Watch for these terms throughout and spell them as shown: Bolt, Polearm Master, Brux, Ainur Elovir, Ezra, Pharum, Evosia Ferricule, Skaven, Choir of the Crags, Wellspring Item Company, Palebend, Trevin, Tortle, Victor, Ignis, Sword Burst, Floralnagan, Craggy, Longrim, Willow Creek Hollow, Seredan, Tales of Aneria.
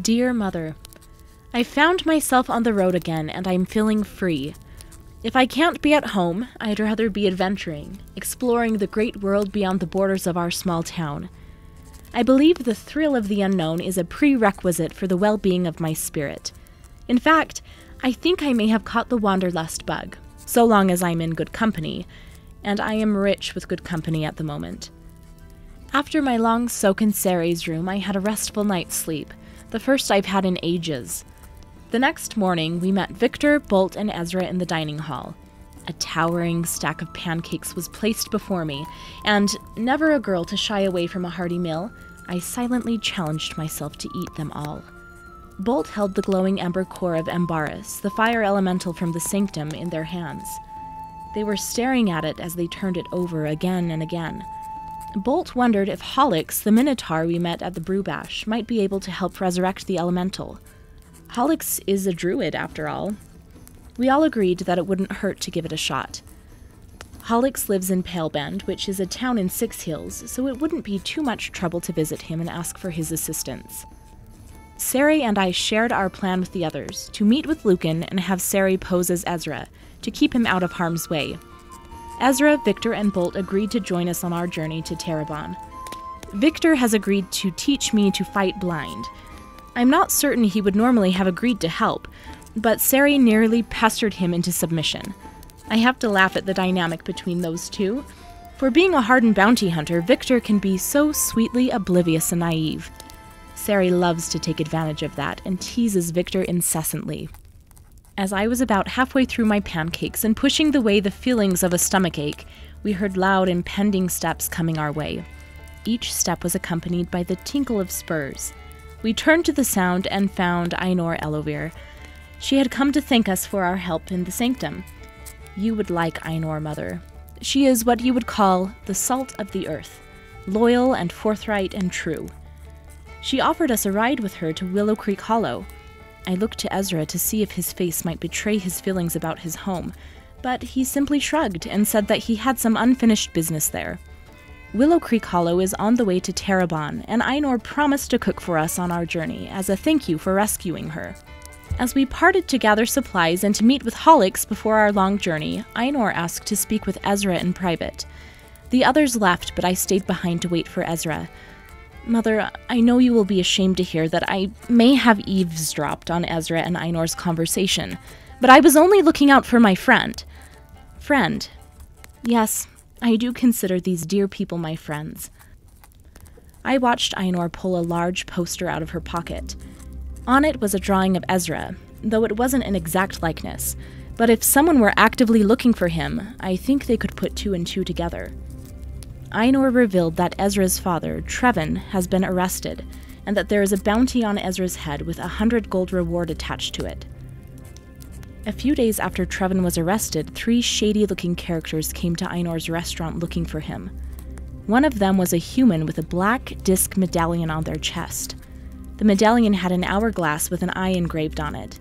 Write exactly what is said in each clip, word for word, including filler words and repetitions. Dear Mother, I found myself on the road again, and I'm feeling free. If I can't be at home, I'd rather be adventuring, exploring the great world beyond the borders of our small town. I believe the thrill of the unknown is a prerequisite for the well-being of my spirit. In fact, I think I may have caught the wanderlust bug, so long as I'm in good company, and I am rich with good company at the moment. After my long soak in Ceres' room, I had a restful night's sleep, the first I've had in ages. The next morning, we met Victor, Bolt, and Ezra in the dining hall. A towering stack of pancakes was placed before me, and, never a girl to shy away from a hearty meal, I silently challenged myself to eat them all. Bolt held the glowing ember core of Embaris, the fire elemental from the sanctum, in their hands. They were staring at it as they turned it over again and again. Bolt wondered if Holix, the minotaur we met at the brewbash, might be able to help resurrect the elemental. Holix is a druid, after all. We all agreed that it wouldn't hurt to give it a shot. Holix lives in Palebend, which is a town in Six Hills, so it wouldn't be too much trouble to visit him and ask for his assistance. Sari and I shared our plan with the others, to meet with Lucan and have Sari pose as Ezra, to keep him out of harm's way. Ezra, Victor, and Bolt agreed to join us on our journey to Tarabon. Victor has agreed to teach me to fight blind. I'm not certain he would normally have agreed to help, but Sari nearly pestered him into submission. I have to laugh at the dynamic between those two. For being a hardened bounty hunter, Victor can be so sweetly oblivious and naive. Sari loves to take advantage of that and teases Victor incessantly. As I was about halfway through my pancakes and pushing away the feelings of a stomachache, we heard loud impending steps coming our way. Each step was accompanied by the tinkle of spurs. We turned to the sound and found Ainur Elovir. She had come to thank us for our help in the sanctum. You would like Ainur, Mother. She is what you would call the salt of the earth, loyal and forthright and true. She offered us a ride with her to Willow Creek Hollow. I looked to Ezra to see if his face might betray his feelings about his home, but he simply shrugged and said that he had some unfinished business there. Willow Creek Hollow is on the way to Tarabon, and Ainur promised to cook for us on our journey as a thank you for rescuing her. As we parted to gather supplies and to meet with Holix before our long journey, Ainur asked to speak with Ezra in private. The others left, but I stayed behind to wait for Ezra. Mother, I know you will be ashamed to hear that I may have eavesdropped on Ezra and Ainur's conversation, but I was only looking out for my friend. Friend. Yes. I do consider these dear people my friends. I watched Ainur pull a large poster out of her pocket. On it was a drawing of Ezra, though it wasn't an exact likeness, but if someone were actively looking for him, I think they could put two and two together. Ainur revealed that Ezra's father, Trevin, has been arrested, and that there is a bounty on Ezra's head with a hundred gold reward attached to it. A few days after Trevin was arrested, three shady-looking characters came to Ainur's restaurant looking for him. One of them was a human with a black disc medallion on their chest. The medallion had an hourglass with an eye engraved on it.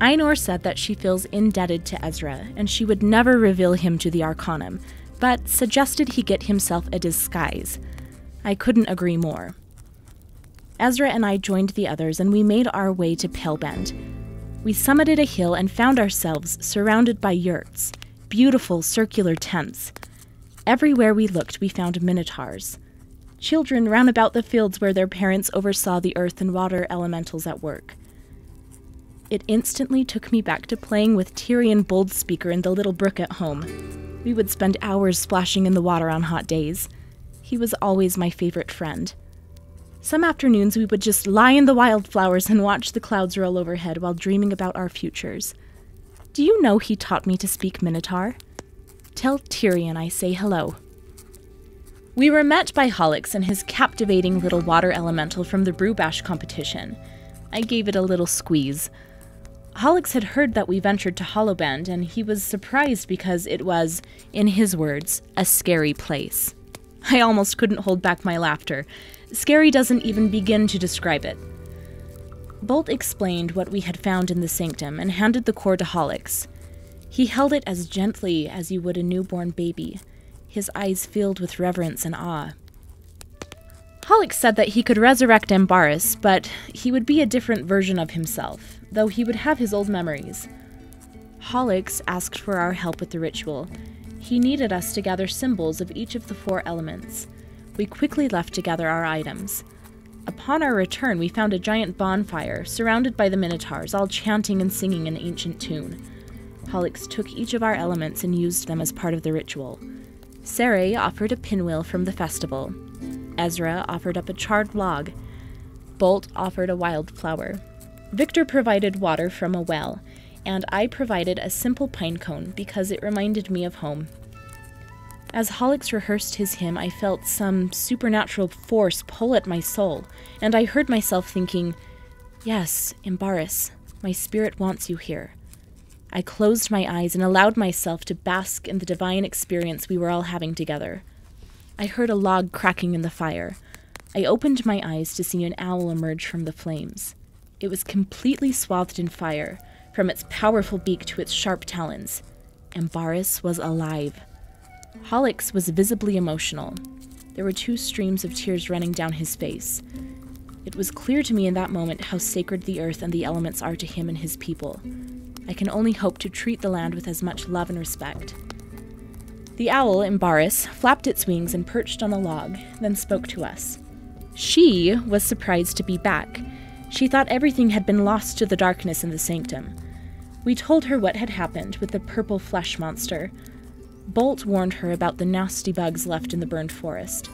Ainur said that she feels indebted to Ezra, and she would never reveal him to the Arcanum, but suggested he get himself a disguise. I couldn't agree more. Ezra and I joined the others, and we made our way to Palebend. We summited a hill and found ourselves surrounded by yurts, beautiful circular tents. Everywhere we looked, we found minotaurs, children round about the fields where their parents oversaw the earth and water elementals at work. It instantly took me back to playing with Tyrion Boldspeaker in the little brook at home. We would spend hours splashing in the water on hot days. He was always my favorite friend. Some afternoons, we would just lie in the wildflowers and watch the clouds roll overhead while dreaming about our futures. Do you know he taught me to speak Minotaur? Tell Tyrion I say hello. We were met by Holix and his captivating little water elemental from the brewbash competition. I gave it a little squeeze. Holix had heard that we ventured to Hollow Bend, and he was surprised because it was, in his words, a scary place. I almost couldn't hold back my laughter. Scary doesn't even begin to describe it. Bolt explained what we had found in the sanctum and handed the core to Holix. He held it as gently as you would a newborn baby, his eyes filled with reverence and awe. Holix said that he could resurrect Embaris, but he would be a different version of himself, though he would have his old memories. Holix asked for our help with the ritual. He needed us to gather symbols of each of the four elements. We quickly left to gather our items. Upon our return, we found a giant bonfire, surrounded by the minotaurs, all chanting and singing an ancient tune. Holix took each of our elements and used them as part of the ritual. Sere offered a pinwheel from the festival. Ezra offered up a charred log. Bolt offered a wildflower. Victor provided water from a well, and I provided a simple pine cone because it reminded me of home. As Holix rehearsed his hymn, I felt some supernatural force pull at my soul, and I heard myself thinking, "Yes, Embaris, my spirit wants you here." I closed my eyes and allowed myself to bask in the divine experience we were all having together. I heard a log cracking in the fire. I opened my eyes to see an owl emerge from the flames. It was completely swathed in fire, from its powerful beak to its sharp talons. Embaris was alive. Holix was visibly emotional. There were two streams of tears running down his face. It was clear to me in that moment how sacred the earth and the elements are to him and his people. I can only hope to treat the land with as much love and respect. The owl, Embaris, flapped its wings and perched on a log, then spoke to us. She was surprised to be back. She thought everything had been lost to the darkness in the sanctum. We told her what had happened with the purple flesh monster. Bolt warned her about the nasty bugs left in the burned forest.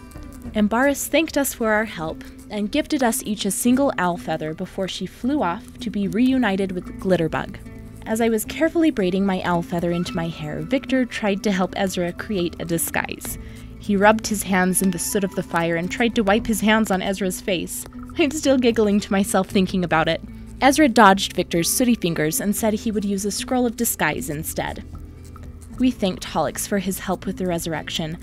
Embaris thanked us for our help and gifted us each a single owl feather before she flew off to be reunited with Glitterbug. As I was carefully braiding my owl feather into my hair, Victor tried to help Ezra create a disguise. He rubbed his hands in the soot of the fire and tried to wipe his hands on Ezra's face. I'm still giggling to myself thinking about it. Ezra dodged Victor's sooty fingers and said he would use a scroll of disguise instead. We thanked Holix for his help with the resurrection.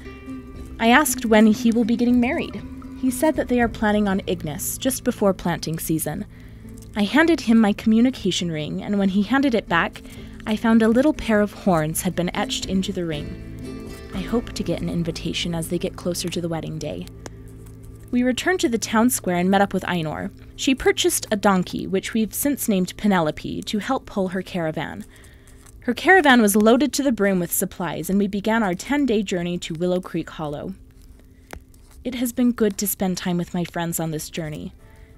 I asked when he will be getting married. He said that they are planning on Ignis, just before planting season. I handed him my communication ring, and when he handed it back, I found a little pair of horns had been etched into the ring. I hope to get an invitation as they get closer to the wedding day. We returned to the town square and met up with Ainur. She purchased a donkey, which we've since named Penelope, to help pull her caravan. Her caravan was loaded to the brim with supplies, and we began our ten-day journey to Willow Creek Hollow. It has been good to spend time with my friends on this journey.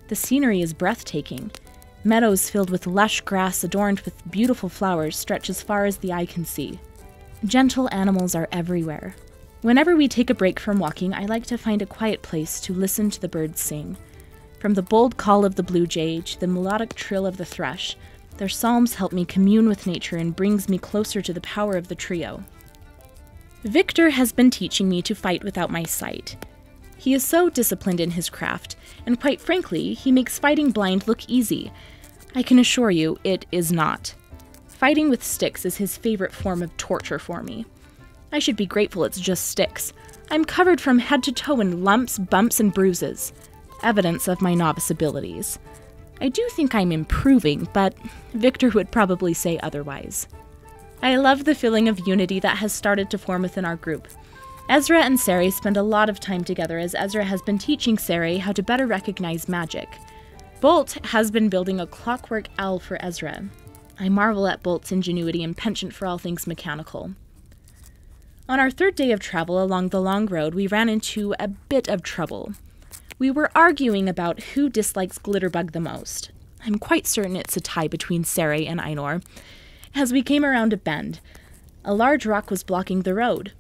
The scenery is breathtaking. Meadows filled with lush grass adorned with beautiful flowers stretch as far as the eye can see. Gentle animals are everywhere. Whenever we take a break from walking, I like to find a quiet place to listen to the birds sing. From the bold call of the blue jay to the melodic trill of the thrush, their psalms help me commune with nature and brings me closer to the power of the trio. Victor has been teaching me to fight without my sight. He is so disciplined in his craft, and quite frankly, he makes fighting blind look easy. I can assure you, it is not. Fighting with sticks is his favorite form of torture for me. I should be grateful it's just sticks. I'm covered from head to toe in lumps, bumps, and bruises, evidence of my novice abilities. I do think I'm improving, but Victor would probably say otherwise. I love the feeling of unity that has started to form within our group. Ezra and Sere spend a lot of time together as Ezra has been teaching Sere how to better recognize magic. Bolt has been building a clockwork owl for Ezra. I marvel at Bolt's ingenuity and penchant for all things mechanical. On our third day of travel along the long road, we ran into a bit of trouble. We were arguing about who dislikes Glitterbug the most. I'm quite certain it's a tie between Sere and Ainur. As we came around a bend, a large rock was blocking the road.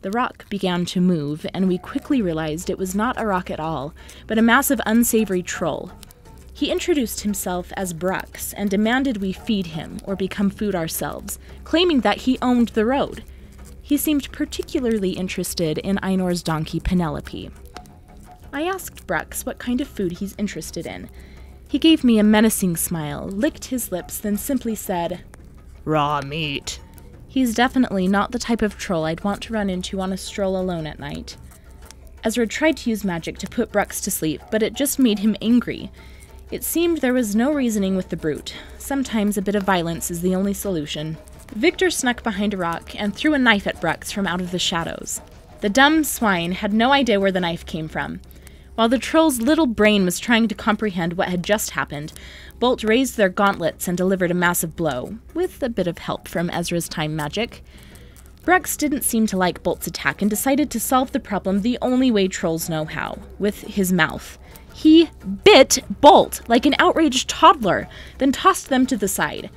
The rock began to move, and we quickly realized it was not a rock at all, but a massive unsavory troll. He introduced himself as Brux and demanded we feed him or become food ourselves, claiming that he owned the road. He seemed particularly interested in Ainur's donkey Penelope. I asked Brux what kind of food he's interested in. He gave me a menacing smile, licked his lips, then simply said, "Raw meat." He's definitely not the type of troll I'd want to run into on a stroll alone at night. Ezra tried to use magic to put Brux to sleep, but it just made him angry. It seemed there was no reasoning with the brute. Sometimes a bit of violence is the only solution. Victor snuck behind a rock and threw a knife at Brux from out of the shadows. The dumb swine had no idea where the knife came from. While the troll's little brain was trying to comprehend what had just happened, Bolt raised their gauntlets and delivered a massive blow, with a bit of help from Ezra's time magic. Brux didn't seem to like Bolt's attack and decided to solve the problem the only way trolls know how, with his mouth. He bit Bolt like an outraged toddler, then tossed them to the side.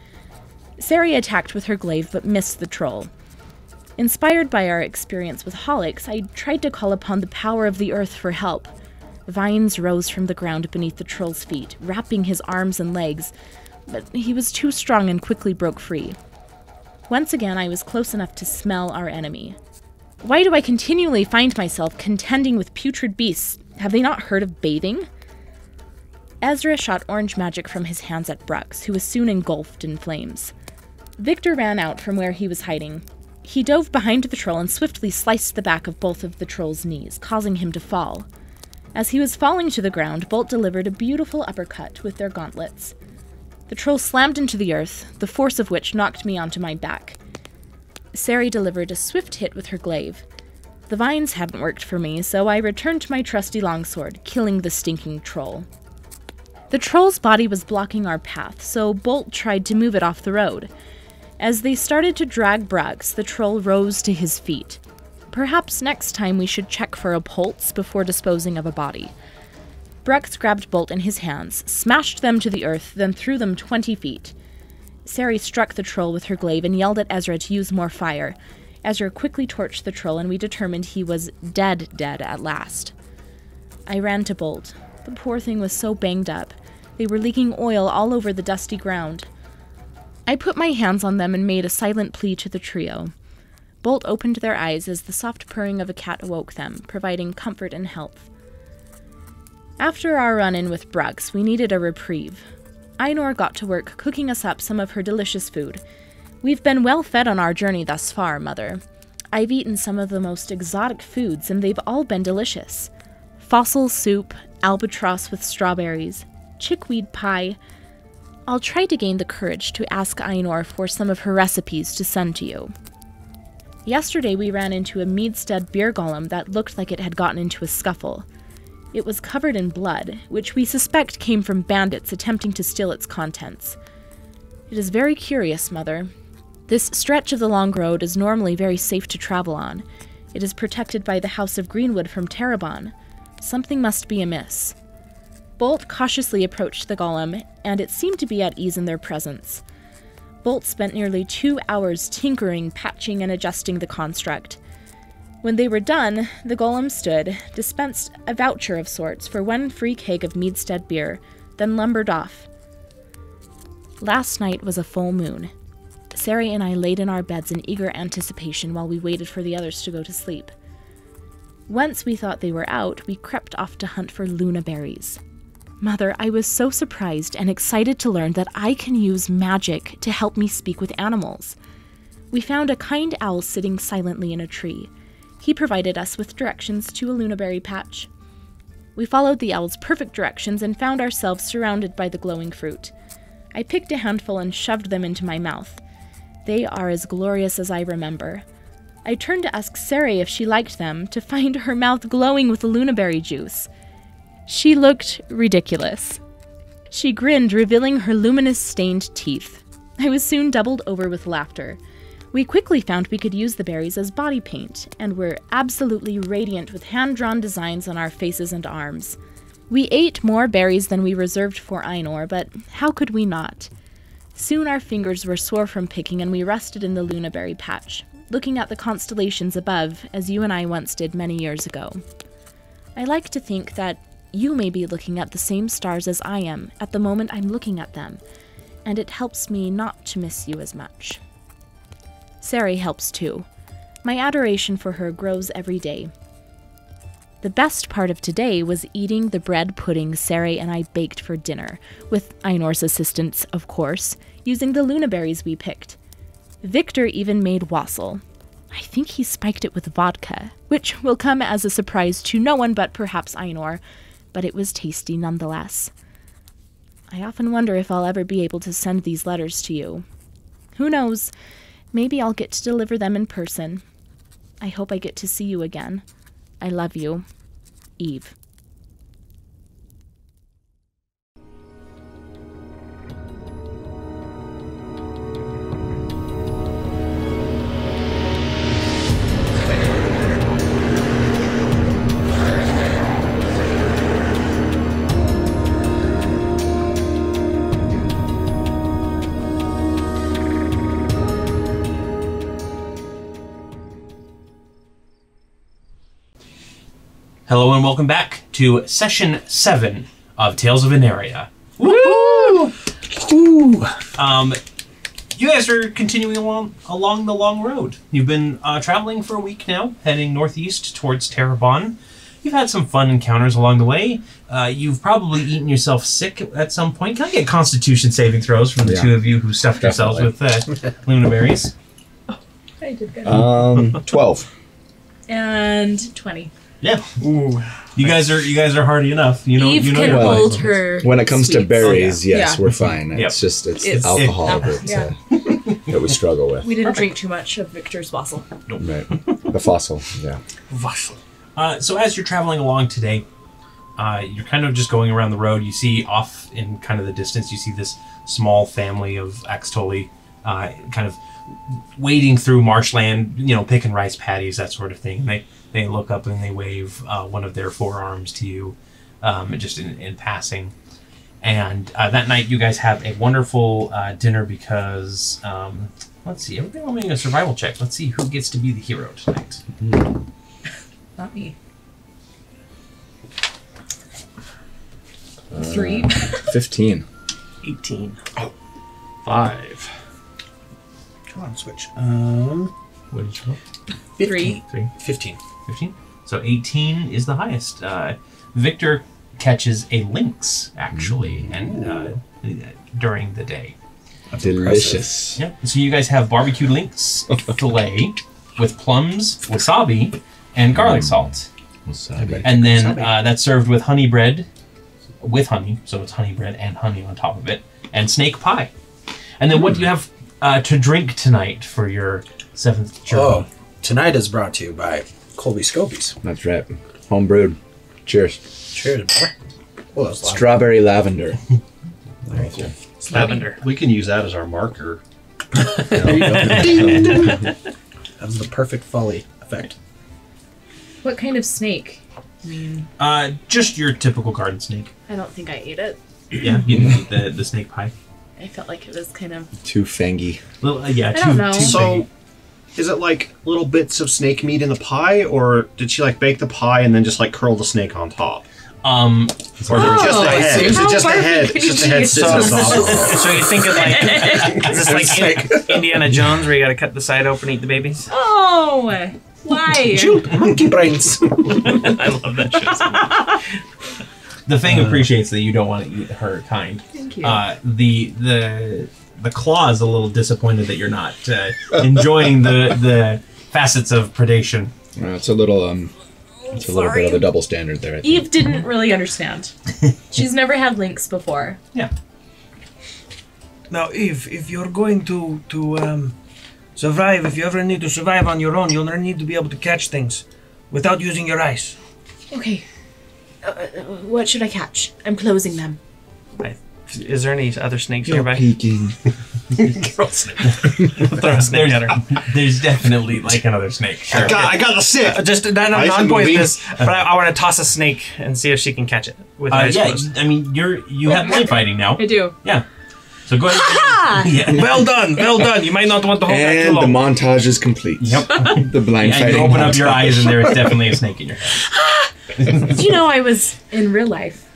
Sari attacked with her glaive but missed the troll. Inspired by our experience with Holix, I tried to call upon the power of the earth for help. Vines rose from the ground beneath the troll's feet, wrapping his arms and legs, but he was too strong and quickly broke free. Once again, I was close enough to smell our enemy. Why do I continually find myself contending with putrid beasts? Have they not heard of bathing? Ezra shot orange magic from his hands at Brux, who was soon engulfed in flames. Victor ran out from where he was hiding. He dove behind the troll and swiftly sliced the back of both of the troll's knees, causing him to fall. As he was falling to the ground, Bolt delivered a beautiful uppercut with their gauntlets. The troll slammed into the earth, the force of which knocked me onto my back. Sari delivered a swift hit with her glaive. The vines hadn't worked for me, so I returned to my trusty longsword, killing the stinking troll. The troll's body was blocking our path, so Bolt tried to move it off the road. As they started to drag Brux, the troll rose to his feet. Perhaps next time we should check for a pulse before disposing of a body. Brux grabbed Bolt in his hands, smashed them to the earth, then threw them twenty feet. Sari struck the troll with her glaive and yelled at Ezra to use more fire. Ezra quickly torched the troll, and we determined he was dead dead at last. I ran to Bolt. The poor thing was so banged up. They were leaking oil all over the dusty ground. I put my hands on them and made a silent plea to the trio. Bolt opened their eyes as the soft purring of a cat awoke them, providing comfort and health. After our run-in with Brux, we needed a reprieve. Ainur got to work cooking us up some of her delicious food. We've been well fed on our journey thus far, Mother. I've eaten some of the most exotic foods, and they've all been delicious. Fossil soup, albatross with strawberries, chickweed pie. I'll try to gain the courage to ask Ainur for some of her recipes to send to you. Yesterday we ran into a Meadstead beer golem that looked like it had gotten into a scuffle. It was covered in blood, which we suspect came from bandits attempting to steal its contents. It is very curious, Mother. This stretch of the long road is normally very safe to travel on. It is protected by the House of Greenwood from Tarabon. Something must be amiss. Bolt cautiously approached the golem, and it seemed to be at ease in their presence. Bolt spent nearly two hours tinkering, patching, and adjusting the construct. When they were done, the golem stood, dispensed a voucher of sorts for one free keg of Meadstead beer, then lumbered off. Last night was a full moon. Sari and I laid in our beds in eager anticipation while we waited for the others to go to sleep. Once we thought they were out, we crept off to hunt for Luna berries. Mother, I was so surprised and excited to learn that I can use magic to help me speak with animals. We found a kind owl sitting silently in a tree. He provided us with directions to a lunaberry patch. We followed the owl's perfect directions and found ourselves surrounded by the glowing fruit. I picked a handful and shoved them into my mouth. They are as glorious as I remember. I turned to ask Sari if she liked them, to find her mouth glowing with the lunaberry juice. She looked ridiculous. She grinned, revealing her luminous stained teeth. I was soon doubled over with laughter. We quickly found we could use the berries as body paint, and were absolutely radiant with hand-drawn designs on our faces and arms. We ate more berries than we reserved for Ainur, but how could we not? Soon our fingers were sore from picking, and we rested in the lunaberry patch, looking at the constellations above, as you and I once did many years ago. I like to think that you may be looking at the same stars as I am at the moment I'm looking at them, and it helps me not to miss you as much. Sari helps too. My adoration for her grows every day. The best part of today was eating the bread pudding Sari and I baked for dinner, with Ainur's assistance, of course, using the Luna berries we picked. Victor even made wassail. I think he spiked it with vodka, which will come as a surprise to no one but perhaps Ainur, but it was tasty nonetheless. I often wonder if I'll ever be able to send these letters to you. Who knows? Maybe I'll get to deliver them in person. I hope I get to see you again. I love you. Eve. Hello and welcome back to session seven of Tales of Aneria. Woo! Woo! Um, you guys are continuing along along the long road. You've been uh, traveling for a week now, heading northeast towards Tarabon. You've had some fun encounters along the way. Uh, you've probably eaten yourself sick at some point. Can I get Constitution saving throws from the yeah, two of you who stuffed definitely. yourselves with uh, Luna berries? Oh, I did good. Um, twelve and twenty. Yeah, Ooh. you guys are you guys are hardy enough. You know, Eve you know can well, hold her. When it comes sweets. to berries, oh, yeah. yes, yeah. we're fine. It's yep. just it's, it's alcohol it, that, yeah. uh, that we struggle with. We didn't Perfect. drink too much of Victor's fossil. Nope. Right. The fossil, yeah. Fossil. Uh, so as you're traveling along today, uh, you're kind of just going around the road. You see off in kind of the distance, you see this small family of Axtoli, uh, kind of wading through marshland, you know, picking rice paddies, that sort of thing. And they they look up and they wave uh, one of their forearms to you, um, just in, in passing. And uh, that night, you guys have a wonderful uh, dinner because um, let's see, everybody will make a survival check. Let's see who gets to be the hero tonight. Mm-hmm. Not me. Uh, Three. Fifteen. Eighteen. Oh. Five. Come on, switch. Um, what did you roll? Three. Three. Fifteen. Fifteen. So eighteen is the highest. Uh, Victor catches a lynx actually, Ooh. and uh, during the day. Delicious. Yeah. So you guys have barbecued lynx fillet with plums, wasabi, and garlic salt. Mm. And then uh, that's served with honey bread, with honey, so it's honey bread and honey on top of it, and snake pie. And then mm. what do you have uh, to drink tonight for your seventh journey? Oh, tonight is brought to you by Colby Scobies. That's right. Home brewed. Cheers. Cheers, boy. Well, strawberry lavender. Thank you. It's lavender. We can use that as our marker. There you go. That was the perfect folly effect. What kind of snake? I mean, uh, just your typical garden snake. I don't think I ate it. Yeah, you didn't eat the, the snake pie. I felt like it was kind of... Too fangy. Little, uh, yeah, I too, don't know. Too so, fangy. Is it like little bits of snake meat in the pie, or did she like bake the pie and then just like curl the snake on top? Um, or oh, just the head. It's just the head. It's just the head sits on top. So you think of like... Is this like Indiana Jones where you gotta cut the side open and eat the babies? Oh! Why? Shoot, monkey brains. I love that shit. The Fang uh, appreciates that you don't want to eat her kind. Thank you. Uh, the the the claw is a little disappointed that you're not uh, enjoying the the facets of predation. Uh, it's a little um, it's a Sorry. little bit of a double standard there. I think. Eve didn't really understand. She's never had lynx before. Yeah. Now, Eve, if you're going to to um. survive. If you ever need to survive on your own, you'll need to be able to catch things without using your eyes. Okay. Uh, what should I catch? I'm closing them. I, is there any other snakes You're nearby? Peeking. Girl snake. Throw a snake at her. There's definitely like another snake. Sure. I, got, I got the sick. Uh, just I'm not going with this, but I, I want to toss a snake and see if she can catch it with uh, eyes yeah, closed. I mean, you're you have blade fighting now. I do. Yeah. So go ahead. Yeah. Well done, well done. You might not want to hold that too long. And the montage is complete. Yep. The blind yeah, fighting. You open montage. up your eyes and there is definitely a snake in your head. You know, I was, in real life,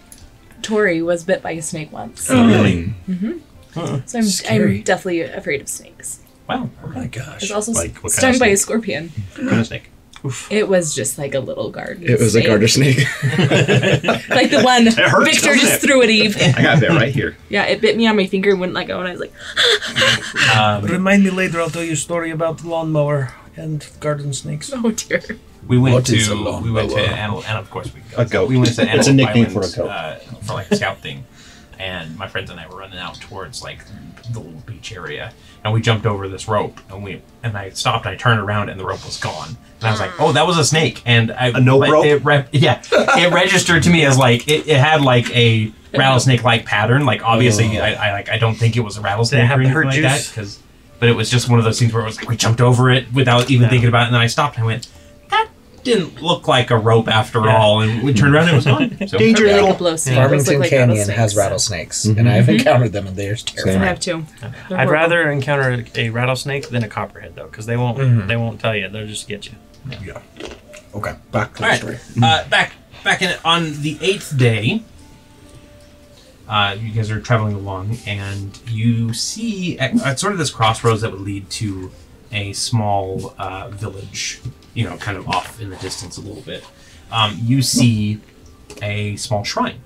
Tori was bit by a snake once. Oh, really? Mm-hmm. Uh-uh. So I'm, I'm definitely afraid of snakes. Wow. Oh my gosh. I was also like, stung kind of by a scorpion. What kind of snake? Oof. It was just like a little garter snake. It was snake. a garter snake. Like the one hurts, Victor just it? threw at Eve. I got that right here. Yeah, it bit me on my finger and wouldn't let go, and I was like... um, Remind me later, I'll tell you a story about the lawnmower and garden snakes. Oh, dear. We went what to... We went to animal... And of course we... Go, a goat. We went to Animal It's a nickname for a goat. Uh, for like a scout thing. And my friends and I were running out towards like the little beach area, and we jumped over this rope, and we and I stopped, and I turned around, and the rope was gone, and I was like, "Oh, that was a snake!" And I a no like, rope, it re yeah, it registered to me as like it, it had like a rattlesnake-like pattern. Like obviously, oh. I, I like I don't think it was a rattlesnake or anything like juice? that, because but it was just one of those things where it was like we jumped over it without even yeah. thinking about it, and then I stopped and I went, "That didn't look like a rope after yeah. all," and we turned around and it was gone. So Danger little Farmington yeah. like Canyon has rattlesnakes, mm-hmm. and I've encountered them, and they're terrifying. I have too. They're I'd horrible. rather encounter a rattlesnake than a copperhead, though, because they won't mm-hmm. they won't tell you. They'll just get you. Yeah. yeah. Okay. Back to all the right. story. Uh, back back in on the eighth day, uh, you guys are traveling along, and you see at, at sort of this crossroads that would lead to a small uh, village, you know, kind of off in the distance a little bit. Um, you see a small shrine,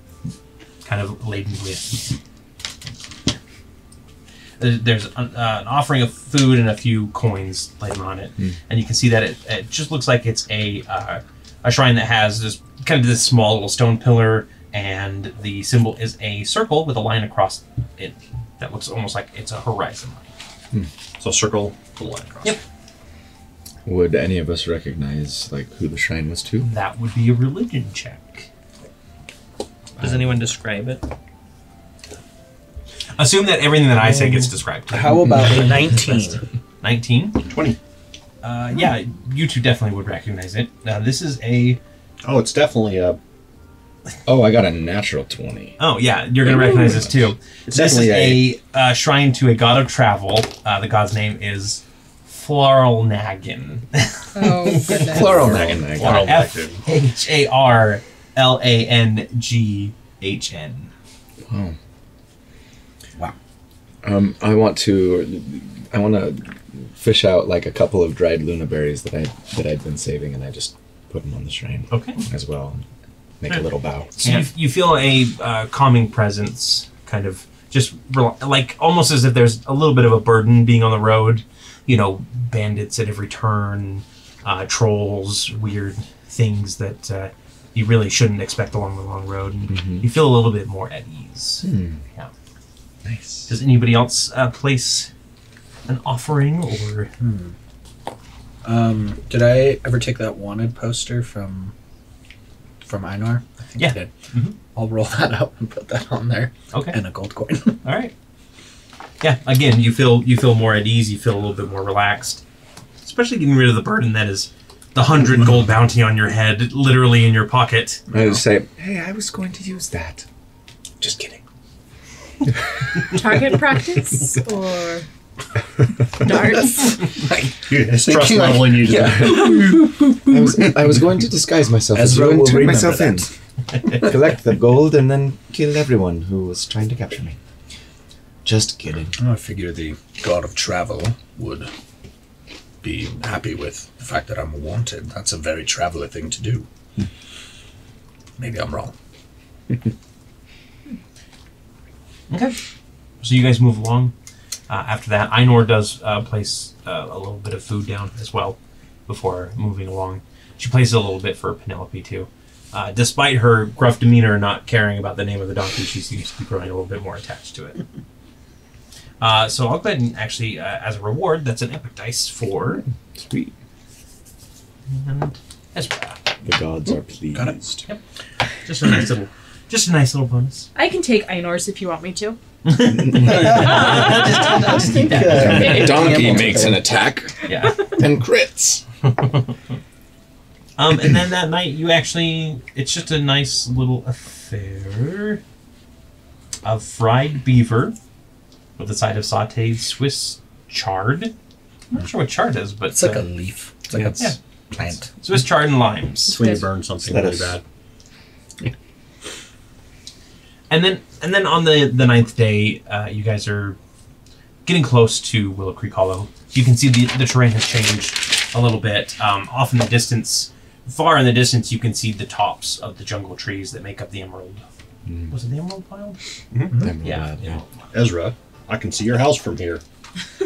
kind of laden with. There's an, uh, an offering of food and a few coins laying on it, mm. and you can see that it, it just looks like it's a uh, a shrine that has this kind of this small little stone pillar, and the symbol is a circle with a line across it that looks almost like it's a horizon line. Mm. So circle with a line across. Yep. Would any of us recognize like who the shrine was to? That would be a religion check. Does um, anyone describe it? Assume that everything that I say gets described. How about a nineteen? nineteen? twenty. Uh, yeah, you two definitely would recognize it. Now, this is a... Oh, it's definitely a... Oh, I got a natural twenty. Oh, yeah, you're going to recognize this, too. It's this is a, a uh, shrine to a god of travel. Uh, the god's name is Floralnagan. Oh, goodness. Floralnagan. F H A R L A N G H N. Wow. Um, I want to, I want to fish out like a couple of dried Luna berries that I that I'd been saving, and I just put them on the shrine. Okay. As well, make a little bow. So you, you feel a uh, calming presence, kind of just like almost as if there's a little bit of a burden being on the road. You know, bandits at every turn, uh, trolls, weird things that uh, you really shouldn't expect along the long road. Mm-hmm. You feel a little bit more at ease. Mm. Yeah. Nice. Does anybody else uh, place an offering or? Hmm. Um, did I ever take that wanted poster from from Ainur? I think yeah. I did. Mm-hmm. I'll roll that up and put that on there. Okay. And a gold coin. All right. Yeah. Again, you feel you feel more at ease. You feel a little bit more relaxed, especially getting rid of the burden that is the hundred gold bounty on your head, literally in your pocket. I would say, hey, I was going to use that. Just kidding. Target practice or darts? Like, trust level in you. Yeah. I, was, I was going to disguise myself as Rowan and turn myself that. in. Collect the gold and then kill everyone who was trying to capture me. Just kidding. I figure the god of travel would be happy with the fact that I'm wanted. That's a very traveler thing to do. Maybe I'm wrong. Okay, so you guys move along. Uh, after that, Ainur does uh, place uh, a little bit of food down as well before moving along. She places a little bit for Penelope too. Uh, despite her gruff demeanor not caring about the name of the donkey, she seems to be growing a little bit more attached to it. Uh, so I'll go ahead and actually, uh, as a reward, that's an epic dice for... Sweet. And Ezra. The gods are pleased. Got it. Yep. Just a nice little... Just a nice little bonus. I can take Ainur's if you want me to. I just take that. Donkey makes an attack. Yeah. And crits. um, and then that night you actually, it's just a nice little affair of fried beaver with a side of sauteed Swiss chard. I'm not sure what chard is, but... It's like uh, a leaf. It's like yeah. a yeah. plant. Swiss chard and limes. When you burn something really bad. And then, and then on the, the ninth day, uh, you guys are getting close to Willow Creek Hollow. You can see the, the terrain has changed a little bit. Um, off in the distance, far in the distance, you can see the tops of the jungle trees that make up the emerald. Mm. Was it the emerald pile? Mm-hmm. Mm-hmm. Emerald, yeah, yeah. Ezra, I can see your house from here.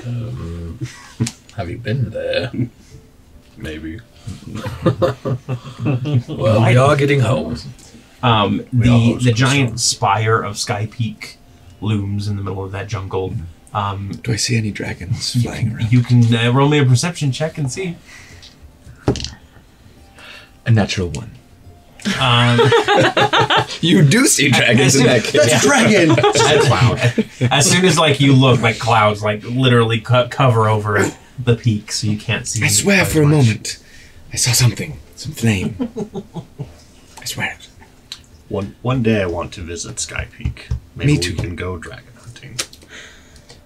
um, have you been there? Maybe. Well, we are getting home. Um, the the giant spire of Sky Peak looms in the middle of that jungle. Um, Do I see any dragons flying around? You can uh, roll me a perception check and see. A natural one. Um, you do see dragons as, as in that case. That's yeah. dragon! That's cloud. As soon as like you look, like clouds like literally co cover over the peak, so you can't see. I swear for a much. moment, I saw something. Some flame. I swear. One, one day I want to visit Sky Peak. Maybe we can go dragon hunting.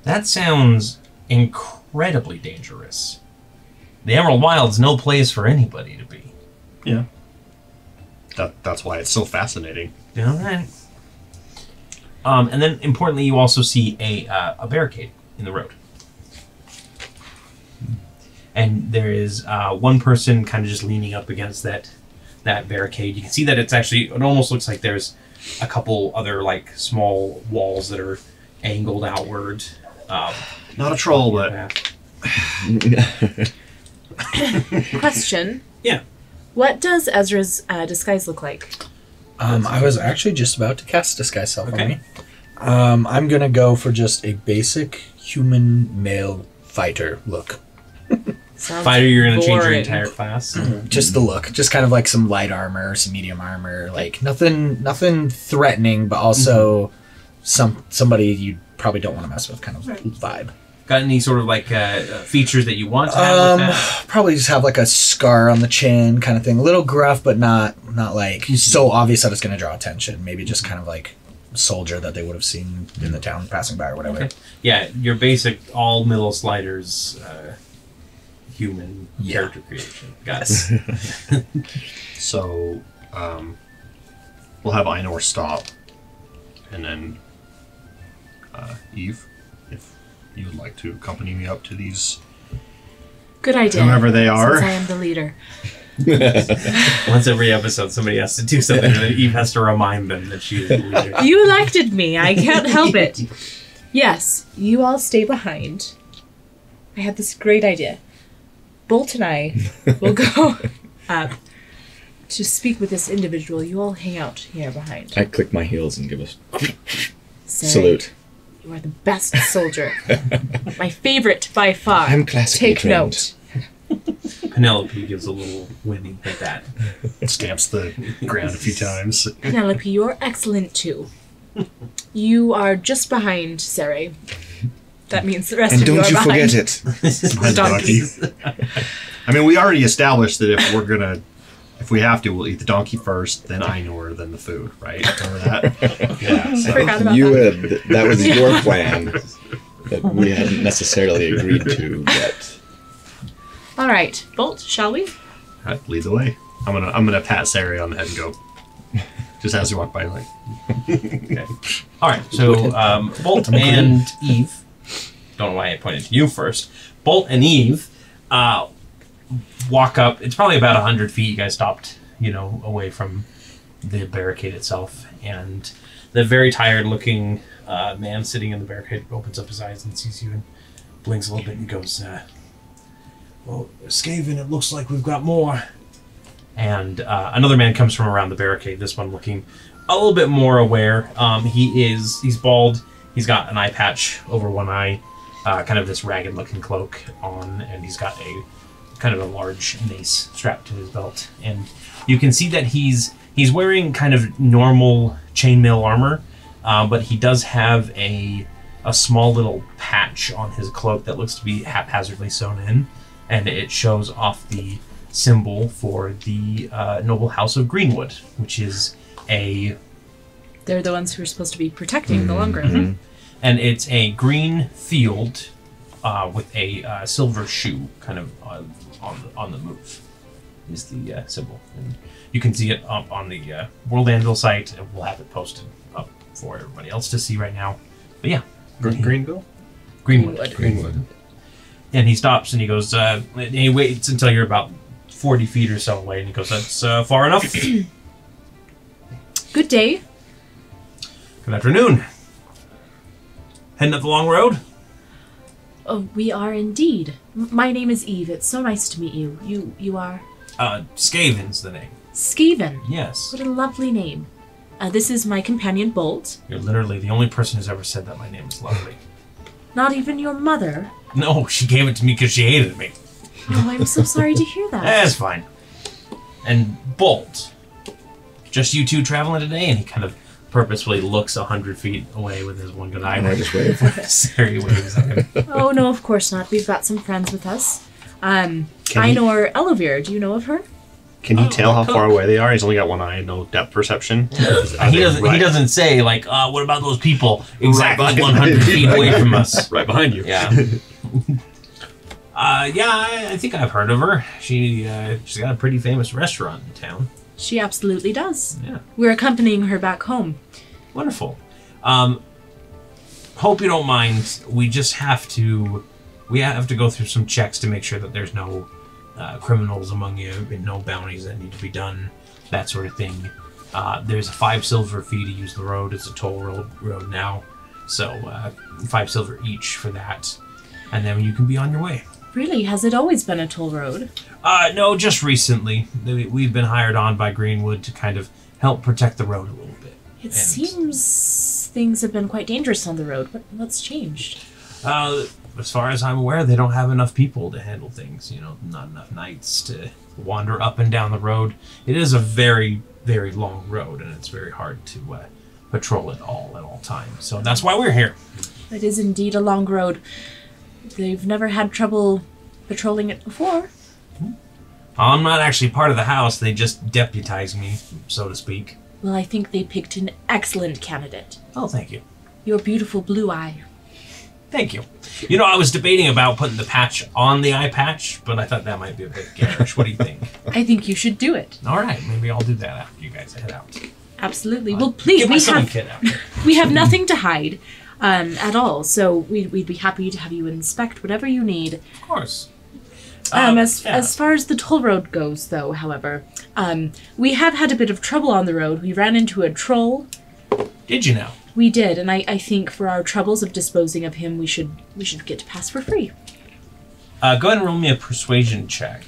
That sounds incredibly dangerous. The Emerald Wild's no place for anybody to be. Yeah. that that's why it's so fascinating. All right. Um, and then importantly, you also see a uh, a barricade in the road. And there is uh, one person kind of just leaning up against that that barricade. You can see that it's actually, it almost looks like there's a couple other like small walls that are angled outward. Um, Not a troll, but... Question. Yeah. What does Ezra's uh, disguise look like? Um, I was actually just about to cast Disguise Self on me. Um, I'm going to go for just a basic human male fighter look. Sounds Fighter, you're going to change your entire class? Mm-hmm. Just the look. Just kind of like some light armor, some medium armor. Like nothing nothing threatening, but also mm-hmm. some somebody you probably don't want to mess with kind of right. vibe. Got any sort of like uh, features that you want to have um, with that? Probably just have like a scar on the chin kind of thing. A little gruff, but not, not like mm-hmm. so obvious that it's going to draw attention. Maybe just kind of like soldier that they would have seen in the town passing by or whatever. Okay. Yeah, your basic all middle sliders... Uh, Human yeah. character creation. Got it. So, um, we'll have Ainur stop, and then uh, Eve, if you would like to accompany me up to these. Good idea. Whoever they are. Since I am the leader. Once every episode, somebody has to do something, and then Eve has to remind them that she is the leader. You elected me. I can't help it. Yes, you all stay behind. I had this great idea. Bolt and I will go up to speak with this individual. You all hang out here behind. I click my heels and give a salute. You are the best soldier. My favorite by far. I'm classically trained. Take note. Penelope gives a little whinny at that. Stamps the ground a few times. Penelope, you are excellent too. You are just behind Sere. That means the rest and of you are behind. And don't you forget it. I mean, we already established that if we're going to, if we have to, we'll eat the donkey first, then Ainur, then the food, right? Remember that? Yeah, so. I forgot about you that. Would, that was yeah. your plan that we hadn't necessarily agreed to yet. All right. Bolt, shall we? All right, lead the way. I'm going to I'm gonna pat Sari on the head and go. Just as we walk by, like. Okay. All right, so um, Bolt and Eve. Don't know why I pointed to you first. Bolt and Eve uh, walk up. It's probably about one hundred feet. You guys stopped, you know, away from the barricade itself. And the very tired-looking uh, man sitting in the barricade opens up his eyes and sees you and blinks a little bit and goes, uh, well, Skaven, it looks like we've got more. And uh, another man comes from around the barricade, this one looking a little bit more aware. Um, he is, he's bald. He's got an eye patch over one eye. Uh, kind of this ragged-looking cloak on, and he's got a kind of a large mace strapped to his belt. And you can see that he's he's wearing kind of normal chainmail armor, uh, but he does have a a small little patch on his cloak that looks to be haphazardly sewn in, and it shows off the symbol for the uh, noble House of Greenwood, which is a... They're the ones who are supposed to be protecting mm-hmm. the Longrim. Mm-hmm. And it's a green field uh, with a uh, silver shoe kind of on, on, the, on the move is the uh, symbol. And you can see it up on the uh, World Anvil site, and we'll have it posted up for everybody else to see right now. But yeah. Green, Greenville? Greenwood. Greenwood. Greenwood. And he stops and he goes, uh, and he waits until you're about forty feet or so away, and he goes, that's uh, far enough. Good day. Good afternoon. Heading up the long road? Oh, we are indeed. M my name is Eve. It's so nice to meet you. You you are? Uh, Skaven's the name. Skaven? Yes. What a lovely name. Uh, this is my companion, Bolt. You're literally the only person who's ever said that my name is lovely. Not even your mother? No, she gave it to me because she hated me. Oh, I'm so sorry to hear that. That's fine. And Bolt. Just you two traveling today? And he kind of... purposefully looks a hundred feet away with his one good eye. And I just wait for Sari waves at him. Oh no, of course not. We've got some friends with us. Um, Ainur Elovir, do you know of her? Can you oh, tell how far away they are? He's only got one eye and no depth perception. he doesn't. Right? He doesn't say like, uh, "What about those people?" Exactly, right one hundred feet away from us, right behind you. Yeah. uh, yeah, I, I think I've heard of her. She uh, she's got a pretty famous restaurant in town. She absolutely does. Yeah. We're accompanying her back home. Wonderful. Um, hope you don't mind. We just have to, we have to go through some checks to make sure that there's no uh, criminals among you and no bounties that need to be done, that sort of thing. Uh, there's a five silver fee to use the road. It's a toll road, road now. So uh, five silver each for that. And then you can be on your way. Really? Has it always been a toll road? Uh, no, just recently. We've been hired on by Greenwood to kind of help protect the road a little bit. It and seems things have been quite dangerous on the road. What, what's changed? Uh, as far as I'm aware, they don't have enough people to handle things. You know, not enough knights to wander up and down the road. It is a very, very long road, and it's very hard to uh, patrol it all at all times. So that's why we're here. It is indeed a long road. They've never had trouble patrolling it before. I'm not actually part of the house. They just deputized me, so to speak. Well, I think they picked an excellent candidate. Oh, thank you. Your beautiful blue eye. Thank you. You know, I was debating about putting the patch on the eye patch, but I thought that might be a bit garish. What do you think? I think you should do it. All right. Maybe I'll do that after you guys head out. Absolutely. Well, well please, get my we, sewing have, kit out. We have nothing to hide. Um, at all, so we'd, we'd be happy to have you inspect whatever you need. Of course. Um, um, as, yeah. as far as the toll road goes, though, however, um, we have had a bit of trouble on the road. We ran into a troll. Did you know? We did, and I, I think for our troubles of disposing of him, we should we should get to pass for free. Uh, go ahead and roll me a persuasion check.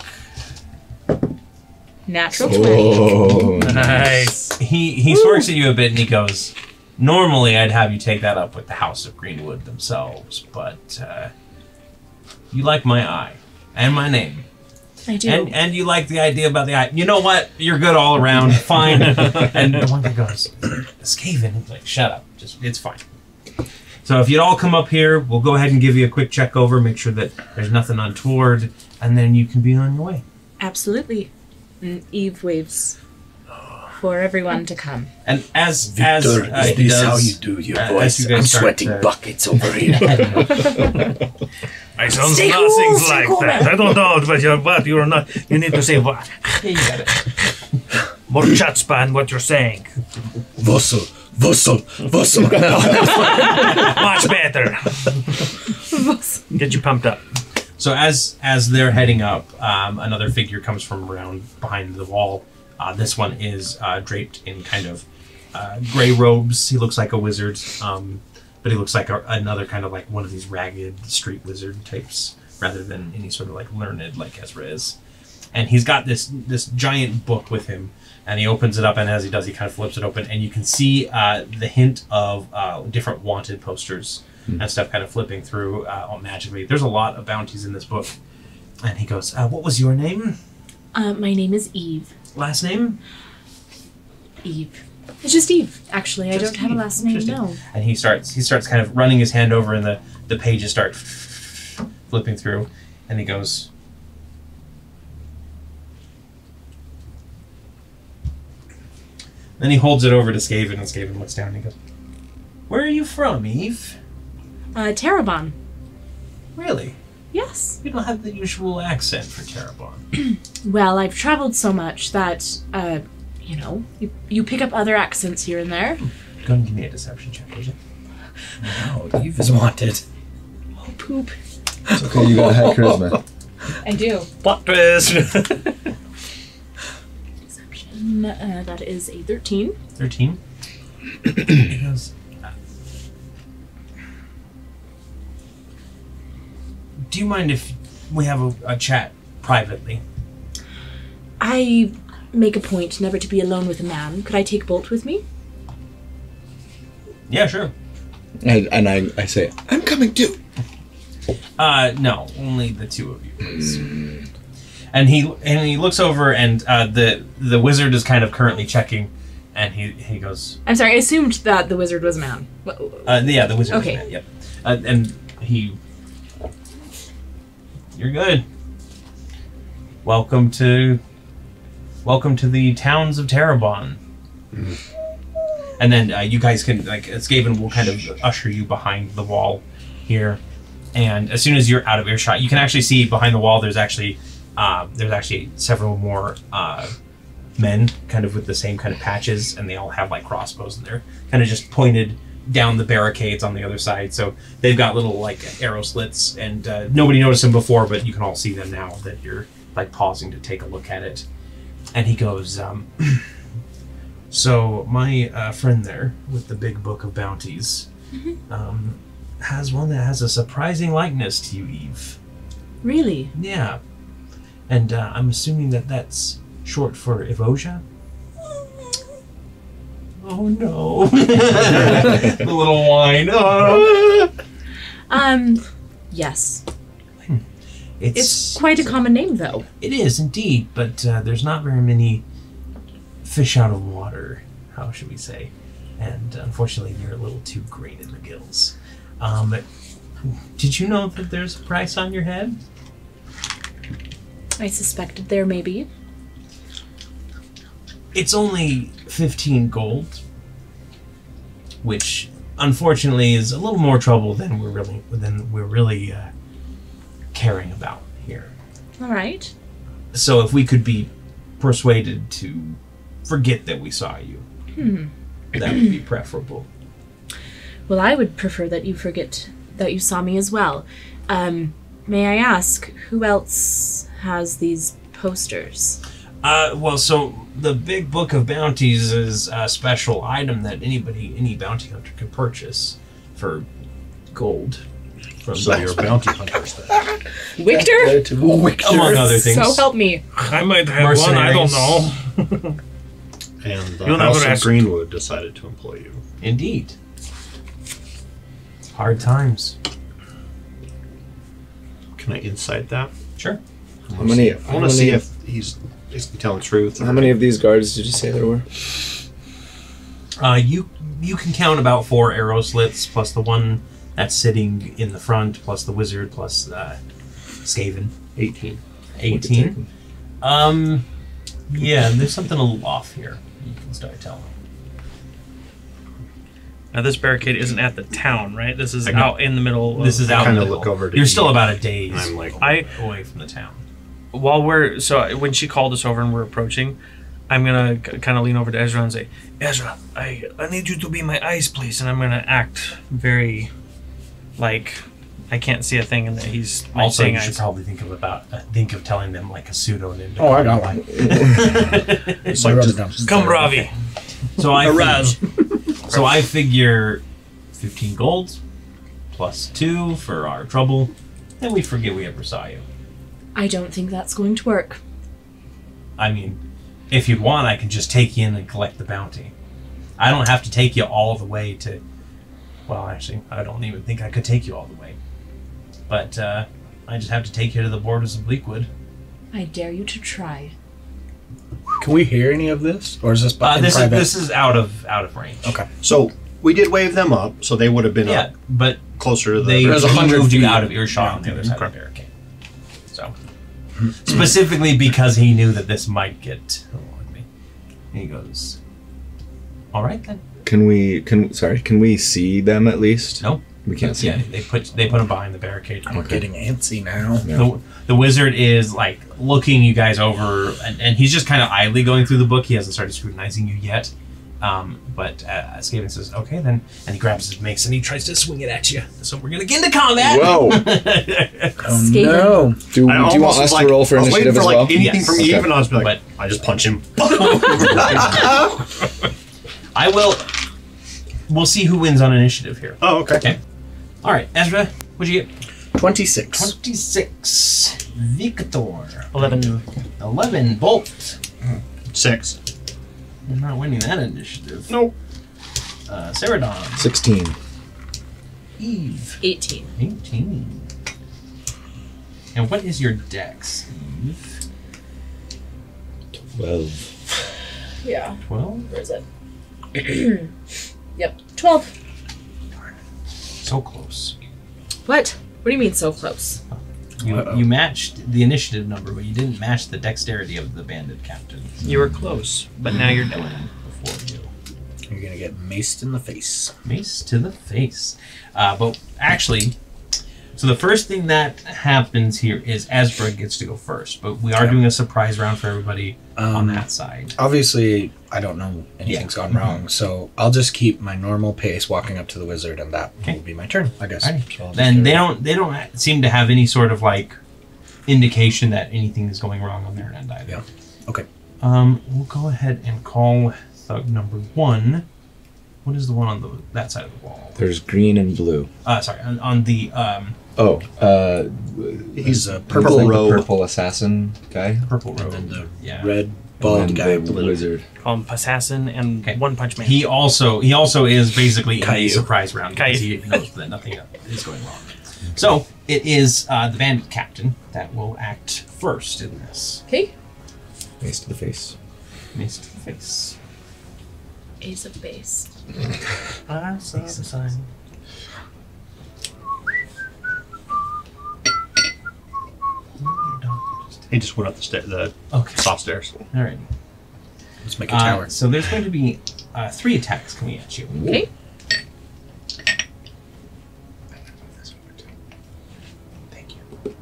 Natural oh, twenty. Nice. He, he smirks at you a bit, and he goes... Normally, I'd have you take that up with the House of Greenwood themselves, but uh, you like my eye and my name. I do. And, and you like the idea about the eye. You know what? You're good all around. Fine. And the one guy goes, Skaven. He's like, shut up. Just, it's fine. So if you'd all come up here, we'll go ahead and give you a quick check over, make sure that there's nothing untoward, and then you can be on your way. Absolutely. And Eve waves. For everyone to come. And as Victor, as, uh, is this does, how you do your uh, voice? You I'm sweating to... buckets over here. I sound nothing cool, like cool, that. Man. I don't know, but you're what you're not. You need to say what. Yeah, you got it. More chat span. What you're saying? Vossel, vossel, vossel. Much better. Vossel. Get you pumped up. So as as they're heading up, um, another figure comes from around behind the wall. Uh, this one is uh, draped in kind of uh, gray robes. He looks like a wizard, um, but he looks like a, another kind of like one of these ragged street wizard types rather than any sort of like learned like Ezra is. And he's got this this giant book with him, and he opens it up, and as he does, he kind of flips it open, and you can see uh, the hint of uh, different wanted posters mm. and stuff kind of flipping through uh, magically. There's a lot of bounties in this book. And he goes, uh, what was your name? Uh, my name is Eve. Last name? Eve. It's just Eve, actually. Just I don't Eve. have a last name, no. And he starts he starts kind of running his hand over, and the, the pages start flipping through, and he goes... Then he holds it over to Skaven, and Skaven looks down, and he goes, where are you from, Eve? Uh, Tarabon. Really? Yes. You don't have the usual accent for Tarabon. Well, I've traveled so much that, uh, you know, you, you pick up other accents here and there. Go and give me a deception check, would you? No, Eve is wanted. Oh, poop. It's okay, you got a high charisma. I do. Plot twist! Deception, uh, that is a thirteen. thirteen? Because... Do you mind if we have a, a chat privately? I make a point never to be alone with a man. Could I take Bolt with me? Yeah, sure. And, and I, I say, I'm coming too. Uh, no, only the two of you, please. Mm. And he and he looks over, and uh, the the wizard is kind of currently checking, and he he goes. I'm sorry. I assumed that the wizard was a man. Uh, yeah, the wizard. Okay. Was a man, yep. Uh, and he. You're good. Welcome to, welcome to the towns of Tarabon. Mm-hmm. And then uh, you guys can, like, Skaven will kind of usher you behind the wall here. And as soon as you're out of earshot, you can actually see behind the wall. There's actually, uh, there's actually several more uh, men, kind of with the same kind of patches, and they all have like crossbows, and they're kind of just pointed down the barricades on the other side. So they've got little like arrow slits, and uh, nobody noticed them before, but you can all see them now that you're like pausing to take a look at it. And he goes, um, so my uh, friend there with the big book of bounties mm-hmm. um, has one that has a surprising likeness to you, Eve. Really? Yeah. And uh, I'm assuming that that's short for Evosia? Oh no. The little whine. Oh. Um, yes. It's, it's quite a common name, though. It is, indeed, but uh, there's not very many fish out of water, how should we say. And unfortunately, you're a little too green in the gills. Um, did you know that there's a price on your head? I suspected there may be. It's only fifteen gold, which unfortunately is a little more trouble than we're really than we're really uh, caring about here. All right. So if we could be persuaded to forget that we saw you, hmm. that would be preferable. Well, I would prefer that you forget that you saw me as well. Um, may I ask, who else has these posters? Uh, well, so the Big Book of Bounties is a special item that anybody, any bounty hunter can purchase for gold. From so your bounty hunters then. Victor? Victor? Among other things. So help me. I might have one, I don't know. And the House of Greenwood decided to employ you. Indeed. Hard times. Can I insight that? Sure. How many? I want to see if he's basically telling the truth. How many of these guards did you say there were? Uh, you you can count about four arrow slits, plus the one that's sitting in the front, plus the wizard, plus uh, Skaven. Eighteen. Eighteen. Um, yeah, there's something a little off here. You can start telling. Now this barricade isn't at the town, right? This is out in the middle. Of this is out in the middle. Look over to You're still about a days I'm like, I, away from the town. While we're so when she called us over and we're approaching, I'm gonna kind of lean over to Ezra and say, Ezra, I I need you to be my eyes, please. And I'm gonna act very, like, I can't see a thing, and that he's also. You eyes. Should probably think of about uh, think of telling them like a pseudonym. Oh, I got one. It's like just come, Ravi. So I rise. So I figure fifteen gold plus two for our trouble, and we forget we ever saw you. I don't think that's going to work. I mean, if you'd want, I can just take you in and collect the bounty. I don't have to take you all the way to... Well, actually, I don't even think I could take you all the way. But uh, I just have to take you to the borders of Bleakwood. I dare you to try. Can we hear any of this, or is this? Uh, this is this is out of out of range. Okay. So we did wave them up, so they would have been yeah, up but closer to the. They moved you out of earshot on the other side of the barricade. So specifically because he knew that this might get on me, he goes, "All right then." Can we? Can sorry? Can we see them at least? No, we can't see. Yeah, them. they put they put them behind the barricade. I'm okay. getting antsy now. No. The, The wizard is like looking you guys over, and, and he's just kind of idly going through the book. He hasn't started scrutinizing you yet. Um, but uh, Skaven says, okay, then. And he grabs his mace and he tries to swing it at you. So we're going to get into combat. Whoa. Oh, no. Do, do you want us like, to roll for initiative for, as like, well? Anything yes. from okay. Eve, and I was like, but, I just punch him. I will. We'll see who wins on initiative here. Oh, okay. okay. All right, Ezra, what'd you get? twenty-six. twenty-six. Victor. eleven. eleven. Bolt. six. You're not winning that initiative. Nope. Uh, Seredan. sixteen. Eve. eighteen. eighteen. And what is your dex, Eve? twelve. Yeah. twelve? Where is it? Yep. twelve. Darn. So close. What? What do you mean so close? You, uh-oh. you matched the initiative number, but you didn't match the dexterity of the bandit captain. You were close, but now you're done before you. You're going to get maced in the face. Mace to the face. Uh, but actually, So the first thing that happens here is Ezra gets to go first, but we are yeah. doing a surprise round for everybody um, on that side. Obviously, I don't know anything's yeah. gone wrong, mm-hmm. so I'll just keep my normal pace walking up to the wizard, and that okay. will be my turn, I guess. Right. So then they don't, they don't seem to have any sort of like indication that anything is going wrong on their end either. Yeah. Okay. Um, we'll go ahead and call thug number one. What is the one on the that side of the wall? There's green and blue. Uh, sorry, on, on the... Um, oh, uh, he's a purple like robe. Purple assassin guy. Purple robe. And then the yeah. red bald guy. The wizard. Call him assassin and okay. one punch man. He also he also is basically in a surprise round because he knows that nothing is going wrong. So it is uh, the bandit captain that will act first in this. Okay. Face to the face. Face to the face. Ace of base. I saw the sign. He just went up the, sta the okay. soft stairs. All right. Let's make a uh, tower. So there's going to be uh, three attacks coming at you. Okay. Thank you.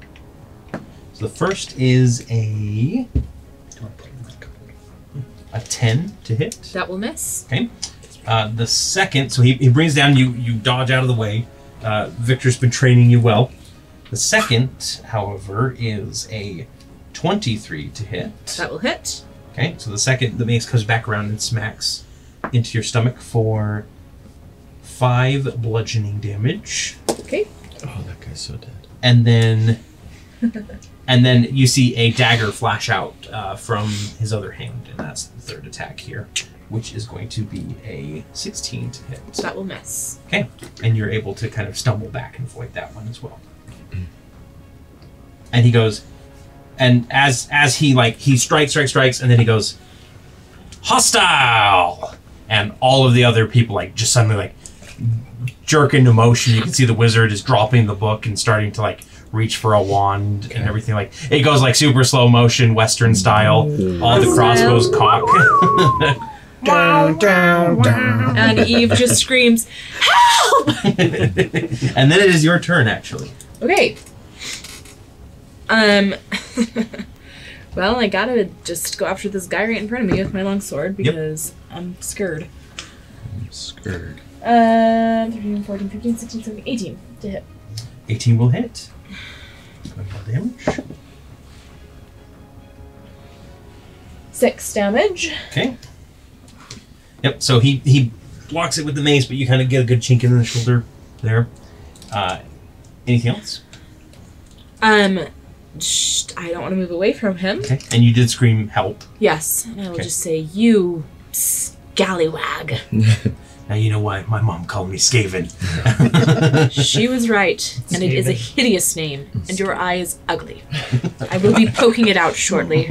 So the first is a a ten to hit. That will miss. Okay. Uh, the second, so he, he brings down, you you dodge out of the way. Uh, Victor's been training you well. The second, however, is a twenty-three to hit. That will hit. Okay, so the second, the mace comes back around and smacks into your stomach for five bludgeoning damage. Okay. Oh, that guy's so dead. And then, and then you see a dagger flash out uh, from his other hand, and that's the third attack here, which is going to be a sixteen to hit. That will miss. Okay, and you're able to kind of stumble back and void that one as well. And he goes, and as as he like he strikes, strikes, strikes, and then he goes, hostile, and all of the other people like just suddenly like jerk into motion. You can see the wizard is dropping the book and starting to like reach for a wand okay. and everything. Like it goes like super slow motion, Western style. Mm-hmm. All the crossbows cock. Down, down, down. And Eve just screams, help! And then it is your turn, actually. Okay. Um, well, I gotta just go after this guy right in front of me with my long sword because yep. I'm scared. I'm scared. Uh, thirteen, fourteen, fifteen, sixteen, seventeen, eighteen to hit. eighteen will hit. Damage. Six damage. Okay. Yep, so he, he blocks it with the mace, but you kind of get a good chink in the shoulder there. Uh, anything else? Um... I don't want to move away from him. Okay. And you did scream help. Yes. And I will okay. just say, you scallywag. Now you know why my mom called me Skaven. She was right. Skaven. And it is a hideous name. And your eye is ugly. I will be poking it out shortly.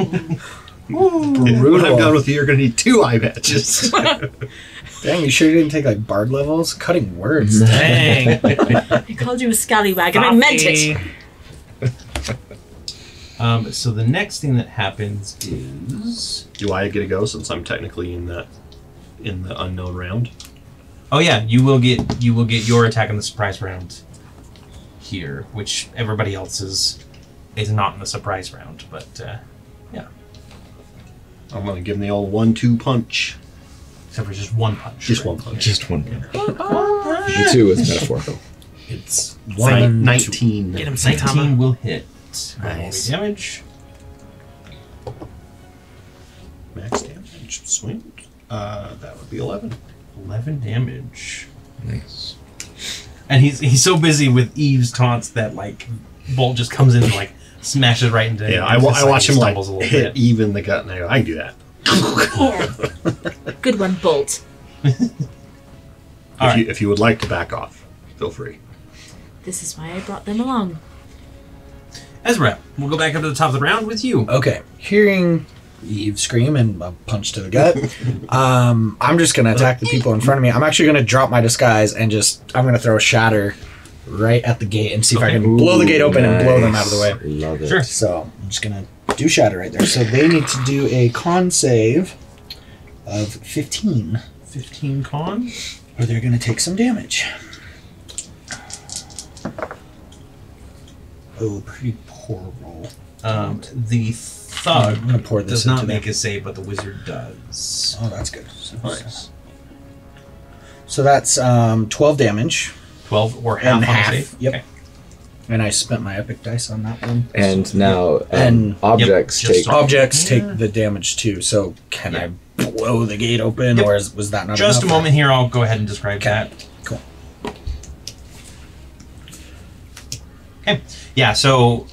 When I'm done with you, you're going to need two eye patches. Dang, you sure you didn't take like bard levels? Cutting words. Dang. I called you a scallywag and Coffee. I meant it. Um, so the next thing that happens is... Do I get a go since I'm technically in the, in the unknown round? Oh yeah, you will get you will get your attack in the surprise round here, which everybody else is, is not in the surprise round, but uh, yeah. I'm going to give him the old one two punch. Except for just one punch. Just right? one punch. Just one punch. The two is metaphorical. It's one, nineteen. Get him, nineteen will hit. Nice. Damage. Max damage. Sweet. Uh, that would be eleven. eleven damage. Nice. And he's he's so busy with Eve's taunts that like Bolt just comes in and like smashes right into. Yeah, into I, I watch him like hit Eve in the gut, and I go, I can do that. Yeah. Good one, Bolt. if, right. you, if you would like to back off, feel free. This is why I brought them along. Ezra, we'll go back up to the top of the round with you. Okay. Hearing Eve scream and a punch to the gut, um, I'm just going to attack the people in front of me. I'm actually going to drop my disguise and just, I'm going to throw a shatter right at the gate and see okay. if I can Ooh, blow the gate open nice. and blow them out of the way. Love it. Sure. So I'm just going to do shatter right there. So they need to do a con save of fifteen. fifteen con? Or they're going to take some damage. Oh, pretty poor roll. Um, the thug oh, pour this does not make that. a save, but the wizard does. Oh, that's good. So, all right. So that's um, twelve damage. twelve or half and on half. Save? Yep. Okay. And I spent my epic dice on that one. And so, now um, and objects yep, take objects yeah. take the damage too. So can yep. I blow the gate open, yep. or is, was that not just enough? Just a moment here. I'll go ahead and describe okay. that. Cool. Okay. Yeah. So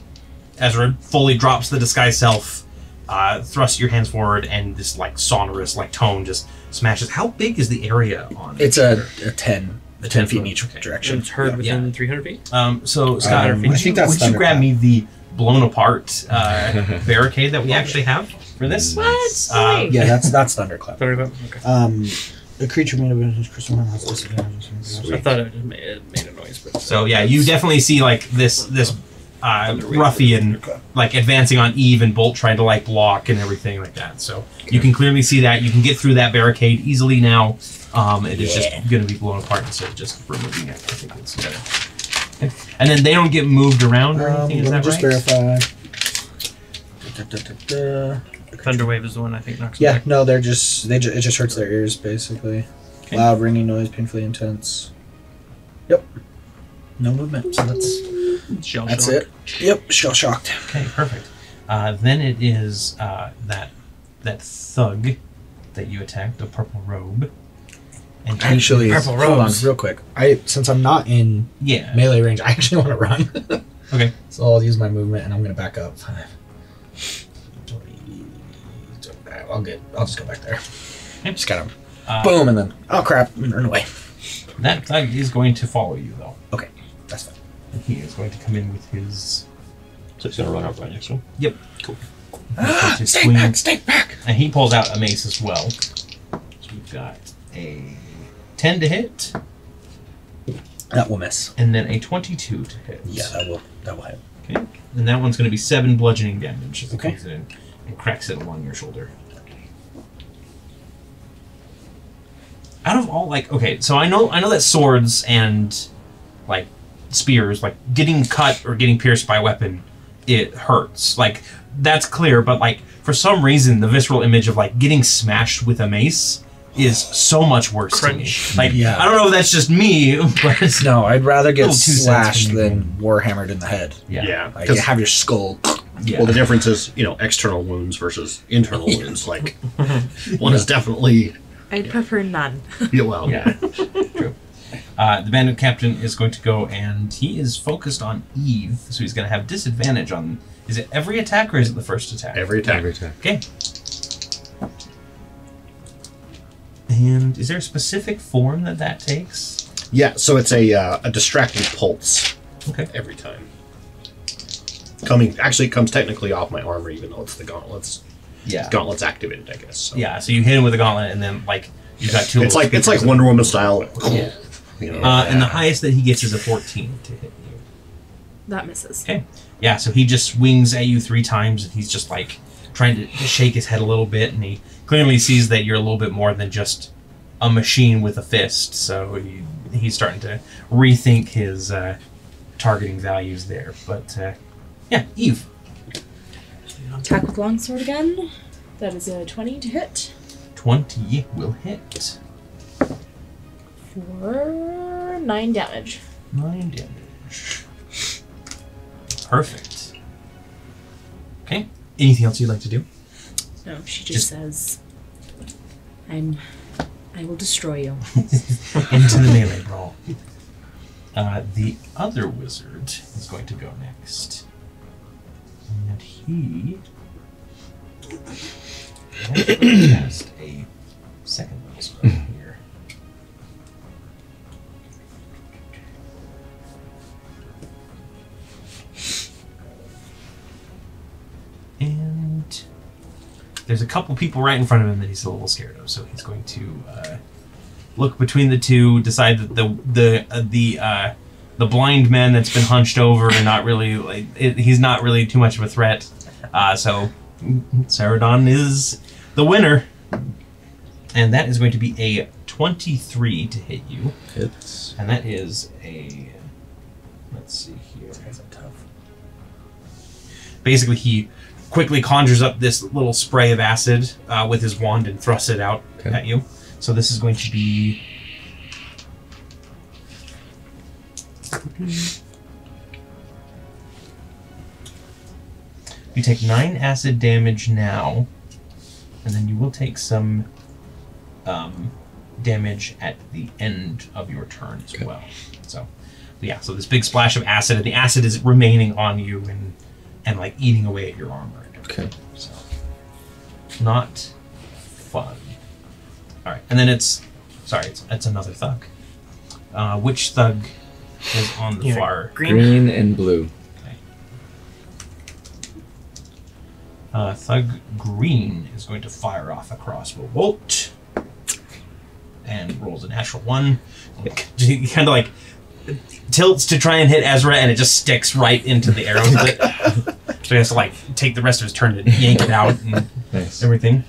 Ezra fully drops the disguise self, uh, thrusts your hands forward, and this like sonorous like tone just smashes. How big is the area on? It's a, a ten. The ten feet in each okay. direction. It's heard yeah. within yeah. three hundred feet. Um, so, Scott, um, would you, would you grab me the blown apart uh, barricade that we actually have for this? What? Um, yeah, that's that's thunderclap. Thunderclap. Okay. Um, the creature made a crystal has disadvantage. I thought it just made, it made a noise. But so yeah, you definitely see like this this uh, ruffian like advancing on Eve and Bolt, trying to like block and everything like that. So you can clearly see that you can get through that barricade easily now. Um, it is yeah. just going to be blown apart instead of just removing it. I think that's better. Okay. And then they don't get moved around or anything, um, is that right? Just verify. Da, da, da, da, da. Thunderwave is the one I think knocks Yeah, back. no, they're just, they just, it just hurts their ears, basically. Okay. Loud, ringing noise, painfully intense. Yep. No movement, so that's, shell that's shock. it. Yep, shell-shocked. Okay, perfect. Uh, then it is uh, that, that thug that you attacked, the purple robe. And actually, hold on, real quick. I since I'm not in yeah. melee range, I actually want to run. Okay. So I'll use my movement, and I'm going to back up. Five. All good. I'll just go back there. Yep. Just got him. Uh, Boom, and then oh crap, and run away. That thug is going to follow you though. Okay, that's fine. And he is going to come in with his. So he's going to run up right next to him. Yep. Cool. Stay back! Stay back! And he pulls out a mace as well. So we've got a. ten to hit. That will miss. And then a twenty-two to hit. Yeah, that will that will hit. Okay. And that one's going to be seven bludgeoning damage. Okay. It in and cracks it along your shoulder. Out of all, like, okay, so I know I know that swords and like spears, like getting cut or getting pierced by a weapon, it hurts. Like that's clear. But like for some reason, the visceral image of like getting smashed with a mace. Is so much worse Crunch. to me. Like, yeah. I don't know if that's just me, but it's no, I'd rather get slashed than warhammered in the head. Yeah. yeah. Like, you have your skull. Yeah. Well, the difference is, you know, external wounds versus internal wounds. Like, one yeah. is definitely... I'd yeah. prefer none. Yeah, well, yeah. True. Uh, the bandit captain is going to go, and he is focused on Eve, so he's going to have disadvantage on... Is it every attack, or is it the first attack? Every attack. Every attack. Okay. And is there a specific form that that takes? Yeah, so it's a uh, a distracting pulse. Okay. Every time. Coming, actually, it comes technically off my armor, even though it's the gauntlets. Yeah. The gauntlets activated, I guess. So. Yeah. So you hit him with a gauntlet, and then like you got two. It's like it's like Wonder Woman style. Yeah. You know, uh, and the highest that he gets is a fourteen to hit you. That misses. Okay. Yeah. So he just swings at you three times, and he's just like trying to shake his head a little bit, and he. Clearly sees that you're a little bit more than just a machine with a fist, so he, he's starting to rethink his uh, targeting values there. But uh, yeah, Eve. Attack with longsword again. That is a twenty to hit. twenty will hit. For nine damage. Nine damage. Perfect. Okay. Anything else you'd like to do? No, she just, just says, "I'm. I will destroy you." Into the melee brawl. Uh, the other wizard is going to go next, and he cast a second level spell here. And. There's a couple people right in front of him that he's a little scared of, so he's going to uh, look between the two, decide that the the uh, the uh, the blind man that's been hunched over and not really like it, he's not really too much of a threat. Uh, so Seredan is the winner, and that is going to be a twenty-three to hit you. Hits, and that is a let's see here. That's a tough. basically he quickly conjures up this little spray of acid uh, with his wand and thrusts it out okay. at you. So this is going to be... You take nine acid damage now, and then you will take some um, damage at the end of your turn as okay. well. So, yeah, so this big splash of acid, and the acid is remaining on you and, and like, eating away at your armor. Okay. So, not fun. All right, and then it's, sorry, it's, it's another thug. Uh, which thug is on the yeah, far? Green. green and blue. Uh, Thug Green is going to fire off a crossbow bolt and rolls a natural one. Like, he kind of like tilts to try and hit Ezra, and it just sticks right into the arrow. So he has to like take the rest of his turn to yank it out and nice. everything.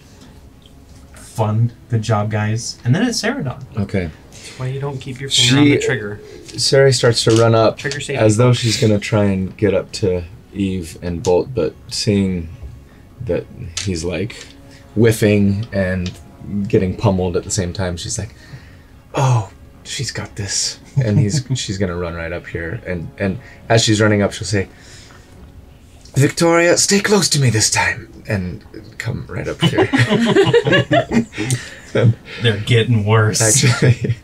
Fun. Good job, guys. And then it's Seredan. Okay. That's why you don't keep your finger she, on the trigger. Sari starts to run up trigger safety. as though she's going to try and get up to Eve and Bolt, but seeing that he's like whiffing and getting pummeled at the same time, she's like, oh, she's got this. And he's she's gonna run right up here. And and as she's running up, she'll say, Victoria, stay close to me this time. And come right up here. They're getting worse. Actually,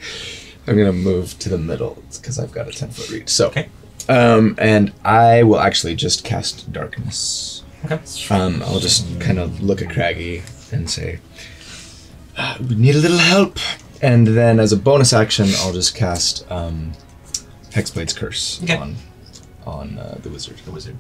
I'm gonna move to the middle because I've got a ten foot reach. So, okay. um, and I will actually just cast Darkness. Okay. Um, I'll just kind of look at Craggy and say, ah, we need a little help. And then as a bonus action, I'll just cast um, Hexblade's Curse okay. on on uh, the wizard. The wizard.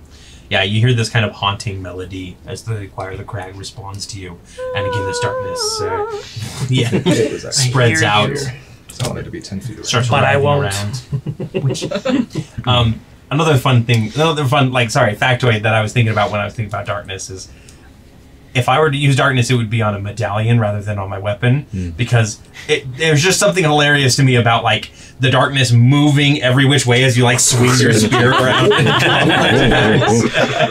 Yeah, you hear this kind of haunting melody as the Choir of the Crag responds to you. And again, this darkness uh, yeah, it was spreads out. Here. I wanted to be ten feet away. Starts but I won't. Around. Which, um, Another fun thing, another fun, like, sorry, factoid that I was thinking about when I was thinking about darkness is if I were to use darkness, it would be on a medallion rather than on my weapon mm. because it, there's just something hilarious to me about, like, the darkness moving every which way as you, like, swing your spear around.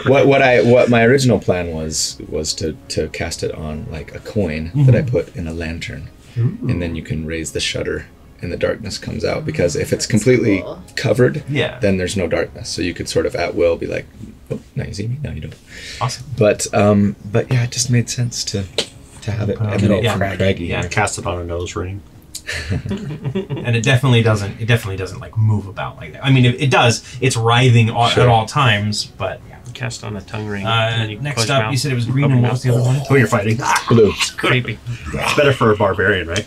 what, what, I, what my original plan was was to, to cast it on, like, a coin mm-hmm. that I put in a lantern, Ooh. and then you can raise the shutter and the darkness comes out, because if it's completely cool. covered, yeah. then there's no darkness. So you could sort of at will be like, oh, now you see me, now you don't. Awesome. But um, but yeah, it just made sense to to have it um, at all yeah, from Craggy. Yeah, cast it on a nose ring. And it definitely doesn't. It definitely doesn't like move about like that. I mean, it, it does. It's writhing all, sure. at all times, but. Cast on a tongue ring. Uh, next up, mouth. you said it was green Open and what was the other one? Oh, you're fighting. Blue. It's creepy. It's better for a barbarian, right?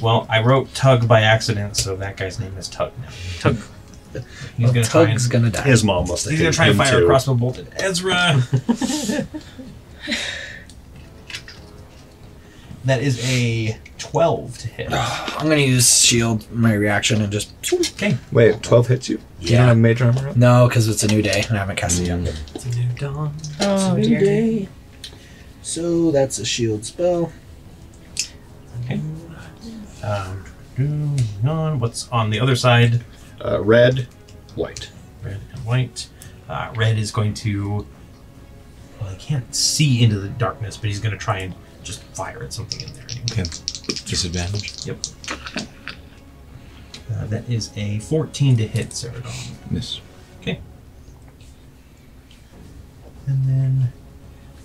Well, I wrote Tug by accident, so that guy's name is Tug now. Tug. He's well, gonna Tug's going to die. His mom must have He's going to try and fire too. a crossbow bolt at Ezra. That is a twelve to hit. Oh, I'm going to use shield, my reaction, and just... Okay. Wait, twelve hits you? Yeah. You don't have mage armor on? No, because it's a new day, and I haven't cast it yet. It's a new dawn. Oh, it's a new dear. day. So that's a shield spell. Okay. Um, what's on the other side? Uh, red, white. Red and white. Uh, red is going to... Well, he can't see into the darkness, but he's going to try and just fire at something in there. Okay. Disadvantage? Yep. Uh, that is a fourteen to hit, Seredan. Miss. Okay. And then...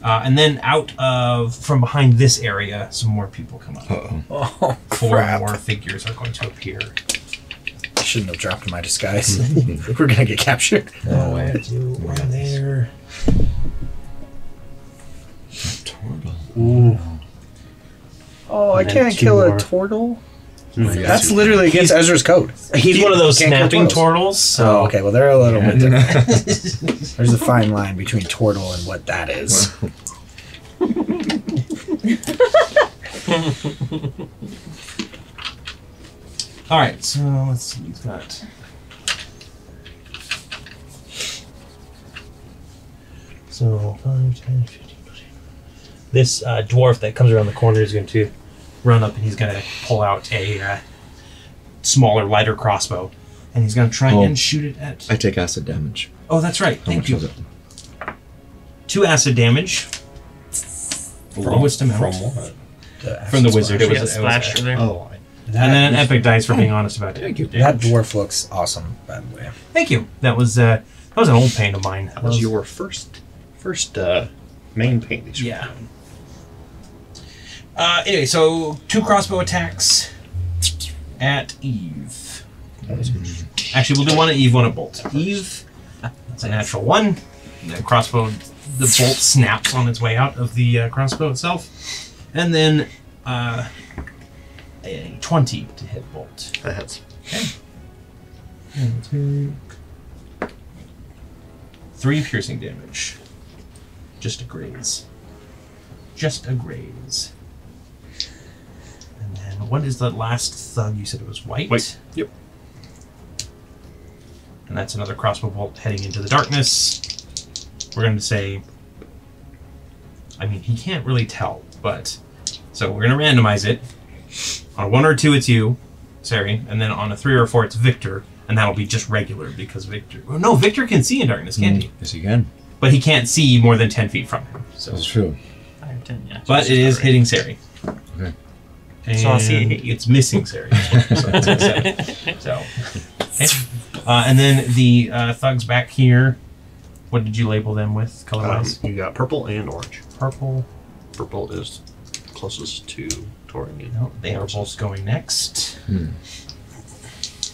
Uh, and then out of, from behind this area, some more people come up. Uh-oh. Oh, Four crap. more figures are going to appear. I shouldn't have dropped my disguise. We're going to get captured. Oh, wait. Right. One right there. Turtle. Ooh. Oh, and I can't kill more. a turtle? Mm-hmm. That's literally against he's, Ezra's code. He's he, one of those snapping turtles. So. Oh, okay. Well, they're a little yeah. bit different. There's a fine line between turtle and what that is. All right. So let's see. He's got. So five, ten, fifteen. This uh, dwarf that comes around the corner is going to run up and he's going to pull out a uh, smaller, lighter crossbow. And he's going to try oh, and shoot it at... I take acid damage. Oh, that's right. How Thank you. two acid damage. From, from which to mount? From what? The from the wizard. It was, it was a splash from there. Oh, and then an epic dice for being honest about it. Thank you. That dwarf looks awesome, by the way. Thank you. That was uh, that was an old paint of mine. That, that was, was your first first uh, main paint. These yeah. Were. Uh, anyway, so two crossbow attacks at Eve. Mm-hmm. Actually, we'll do one at Eve, one at Bolt. Eve, that's a natural one. The crossbow, the bolt snaps on its way out of the uh, crossbow itself. And then uh, a twenty to hit Bolt. That hits. Okay. And take three piercing damage. Just a graze. Just a graze. And then what is the last thug? You said it was white? White. Yep. And that's another crossbow bolt heading into the darkness. We're going to say... I mean, he can't really tell, but... So we're going to randomize it. On a one or a two, it's you, Sari. And then on a three or a four, it's Victor. And that'll be just regular, because Victor... Well, no, Victor can see in darkness, can't mm, he? Yes, he can. But he can't see more than ten feet from him. So. That's true. ten, yeah. But it is hitting Sari. Okay. And so I'll see it it's missing Sari. So that's a seven. So. Okay. Uh, and then the uh, thugs back here. What did you label them with, color-wise? Um, you got purple and orange. Purple. Purple is closest to Taurian. No, they are both going next. Hmm.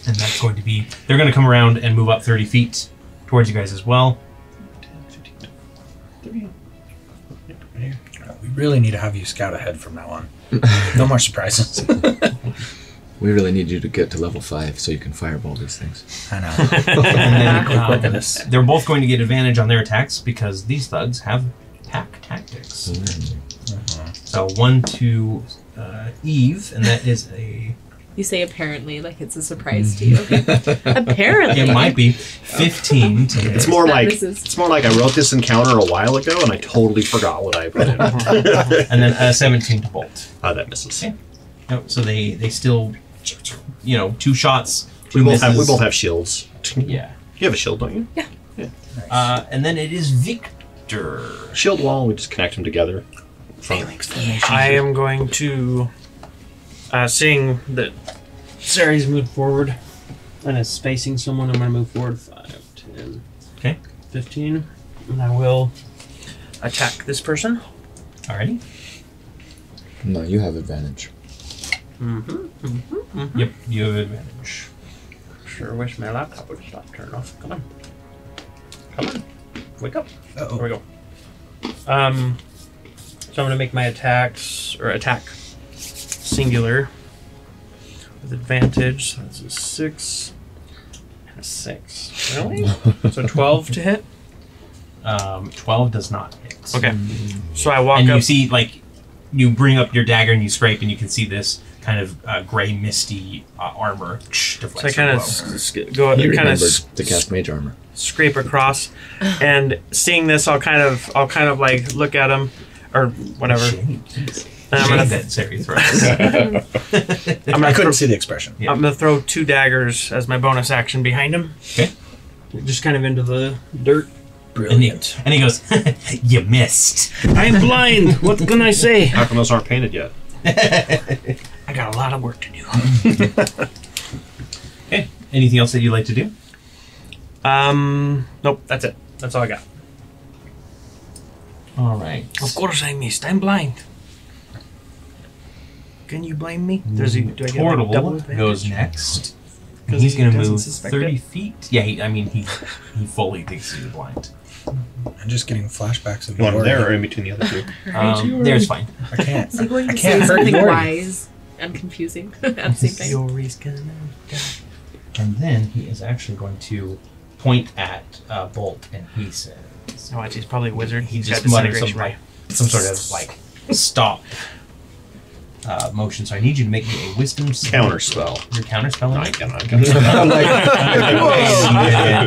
And that's going to be... They're going to come around and move up thirty feet towards you guys as well. ten, fifteen, thirty. We really need to have you scout ahead from now on. No more surprises. We really need you to get to level five so you can fireball these things. I know. And then, um, they're both going to get advantage on their attacks because these thugs have pack tactics. Mm-hmm. uh-huh. So one to uh, Eve, and that is a... You say apparently like it's a surprise to you. Okay. Apparently. It might be. fifteen. It's more like it's more like I wrote this encounter a while ago and I totally forgot what I put in. And then uh, seventeen to Bolt. Oh, that misses. Okay. Oh, so they, they still... You know, two shots. Two we both have we both have shields. Yeah, you have a shield, don't you? Yeah. Yeah. Nice. Uh, and then it is Victor. Shield wall. We just connect them together. Phalanx. I am going to, uh, seeing that Sari's moved forward and is spacing someone, I'm going to move forward five, ten, okay, fifteen, and I will attack this person. Alrighty. No, you have advantage. Mm-hmm, mm-hmm, mm-hmm. Yep, you have advantage. Sure wish my laptop would stop turning off. Come on. Come on. Wake up. Uh-oh. There we go. Um, so I'm going to make my attacks, or attack, singular, with advantage. So that's a six. And a six. Really? So twelve to hit? Um, twelve does not hit. Okay. So I walk and up. And you see, like, you bring up your dagger and you scrape and you can see this kind of uh, gray, misty uh, armor. So I kind of go up, kind of to cast mage armor. Scrape across, and seeing this, I'll kind of, I'll kind of like look at him, or whatever. Shame. And I'm gonna that series. I couldn't see the expression. Yeah. I'm gonna throw two daggers as my bonus action behind him. Okay. Just kind of into the dirt. Brilliant. And he, and he goes, "You missed." I'm blind. What can I say? How come those aren't painted yet? I got a lot of work to do. Okay. Anything else that you'd like to do? Um. Nope. That's it. That's all I got. All right. Of course I missed. I'm blind. Can you blame me? Does he? Do I get like double advantage? Goes next. He's he gonna move thirty it? Feet. Yeah. He, I mean, he he fully thinks he's blind. I'm just getting flashbacks of you want there or in between the other two? Um, there's fine. I can't. Is he going I to can't say something Yori. Wise and confusing at the same time? Yori's gonna die. And then he is actually going to point at uh, Bolt, and he says, "No, oh, he's probably a wizard." He he's just mutters some, right? some sort of like stop uh, motion. So I need you to make me a wisdom counter spell. Your counter spell? No, I cannot.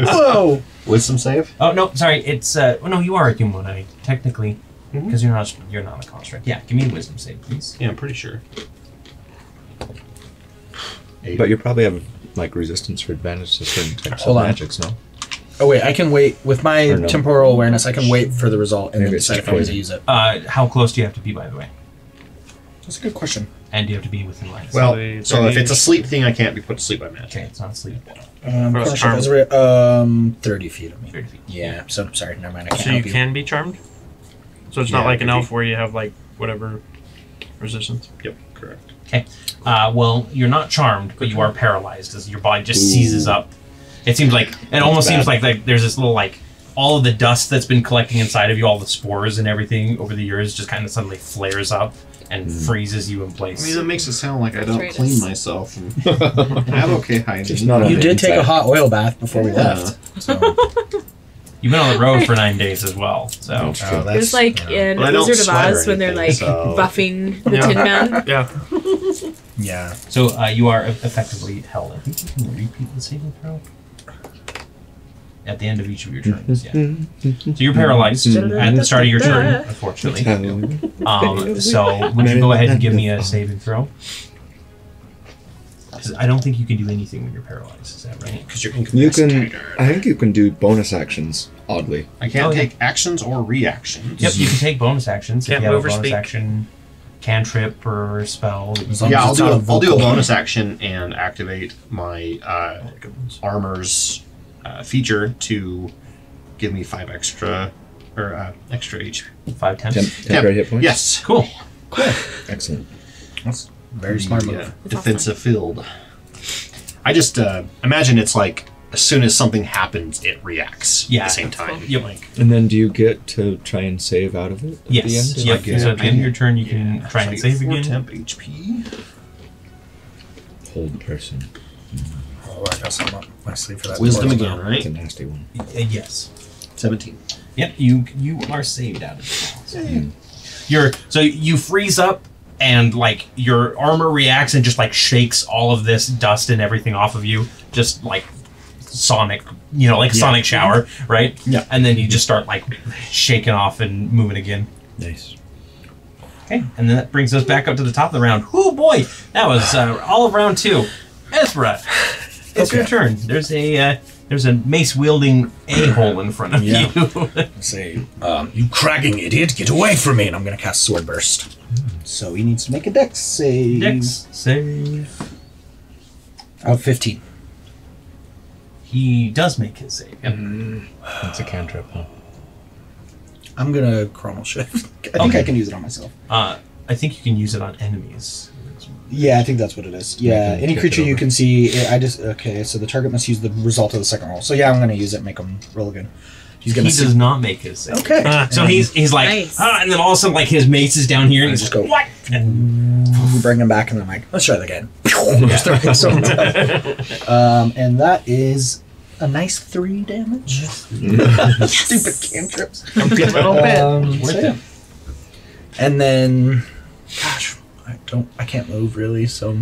Whoa! Wisdom save? Oh no, sorry. It's uh, well, no, you are a humanoid technically, because mm-hmm. you're not you're not a construct. Yeah, give me a wisdom save, please. Yeah, I'm pretty sure. Eight. But you probably have like resistance for advantage to certain types Hold of on. Magics, no? Oh wait, I can wait with my no. temporal awareness. I can wait for the result and Maybe then decide if I want to use it. Uh, how close do you have to be, by the way? That's a good question. And do you have to be within line? Well, so, so if it's a sleep thing, I can't be put to sleep by magic. Okay, it's not sleep. Um, of course, Ezra, um, thirty feet. I mean, thirty feet. Yeah. So sorry, never mind. I can't so you can you. be charmed. So it's yeah, not like an elf be. where you have like whatever resistance. Yep. Correct. Okay. Uh, well, you're not charmed, but you are paralyzed as your body just Ooh. seizes up. It seems like it that's almost bad. seems like, like there's this little like all of the dust that's been collecting inside of you, all the spores and everything over the years, just kind of suddenly flares up and mm. freezes you in place. I mean, that makes it sound like I don't Tratus. clean myself. I'm okay hiding. Not you did take a hot oil bath before yeah. we left. So. You've been on the road for nine days as well, so oh, that's, it was like yeah. in well, Wizard of Oz when they're like so. buffing the yeah. Tin Man. Yeah, yeah. So uh, you are effectively held. I think you can repeat the saving throw at the end of each of your turns. Yeah. So you're paralyzed at the start of your turn, unfortunately. Um, so would you go ahead and give me a saving throw? I don't think you can do anything when you're paralyzed. Is that right? Because you're incapacitated. You can. I think you can do bonus actions. Oddly, I can't oh, take yeah. actions or reactions. Yep, you can take bonus actions. Can't if you have a bonus speak. action, cantrip or spell. Yeah, I'll do. A, I'll do a bonus action and activate my uh, armor's uh, feature to give me five extra or uh, extra H P. Five times. Temp temporary Temp hit points. Yes. Cool. Cool. Excellent. That's Very smart move. Yeah. Defensive field. I just uh, imagine it's like as soon as something happens, it reacts yeah, at the same time. Cool. Yep. Like, and then do you get to try and save out of it at yes. the end? So, yep. yeah. so at the end of your turn, you yeah. can try and save again. Temp H P. Hold person. Mm-hmm. Oh, I guess I'm up my sleeve for that. Wisdom again, down, right? It's a nasty one. Uh, yes. seventeen. Yep, you you are saved out of it. So, yeah. You're so you freeze up. And like your armor reacts and just like shakes all of this dust and everything off of you, just like sonic, you know, like yeah. sonic shower, right? Yeah. And then you just start like shaking off and moving again. Nice. Okay, and then that brings us back up to the top of the round. Oh boy, that was uh, all of round two. Ezra, it's okay. your turn. There's a uh, there's a mace wielding a hole in front of yeah. you. Say, um, you cragging idiot, get away from me! And I'm gonna cast Sword Burst. So he needs to make a dex save. Dex save. Oh, fifteen. He does make his save. Yep. Mm. That's a cantrip, huh? I'm going to chromal shift. I think okay. I can use it on myself. Uh, I think you can use it on enemies. Yeah, I think that's what it is. Yeah, any creature you can see. I just Okay, so the target must use the result of the second roll. So yeah, I'm going to use it, make him roll again. He's gonna he does not make his save. Okay. Uh, so he's he's like, nice. ah, and then all of a sudden, like, his mace is down here, and, and he's just like, go, what? And we bring him back, and I'm like, let's try that again. Yeah. um, and that is a nice three damage. Yes. Stupid cantrips. A little bit. Um, so yeah. And then, gosh, I don't, I can't move really, so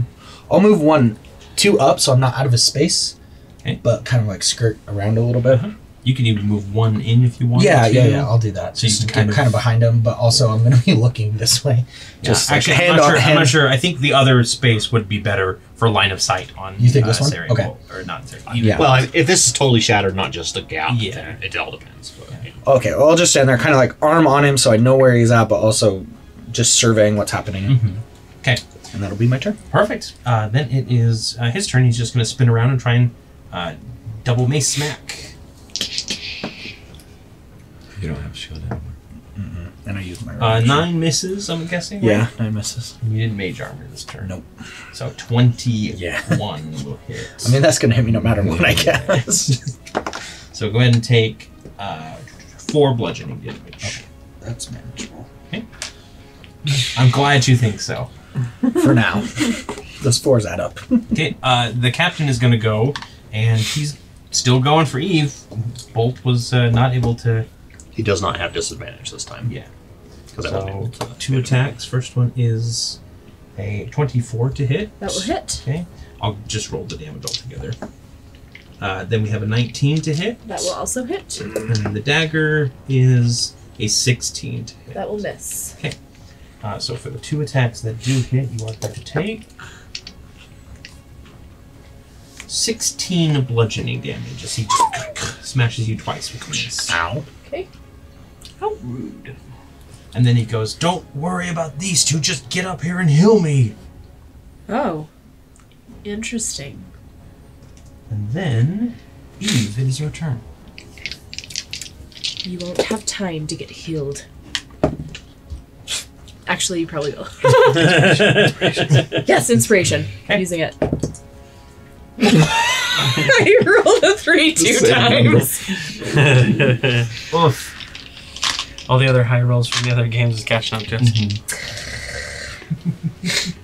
I'll move one, two up, so I'm not out of his space, okay. but kind of like skirt around a little bit. Uh-huh. You can even move one in if you want. Yeah, to. yeah, yeah. I'll do that. So just you can kind of, kind of behind him, but also I'm going to be looking this way. Just yeah. Actually, like, I'm, not sure, I'm not sure. I think the other space would be better for line of sight on. You think uh, this one? Seredan, okay. Or not Seredan. Yeah. Well, if this is totally shattered, not just a gap. Yeah. Then it all depends. But, yeah. Yeah. Okay. Well, I'll just stand there, kind of like arm on him, so I know where he's at, but also just surveying what's happening. Mm-hmm. Okay. And that'll be my turn. Perfect. Uh, then it is uh, his turn. He's just going to spin around and try and uh, double mace smack. You don't have shield anymore. Mm-mm. And I used my uh, nine misses, I'm guessing. Yeah, right? nine misses. You didn't mage armor this turn. Nope. So twenty-one yeah. will hit. I mean, that's going to hit me no matter what, I guess. So go ahead and take uh, four bludgeoning damage. Okay. That's manageable. Okay. I'm glad you think so. For now. Those fours add up. Okay, uh, the captain is going to go, and he's still going for Eve. Bolt was uh, not able to... He does not have disadvantage this time. Yeah. So, two attacks. First one is a twenty-four to hit. That will hit. Okay. I'll just roll the damage altogether. Uh, then we have a nineteen to hit. That will also hit. And the dagger is a sixteen to hit. That will miss. Okay. Uh, so for the two attacks that do hit, you are going to take sixteen bludgeoning damage as he just smashes you twice with this. Ow. Okay. How rude. And then he goes, "Don't worry about these two, just get up here and heal me." Oh. Interesting. And then, Eve, it is your turn. You won't have time to get healed. Actually, you probably will. Inspiration, inspiration. Yes, inspiration. Okay. I'm using it. I rolled a three two times. Oof. All the other high rolls from the other games is catching up to us. Mm-hmm.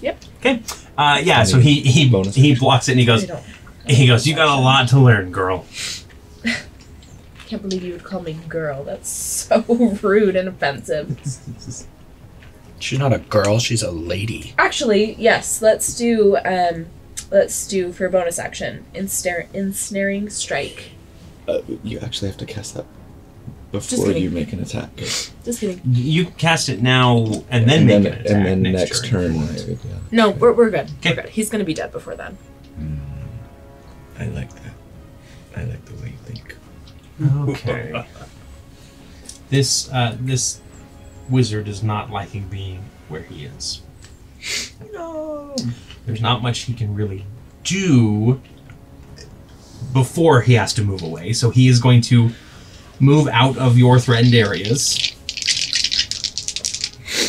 Yep. Okay. Uh, yeah. So he he Bonus he blocks it and he goes. I don't, I he goes. You got a lot to learn, girl. I can't believe you would call me girl. That's so rude and offensive. She's not a girl, she's a lady. Actually, yes, let's do um let's do for bonus action. Ensnare, ensnaring strike. Uh, you actually have to cast that before you make an attack. Just kidding. You cast it now and then and make then, an attack. And then next, next turn. turn yeah. No, we're we're good. Kay. We're good. He's gonna be dead before then. Mm, I like that. I like the way you think. Okay. This uh, this wizard is not liking being where he is. No. There's not much he can really do before he has to move away, so he is going to move out of your threatened areas.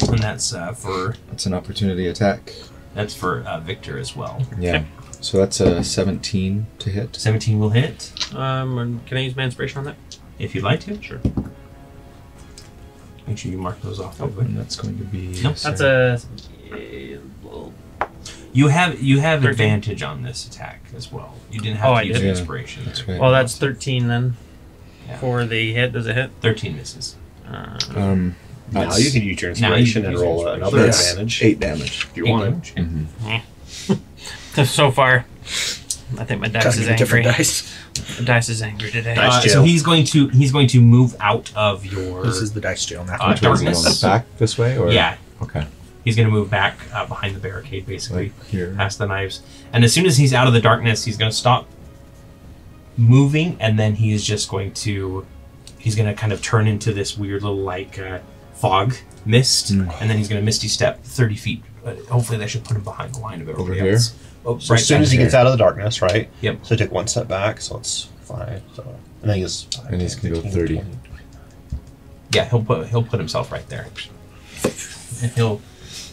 And that's uh, for... That's an opportunity attack. That's for uh, Victor as well. Yeah. Okay. So that's a seventeen to hit. seventeen will hit. Um, can I use my inspiration on that? If you'd like to, sure. Make sure you mark those off. Oh, and that's going to be... Nope, that's a... You have you have thirteen. Advantage on this attack as well. You didn't have oh, to I use yeah. inspiration. That's right. Well, that's thirteen then. Yeah. For the hit, does it hit? thirteen misses. Uh, um, now you can use your inspiration you and roll inspiration. Another that's advantage. eight damage. If you eight want damage. It. Mm-hmm. Yeah. So far, I think my dice is angry. Dice. The dice is angry today. Uh, so he's going to he's going to move out of your. This is the dice jail now. Uh, darkness. Back this way, or yeah. Okay. He's going to move back uh, behind the barricade, basically, like here, past the knives. And as soon as he's out of the darkness, he's going to stop moving, and then he is just going to he's going to kind of turn into this weird little like uh, fog mist, mm. and then he's going to misty step thirty feet. Uh, hopefully, that should put him behind the line of everybody over else. Here? Oh, so right as soon as he gets here. Out of the darkness, right? Yep. So take one step back, so it's five. So and then he's and he's gonna go thirty. twenty, yeah, he'll put he'll put himself right there, and he'll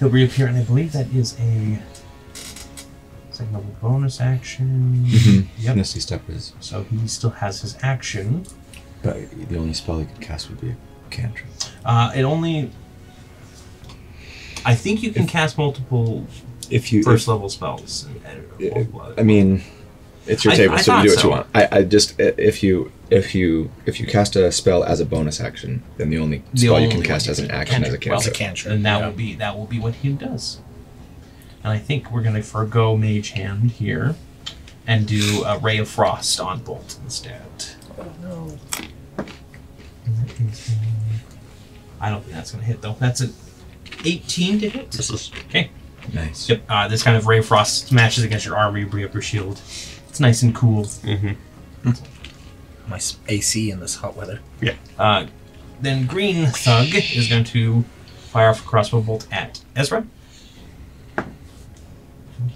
he'll reappear. And I believe that is a second level bonus action. Mm-hmm. Yep. Misty step is so he still has his action. But the only spell he could cast would be a cantrip. Uh, it only. I think you can if, cast multiple. If you first if, level spells, and, uh, I mean, it's your table, I, I so you do what so. you want. I, I just if you if you if you cast a spell as a bonus action, then the only the spell only you can cast as an action is a cantrip. And that yeah. will be that will be what he does. And I think we're gonna forgo Mage Hand here, and do a Ray of Frost on Bolt instead. Oh no! I don't think that's gonna hit though. That's an eighteen to hit. This is okay. Nice. Yep. Uh, this kind of Ray of Frost smashes against your armor, you bring up your shield. It's nice and cool. Mm-hmm. My A C in this hot weather. Yeah. Uh, then Green Thug is going to fire off a crossbow bolt at Ezra.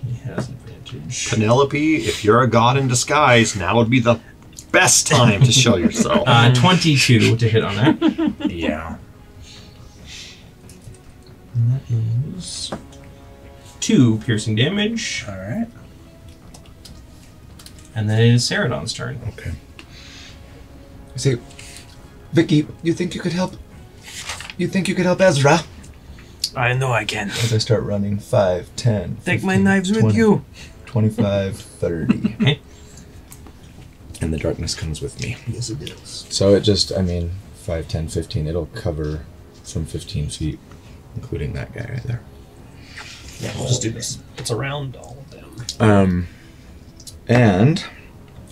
He has advantage. Penelope, if you're a god in disguise, now would be the best time to show yourself. Uh, twenty-two to hit on that. Yeah. And that is... two piercing damage. All right. And then it is Seredan's turn. Okay. I say, Vicky, you think you could help? You think you could help Ezra? I know I can. As I start running, five, ten, take fifteen, my knives twenty, with you. twenty-five, thirty. Okay. And the darkness comes with me. Yes, it is. So it just, I mean, five, ten, fifteen, it'll cover some fifteen feet, including that guy right there. Yeah, we'll just do this. It's around all of them. Um, and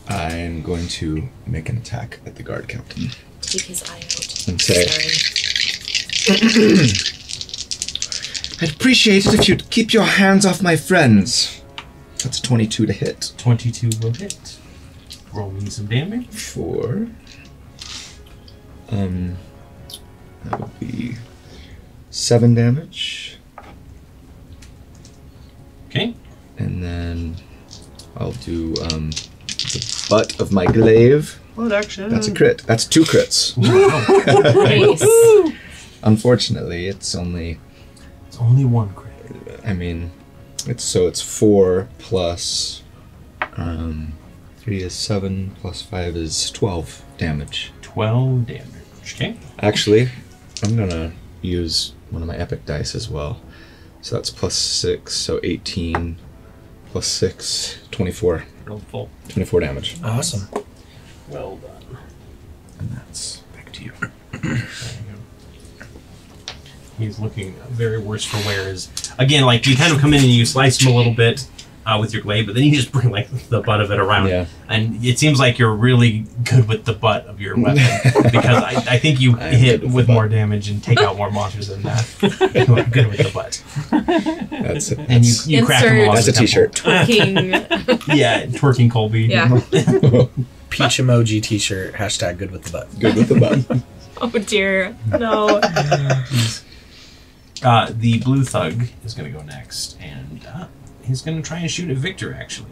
I'm going to make an attack at the guard captain. Take his eye out. And say, I'd appreciate it if you'd keep your hands off my friends. That's a twenty-two to hit. twenty-two will hit. Roll me some damage. Four. Um, that would be seven damage. Okay. And then I'll do um, the butt of my glaive. What action? That's a crit. That's two crits. Nice. Unfortunately, it's only... It's only one crit. I mean, it's so it's four plus... Um, three is seven, plus five is twelve damage. twelve damage, okay. Actually, I'm going to use one of my epic dice as well. So that's plus six, so eighteen, plus six, twenty-four. Full. twenty-four damage. Awesome. Well done. And that's back to you. He's looking very worse for wear. Is again, like, you kind of come in and you slice him a little bit uh, with your blade, but then you just bring, like, the butt of it around. Yeah. And it seems like you're really good with the butt of your weapon, because I, I think you I hit with, with more damage and take out more monsters than that. You're good with the butt. That's, that's, and you, you crack him off. That's a t-shirt. Twerking. Yeah, twerking Colby. Yeah. Peach emoji t-shirt, hashtag good with the butt. Good with the butt. Oh, dear. No. Uh, the blue thug is going to go next, and uh, he's going to try and shoot at Victor, actually.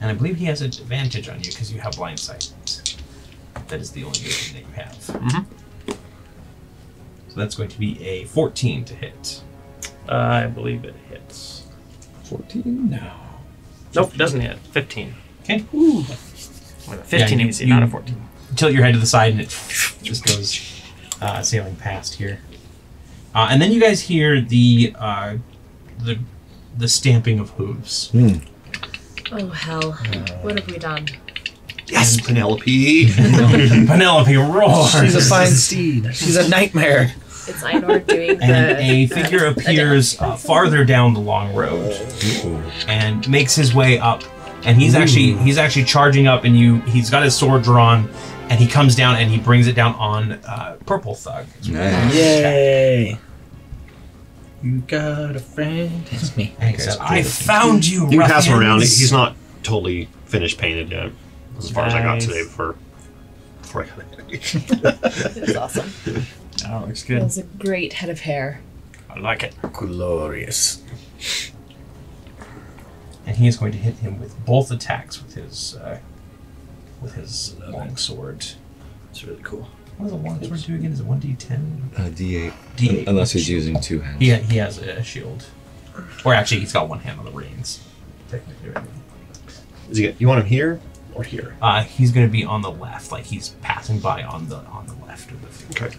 And I believe he has an advantage on you because you have blind sight. That is the only thing that you have. Mm-hmm. So that's going to be a fourteen to hit. Uh, I believe it hits. fourteen? No. Nope, it doesn't hit. fifteen. Okay. Ooh. fifteen yeah, easy, you, not a fourteen. You tilt your head to the side and it just goes uh, sailing past here. Uh, and then you guys hear the uh, the the stamping of hooves. Mm. Oh hell! Uh, what have we done? Yes, Penelope. Penelope roars. She's a fine steed. She's a nightmare. It's Ainur doing the. And a figure appears uh, farther down the long road and makes his way up. And he's Ooh. actually he's actually charging up, and you he's got his sword drawn. And he comes down and he brings it down on uh, Purple Thug. Nice. Yay! You got a friend. It's me. Okay, so I found you. You can pass him around. He's not totally finished painted yet. As far nice. as I got today before before I got it. That's awesome. That oh, looks good. That's a great head of hair. I like it. Glorious. And he is going to hit him with both attacks with his. Uh, With his long sword. It's really cool. What does a long sword do again? Is it one d ten? Uh, d eight. d eight. Unless he's using two hands. Yeah, he, he has a shield. Or actually, he's got one hand on the reins. Technically, right now. Is he? You want him here or here? Uh, he's going to be on the left. Like he's passing by on the on the left of the field. Okay.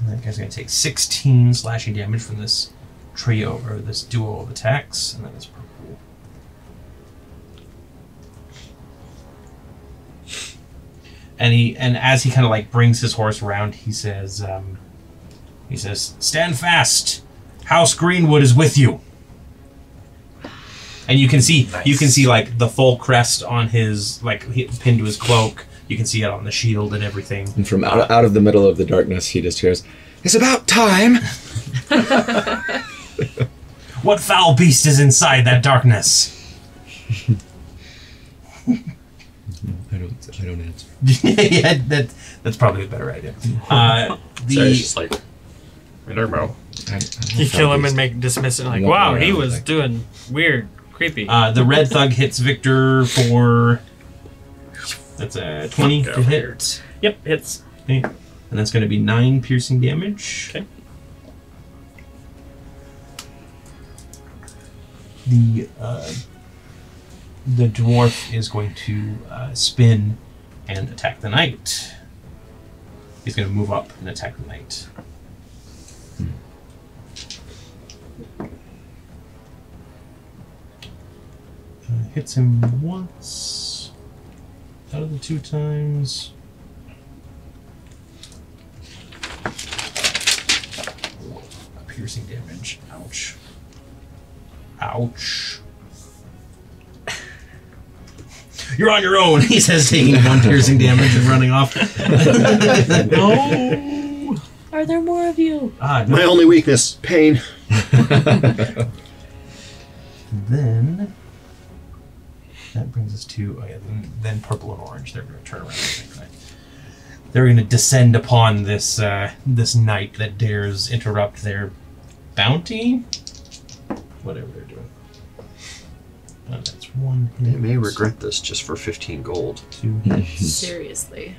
And that guy's going to take sixteen slashing damage from this. Trio or this duo of attacks, and then it's purple. And he and as he kind of like brings his horse around, he says, um, "He says, stand fast. House Greenwood is with you." And you can see, nice. you can see like the full crest on his like pinned to his cloak. You can see it on the shield and everything. And from out out of the middle of the darkness, he just hears, "It's about time." What foul beast is inside that darkness? I don't. I don't answer. Yeah, that, that's probably a better idea. Uh, the so it's just like, I don't know. I, I don't you kill him beast. and make dismiss it like, wow, he was like, doing weird, creepy. Uh, the red thug hits Victor for that's a twenty to hit. Yep, hits. Okay. And that's going to be nine piercing damage. Okay. The uh, the dwarf is going to uh, spin and attack the knight. He's going to move up and attack the knight. Hmm. Uh, hits him once. Out of the two times. Oh, piercing damage. Ouch. Ouch. You're on your own, he says, taking one piercing damage and running off. No. Are Are there more of you? Ah, no. My only weakness, pain. Then that brings us to oh yeah, then, then purple and orange. They're going to turn around. Right? They're going to descend upon this uh, this knight that dares interrupt their bounty. Whatever they're doing. Oh, that's one. They may regret this just for fifteen gold. Two hits. Seriously.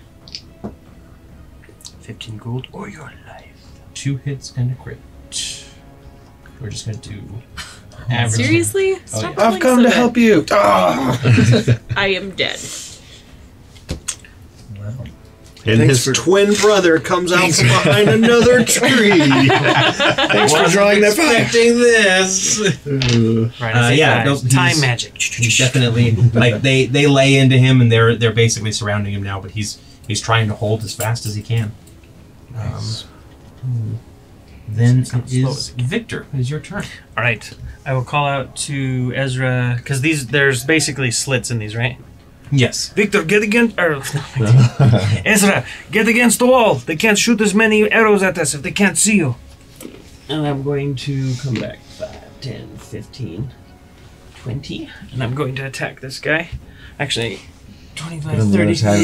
fifteen gold or your life. Two hits and a crit. We're just going to do average. Seriously? Oh, yeah. I've come so to bad. help you. Oh. I am dead. Wow. And Thanks his twin brother comes out from behind another tree. Thanks for drawing that fire. Expecting this. Right, uh, yeah, no, time magic. Definitely, like they, they lay into him, and they're they're basically surrounding him now. But he's he's trying to hold as fast as he can. Nice. Um, then it is Victor. It is your turn. All right, I will call out to Ezra because these there's basically slits in these, right? Yes. Victor, get against... Er, Ezra, get against the wall. They can't shoot as many arrows at us if they can't see you. And I'm going to come back five, ten, fifteen, twenty. And I'm going to attack this guy. Actually, twenty-five, thirty. Yeah.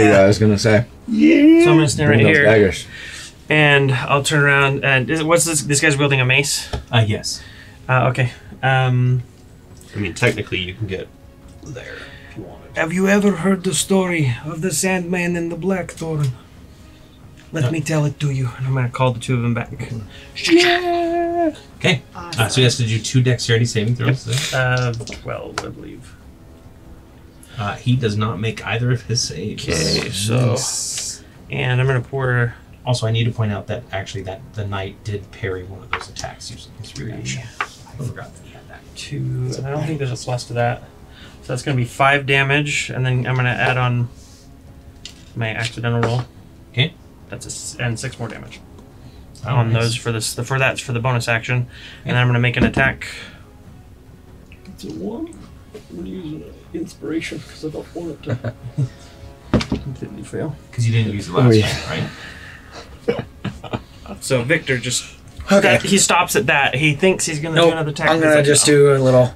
Yeah. I was going to say. Yeah. So I'm going to stand right here. Daggers. And I'll turn around. And is, what's this? This guy's wielding a mace? Uh, yes. Uh, okay. Um, I mean, technically, you can get there. Have you ever heard the story of the Sandman and the Blackthorn? Let no. me tell it to you, and I'm going to call the two of them back. Yeah. Okay. Awesome. Uh, so he has to do two dexterity saving throws. Yep. Uh, twelve, I believe. Uh, he does not make either of his saves. Okay, so... Nice. And I'm going to pour... Also, I need to point out that, actually, that the knight did parry one of those attacks using his reaction. I forgot that he had that. Two... And I don't think there's a plus to that. So that's going to be five damage, and then I'm going to add on my accidental roll. Okay. That's a, and six more damage oh, on nice. those for this. The, for that's for the bonus action, and then I'm going to make an attack. It's a one. I'm going to use an inspiration because I don't want it to completely fail. Because you didn't use the last oh, yeah. one, right? So Victor just. Okay. That, he stops at that. He thinks he's going to nope. do another attack. I'm going to just no. do a little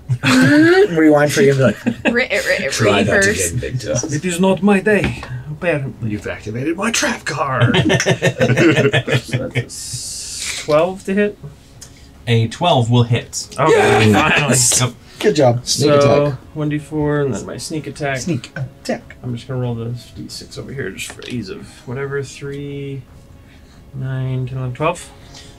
rewind for you. Like, try that again, Victor. It is not my day, apparently. You've activated my trap card. So that's a twelve to hit? A twelve will hit. Okay, yes. Finally. Good job. Sneak so, attack. one d four, and then my sneak attack. Sneak attack. I'm just going to roll the d six over here just for ease of whatever. three, nine, ten, eleven, twelve.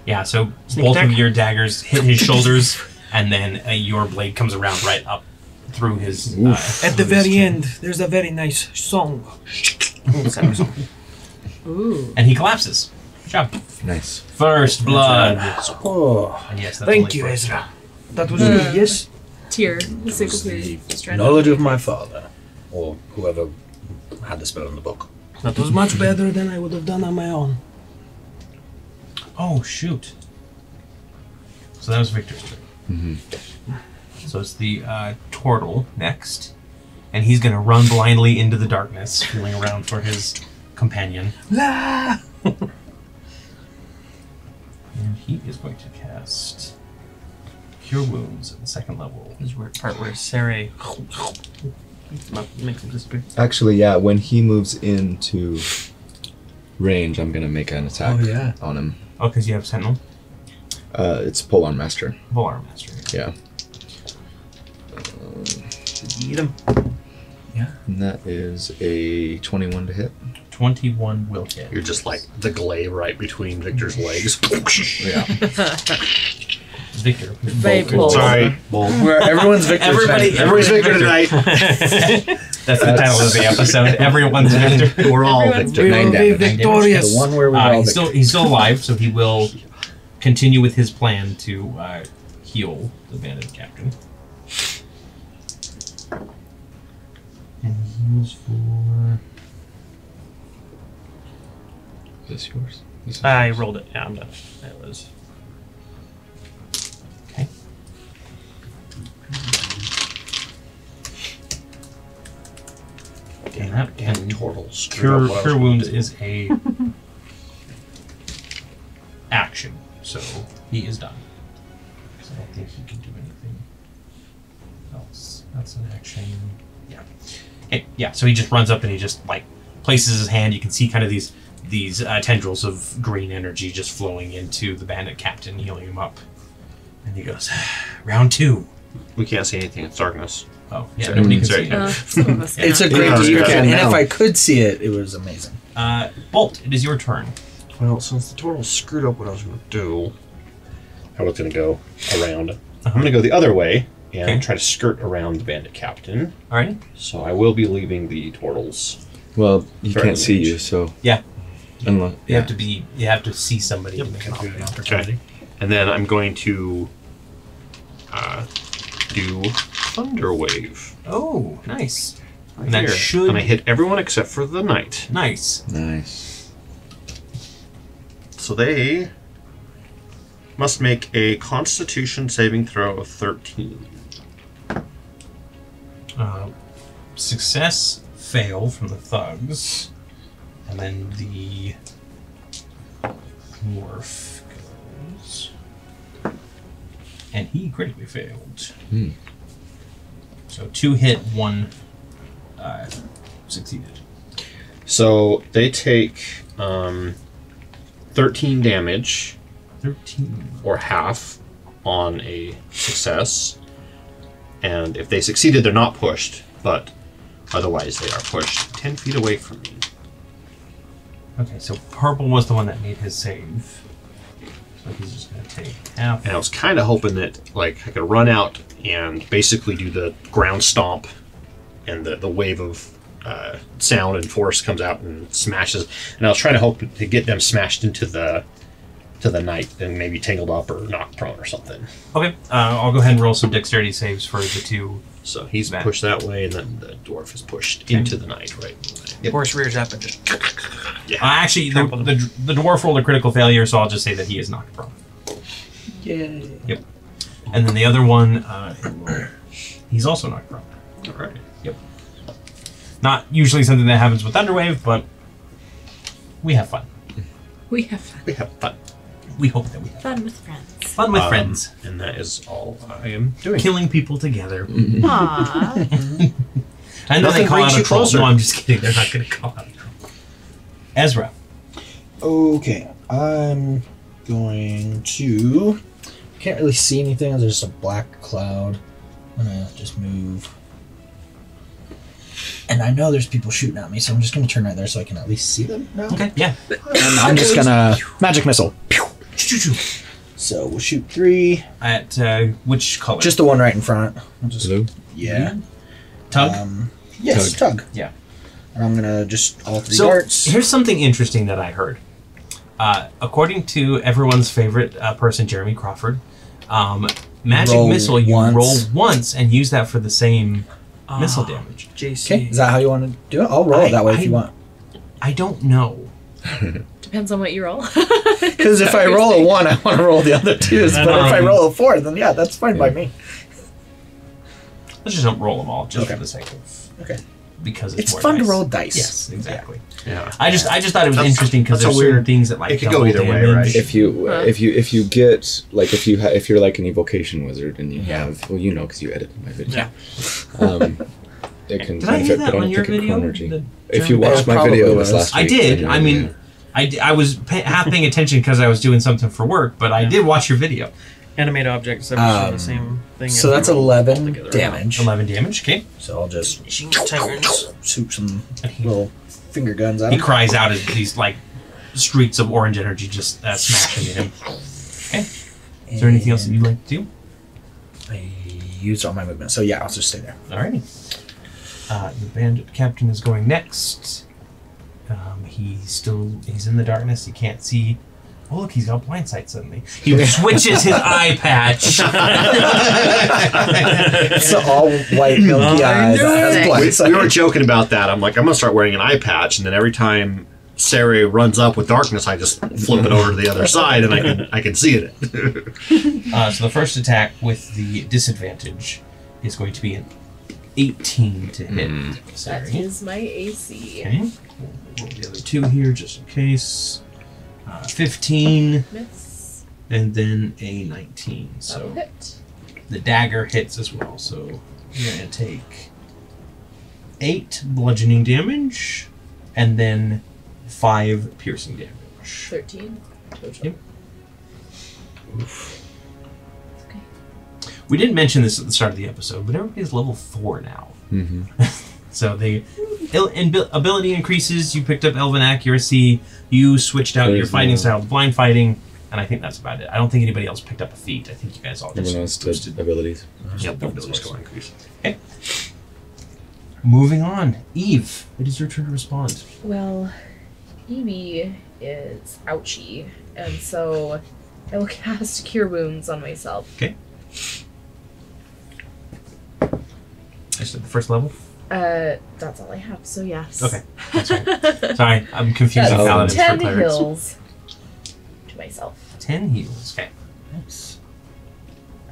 Yeah, so Sneak both attack. of your daggers hit his shoulders, and then uh, your blade comes around right up through his... Uh, At the very chin. end, there's a very nice song. Ooh. And he collapses. Good job. Nice. First blood. Oh. And yes, that's Thank you, first. Ezra. That was uh, me, yes? Tear. That was the knowledge of my father, or whoever had the spell in the book. That was much better than I would have done on my own. Oh, shoot. So that was Victor's turn. Mm-hmm. So it's the uh, Tortle next. And he's going to run blindly into the darkness, feeling around for his companion. La! And he is going to cast Cure Wounds at the second level. This is where part where Sere makes him disappear. Actually, yeah, when he moves into range, I'm going to make an attack oh, yeah. on him. Oh, because you have Sentinel? Uh, it's Polearm Master. Polearm Master. Yeah. Um, Eat him. Yeah. And that is a twenty-one to hit. twenty-one will hit. You're just like the glaive right between Victor's legs. Yeah. Victor. Bolt. Bolt. Sorry. Bolt. We're, everyone's Victor. Everybody, everybody's Victor tonight. That's the title of the episode. Everyone's Victor. We're all Everyone's Victor. Nine we will be victorious. The one where we're uh, all he's, still, he's still alive, so he will continue with his plan to uh, heal the bandit captain. And he heals for... Is this yours? This is I yours. rolled it. Yeah, I'm done. It was... And that and Tortles. Cure, Cure Wounds is a action, so he is done. Because I don't think he can do anything else. That's an action. Yeah. Okay. Yeah. So he just runs up and he just like places his hand. You can see kind of these these uh, tendrils of green energy just flowing into the bandit captain, healing him up. And he goes, "Round two." We can't see anything. It's darkness. Oh, yeah. Sorry. Nobody can see it. Uh, it's a great yeah, description, and if I could see it, it was amazing. Uh, Bolt, it is your turn. Well, since the turtle screwed up what I was going to do, I was going to go around. Uh-huh. I'm going to go the other way and okay. try to skirt around the bandit captain. All right. So I will be leaving the turtles. Well, you can't see you, so yeah. You, Unless, you yeah. have to be. You have to see somebody yep. to make an opportunity. Okay. And then I'm going to uh, do Thunder Wave. Oh, nice. Right and that should. And I hit everyone except for the knight. Nice. Nice. So they must make a Constitution saving throw of thirteen. Uh, success, fail from the thugs, and then the morph goes, and he critically failed. Hmm. So two hit, one uh, succeeded. So they take um, thirteen damage. Thirteen. Or half on a success. And if they succeeded, they're not pushed, but otherwise they are pushed ten feet away from me. Okay, so purple was the one that made his save. So he's just going to take half. And I was kind of hoping that like I could run out and basically do the ground stomp, and the, the wave of uh, sound and force comes out and smashes. And I was trying to hope to get them smashed into the... to the knight and maybe tangled up or knocked prone or something. Okay, uh, I'll go ahead and roll some dexterity saves for the two. So he's men. pushed that way, and then the dwarf is pushed okay. into the knight, right? The horse rears up and just. Yeah. Uh, actually, the, the, the dwarf rolled a critical failure, so I'll just say that he is knocked prone. Yay. Yep. And then the other one, uh, he's also knocked prone. All right. Yep. Not usually something that happens with Thunderwave, but we have fun. We have fun. We have fun. We hope that we have fun with friends. Fun with um, friends, and that is all I am doing. Killing people together. Mm-hmm. Aww. I know they call out a troll. No, I'm just kidding. They're not going to call out a troll. Ezra. Okay, I'm going to. Can't really see anything. There's just a black cloud. I'm gonna just move. And I know there's people shooting at me, so I'm just going to turn right there so I can at least see them now. Okay. Yeah. And I'm just going to magic missile. So we'll shoot three. At uh, which color? Just the one right in front. Just, Blue? Yeah. Mm-hmm. Tug? Um, yes, tug. tug. Yeah. And I'm going to just all three so, darts. Here's something interesting that I heard. Uh, according to everyone's favorite uh, person, Jeremy Crawford, um, magic roll missile, you once. roll once and use that for the same uh, missile damage. J C. Is that how you want to do it? I'll roll I, it that way I, if you want. I don't know. Depends on what you roll. Because if I roll a one, I want to roll the other twos. But um, if I roll a four, then yeah, that's fine yeah. by me. Let's just don't roll them all, just okay. for the sake of. Okay. Because it's, it's more fun dice. to roll dice. Yes, exactly. Yeah. yeah. I just, I just thought it was that's, interesting because there's weird things that like it could go either damage. way, right? If you, uh, if you, if you get like if you ha if you're like an evocation wizard and you yeah. have, well, you know, because you edited my video. Yeah. Um, it can did benefit, I hear that but on your video? The, if you watched my video was. last week, I did. I mean. Yeah. I, d I was pay half paying attention because I was doing something for work, but yeah. I did watch your video. Animate objects, I'm um, sure the same thing. So that's eleven damage. eleven damage, okay. So I'll just shoot some little finger guns out. He cries out as these like streaks of orange energy just uh, smashing at him. Okay. Is there anything else that you'd like to do? I used all my movement, so yeah, I'll just stay there. Alrighty. Uh, the bandit captain is going next. Um, he's still, he's in the darkness, he can't see. Oh look, he's got blindsight suddenly. He switches his eye patch. It's all white milky oh, eyes. Has we, we were joking about that. I'm like, I'm going to start wearing an eye patch, and then every time Sarah runs up with darkness, I just flip it over to the other side and I can, I can see it. uh, so the first attack with the disadvantage is going to be an eighteen to hit. Mm. That is my A C. Okay. We'll roll the other two here just in case. Uh, fifteen. Miss. and then a nineteen. So hit. The dagger hits as well. So you're going to take eight bludgeoning damage and then five piercing damage. thirteen total. Yep. Oof. It's okay. We didn't mention this at the start of the episode, but everybody's level four now. Mm-hmm. So the ability increases, you picked up Elven Accuracy, you switched out There's your fighting no. style to blind fighting, and I think that's about it. I don't think anybody else picked up a feat. I think you guys all just else boosted abilities. Yep, the ability score increase. Okay. Moving on. Eve, it is your turn to respond. Well, Evie is ouchy, and so I will cast Cure Wounds on myself. Okay. I said the first level? Uh, that's all I have, so yes. Okay, that's right. Sorry, I'm confusing paladins for clerics. Ten heals to myself. Ten heals, okay. Nice.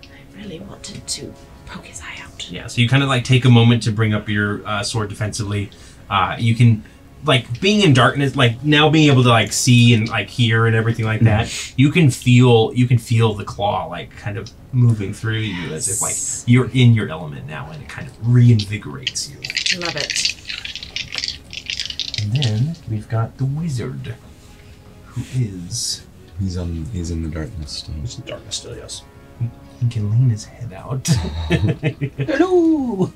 I really wanted to poke his eye out. Yeah, so you kind of like take a moment to bring up your uh, sword defensively. Uh, you can, like, being in darkness, like now being able to like see and like hear and everything like that, you can feel you can feel the claw like kind of moving through you yes. as if like you're in your element now, and it kind of reinvigorates you. Love it. And then we've got the wizard, who is he's on he's in the darkness still. He's in the darkness still, yes. He, he can lean his head out. Hello.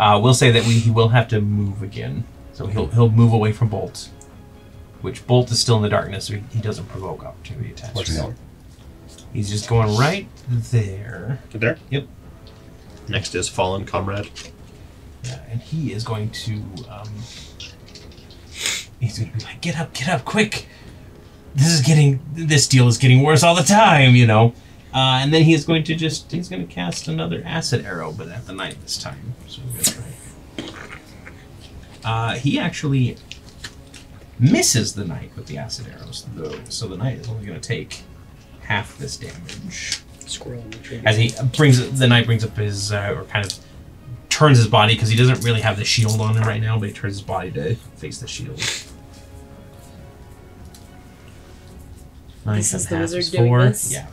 Uh, we'll say that we he will have to move again. So he'll he'll move away from Bolt, which Bolt is still in the darkness, so he, he doesn't provoke opportunity attacks. What's that? He's just going right there. Right there? Yep. Next is Fallen Comrade. Yeah, and he is going to um, he's going to be like, get up, get up, quick! This is getting this deal is getting worse all the time, you know. Uh, and then he is going to just he's going to cast another acid arrow, but at the night this time. So we're going to try. Uh, he actually misses the knight with the acid arrows, though, so the knight is only going to take half this damage. Squirrel as he brings the knight brings up his uh, or kind of turns his body because he doesn't really have the shield on him right now, but he turns his body to face the shield. This is the wizard is doing this? Yeah.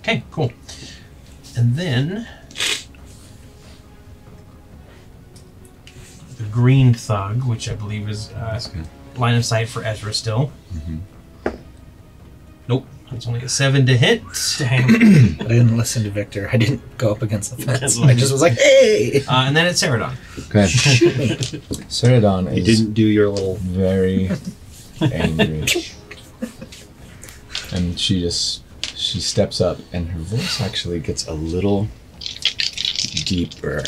Okay, cool. And then the green thug, which I believe is uh, line of sight for Ezra still. Mm-hmm. Nope, it's only a seven to hit. Dang. I didn't listen to Victor. I didn't go up against the fence. I just was like, hey! Uh, and then it's Seredan. Okay. Seredan is... You didn't do your little... Very angry. And she just... She steps up, and her voice actually gets a little deeper,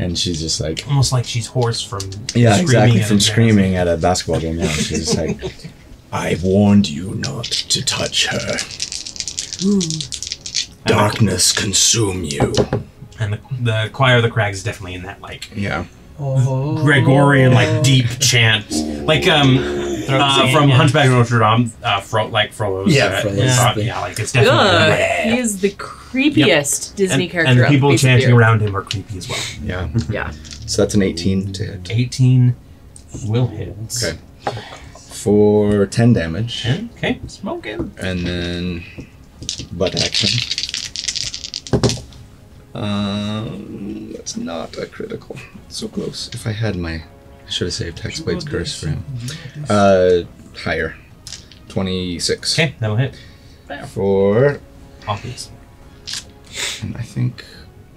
and she's just like almost like she's hoarse from yeah, exactly from screaming at a basketball game. Now she's just like, "I warned you not to touch her. Ooh. Darkness consume you." And the, the Choir of the Crags is definitely in that like yeah oh. Gregorian like deep chant like um. Uh, from yeah. Hunchback of Notre Dame, uh, Fro like Frollo's. Yeah, Frollo's. Yeah. yeah, like it's definitely. He is the creepiest yep. Disney and, character. And the people the chanting here. Around him are creepy as well. Yeah, yeah. So that's an eighteen to hit. eighteen will hit. Okay. For ten damage. ten? Okay. Smoking. And then butt action. Um, that's not a critical. So close. If I had my. I should have saved Hexblade's Curse for him. Uh, higher. twenty-six. Okay, that'll hit. For... Obvious. And I think...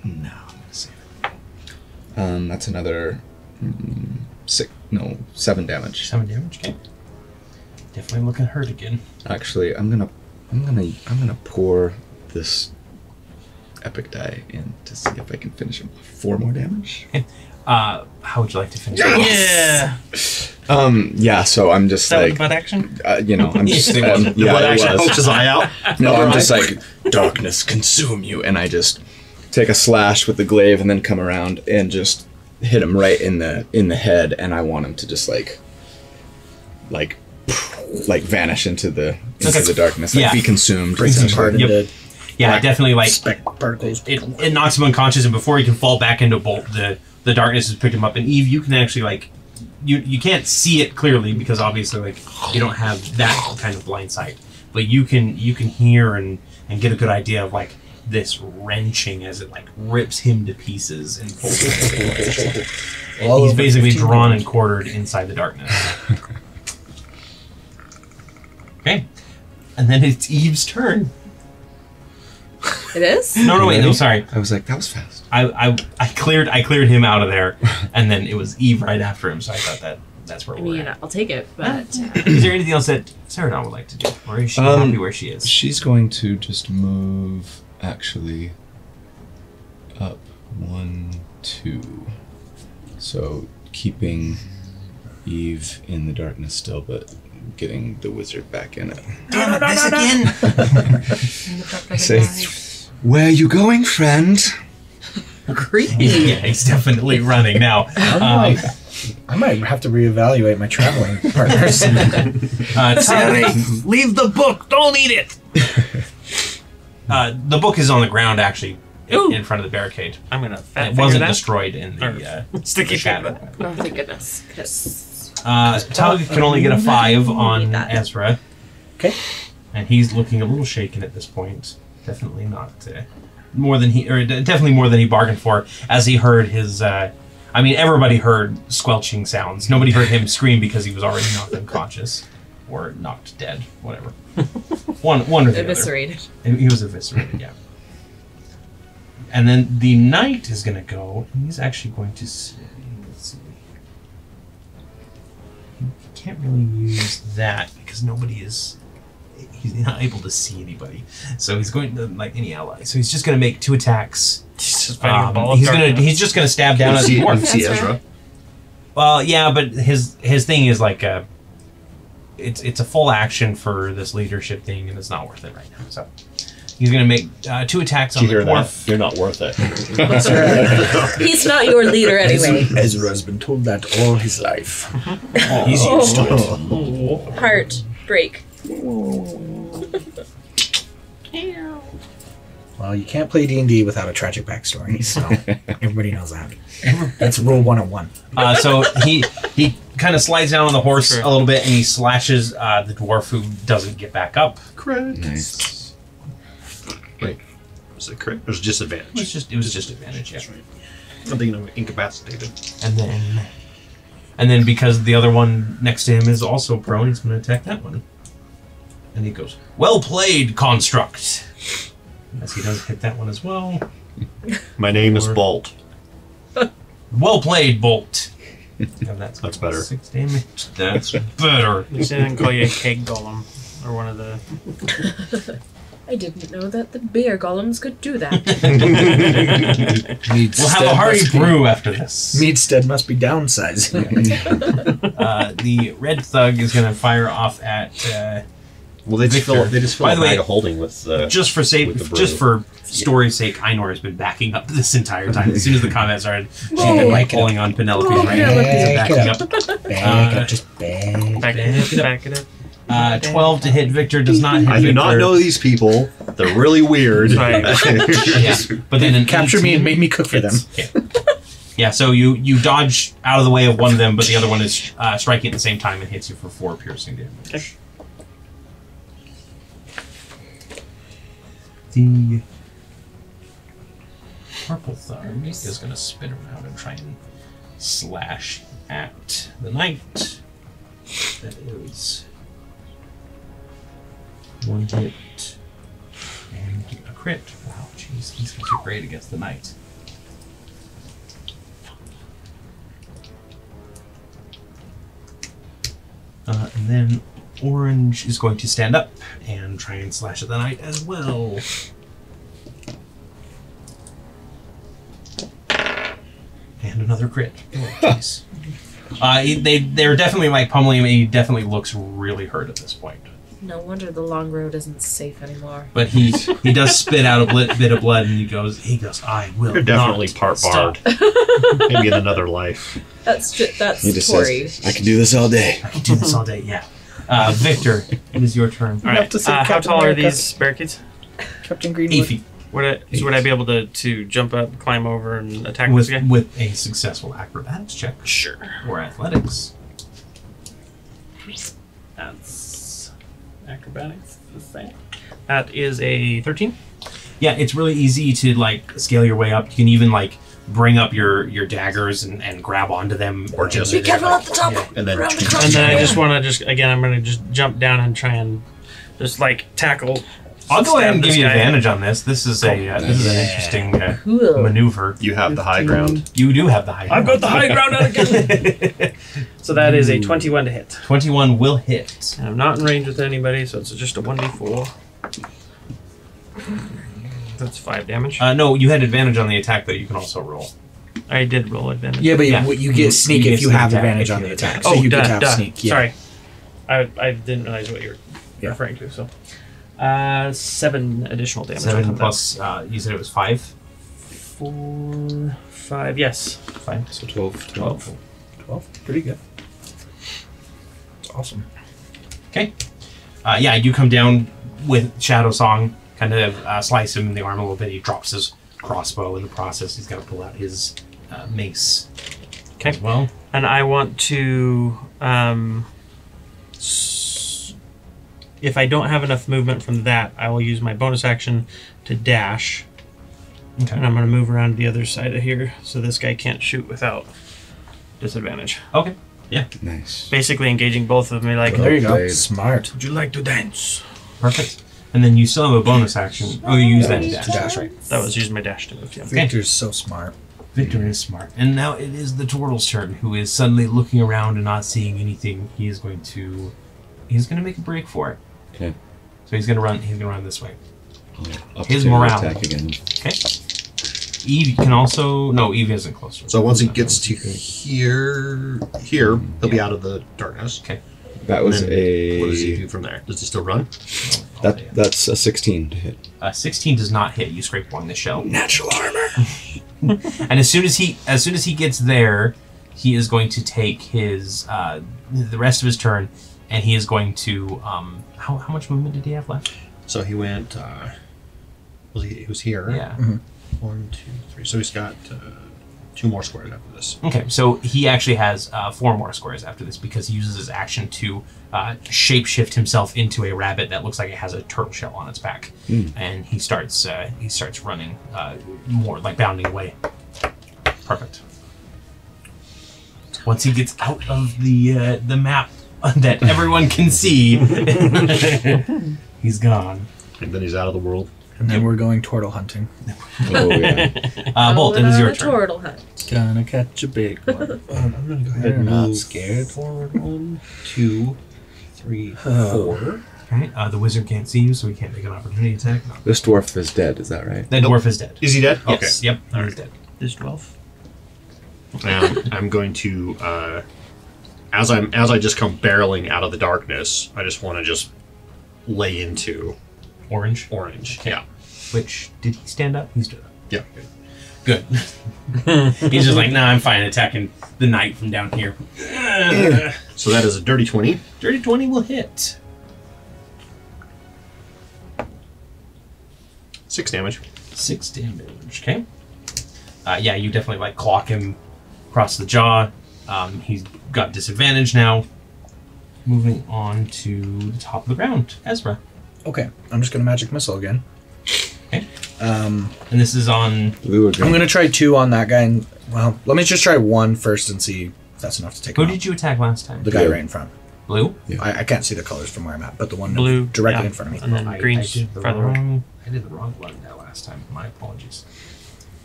No, I'm going to save it. Um, that's another... Mm, six... No, seven damage. Seven damage, okay. Definitely looking hurt again. Actually, I'm going to... I'm going to... I'm going to pour this epic die in to see if I can finish him. Four more damage? Okay. Uh, how would you like to finish? Yes! Yeah. Um. Yeah. So I'm just that like. Butt action. Uh, you know. I'm just. yeah. Um, yeah, yeah butt action. Pokes his eye out. No, I'm just like darkness consume you, and I just take a slash with the glaive, and then come around and just hit him right in the in the head, and I want him to just like, like, like vanish into the into okay. the darkness, like yeah. be consumed. Yep. Yeah, black definitely like speck particles. It, it knocks him unconscious, and before he can fall back into Bolt, the The darkness has picked him up, and Eve, you can actually like you you can't see it clearly because obviously like you don't have that kind of blind sight, but you can you can hear and and get a good idea of like this wrenching as it like rips him to pieces and pulls him. Well, he's basically drawn and quartered inside the darkness. Okay, and then it's Eve's turn. It is? No, no, wait, no, sorry. I was like, that was fast. I, I, I cleared, I cleared him out of there, and then it was Eve right after him. So I thought that that's where I we're mean, at. I'll take it. But is there anything else that Seredan would like to do, or is she um, happy where she is? She's going to just move actually up one, two. So keeping Eve in the darkness still, but getting the wizard back in it. Damn it! This again. I say. Where are you going, friend? Creepy. Yeah, he's definitely running now. Um, I might have to reevaluate my traveling partners. uh, Sorry, leave the book. Don't eat it. uh, the book is on the ground, actually, in, in front of the barricade. I'm gonna. Fat it wasn't that? destroyed in the uh, sticky shadow. Oh, thank goodness. Yes. Uh, Tug can only get a five on Ezra. Okay. And he's looking a little shaken at this point. Definitely not uh, more than he, or definitely more than he bargained for. As he heard his, uh, I mean, everybody heard squelching sounds. Nobody heard him scream because he was already knocked unconscious or knocked dead, whatever. One, one or the eviscerated. Other. He was eviscerated, yeah. And then the knight is going to go. And he's actually going to. Let's see. He can't really use that because nobody is. He's not able to see anybody, so he's going to like any ally. So he's just going to make two attacks. He's just um, going to he's just going to stab down at the dwarf. See Ezra. Right. Well, yeah, but his his thing is like a. It's it's a full action for this leadership thing, and it's not worth it right now. So he's going to make uh, two attacks on Cheater the dwarf. You're not worth it. He's not your leader anyway. Ezra has been told that all his life. Oh. He's used to it. Heart break. Well, you can't play D and D without a tragic backstory, so everybody knows that. That's rule one oh one. Uh, so he he kind of slides down on the horse sure. a little bit, and he slashes uh, the dwarf who doesn't get back up. Correct. Nice. Wait, was it correct? It was just advantage. It was just, it was just advantage, yeah. That's right. I'm thinking of incapacitated. And then, and then because the other one next to him is also prone, he's going to attack that one. And he goes, well played, Construct. As he does hit that one as well. My name or, is Bolt. Well played, Bolt. And that's that's better. Six damage. That's better. At least I didn't call you a keg golem or one of the. I didn't know that the beer golems could do that. We'll have a hearty brew be, after this. Meadstead must be downsizing. uh, the red thug is going to fire off at. Uh, Well, they just Victor. feel they just feel By the way, holding with uh, just for sake, just for story's yeah. sake, Ainur has been backing up this entire time. As soon as the combat started, she's been like calling on Penelope, oh, right? Back backing up, up. Back uh, up, just bang, back it up, back it up. Uh, Twelve to hit Victor does not hit. I do Victor. not know these people. They're really weird. Right. yeah. But then capture me and make me cook for them. Yeah. yeah. So you you dodge out of the way of one of them, but the other one is uh, striking at the same time and hits you for four piercing damage. Okay. The purple thumb is going to spin around and try and slash at the knight. That is one hit and a crit. Wow, jeez, these guys are great against the knight. Uh, and then Orange is going to stand up and try and slash at the knight as well. And another crit. Oh, jeez. uh, they, they're definitely like pummeling him, and he definitely looks really hurt at this point. No wonder the long road isn't safe anymore. But he he does spit out a bit of blood, and he goes, he goes, I will You're definitely part barred. Maybe in another life. That's, that's Tori. Says, I can do this all day. I can do this all day, yeah. Uh, Victor, it is your turn. All right. To uh, how tall America. are these barricades? Captain Greenwood. Eight feet. Would I, so would I be able to, to jump up, climb over, and attack with, this guy? With a successful acrobatics check. Sure. Or athletics. That's acrobatics. The same. That is a thirteen. Yeah, it's really easy to like scale your way up. You can even like bring up your your daggers and, and grab onto them, or just be careful at the top. Yeah. And then, the top. And then I just want to just again, I'm going to just jump down and try and just like tackle. I'll go ahead and give you advantage on this. This is a uh, this is an interesting uh, cool. maneuver. You have the high ground. You do have the high ground. I've got the high ground out again. So that is a twenty-one to hit. twenty-one will hit. And I'm not in range with anybody, so it's just a one d four. That's five damage. Uh, no, you had advantage on the attack, though. You can also roll. I did roll advantage. Yeah, but yeah, yeah. you get sneak you if get you have advantage on the attack. So oh, you duh, could have duh. sneak. Yeah. Sorry. I, I didn't realize what you were yeah. referring to, so. Uh, seven additional damage. Seven plus, uh, you said it was five? Four, five, yes. Five. So twelve. Twelve. Twelve. Pretty good. That's awesome. Okay. Uh, yeah, you come down with Shadow Song, kind of uh, slice him in the arm a little bit. He drops his crossbow in the process. He's got to pull out his uh, mace okay. as well. And I want to... Um, s if I don't have enough movement from that, I will use my bonus action to dash. Okay. And I'm going to move around to the other side of here so this guy can't shoot without disadvantage. Okay. Yeah. Nice. Basically engaging both of me like... Well, there you go. Smart. Would you like to dance? Perfect. And then you still have a bonus action. Oh, you use that to dash. dash, right? That was using my dash to move. Yeah. Victor's so smart. Victor is smart. And now it is the turtle's turn, who is suddenly looking around and not seeing anything. He is going to, he's going to make a break for it. Okay. So he's going to run. He's going to run this way. Yeah, his morale. Attack again. Okay. Eve can also. No, Eve isn't closer. So once he gets to here, here he'll yeah. be out of the darkness. Okay. That was a... What does he do from there? Does he still run? That That's a sixteen to hit. Uh, sixteen does not hit. You scrape one in the shell. Natural armor! And as soon as he as soon as he gets there, he is going to take his... Uh, the rest of his turn, and he is going to... Um, how, how much movement did he have left? So he went... Uh, was he, he was here. Yeah. Mm-hmm. One, two, three. So he's got... Uh, Two more squares after this. Okay, so he actually has uh, four more squares after this because he uses his action to uh, shapeshift himself into a rabbit that looks like it has a turtle shell on its back, mm. and he starts uh, he starts running uh, more like bounding away. Perfect. Once he gets out of the uh, the map that everyone can see, he's gone. And then he's out of the world. And then we're going turtle hunting. Oh, yeah. uh, Bolt, it is your turn. Turtle hunt. Gonna catch a big one. Oh, I'm gonna go ahead and not scared. Forward one, two, three, uh, four. Okay. Uh, the wizard can't see you, so he can't make an opportunity attack. No. This dwarf is dead. Is that right? That dwarf is dead. Is he dead? Yes. Okay. Yep. All right. He's dead. This dwarf. Um, I'm going to, uh, as I'm as I just come barreling out of the darkness, I just want to just lay into. Orange? Orange, okay. Yeah. Which, did he stand up? He stood up. Yeah. Good. Good. He's just like, nah, I'm fine attacking the knight from down here. So that is a dirty twenty. Dirty twenty will hit. Six damage. Six damage, okay. Uh, yeah, you definitely like clock him across the jaw. Um, he's got disadvantage now. Moving on to the top of the round. Ezra. Okay, I'm just gonna magic missile again. Okay. Um, and this is on. I'm gonna try two on that guy. And, well, let me just try one first and see if that's enough to take. Who did you attack last time? The guy blue. Right in front. Blue. Yeah. I, I can't see the colors from where I'm at, but the one blue directly yeah. in front of me. And then I, green. I did the wrong. Wrong. I did the wrong one that last time. My apologies.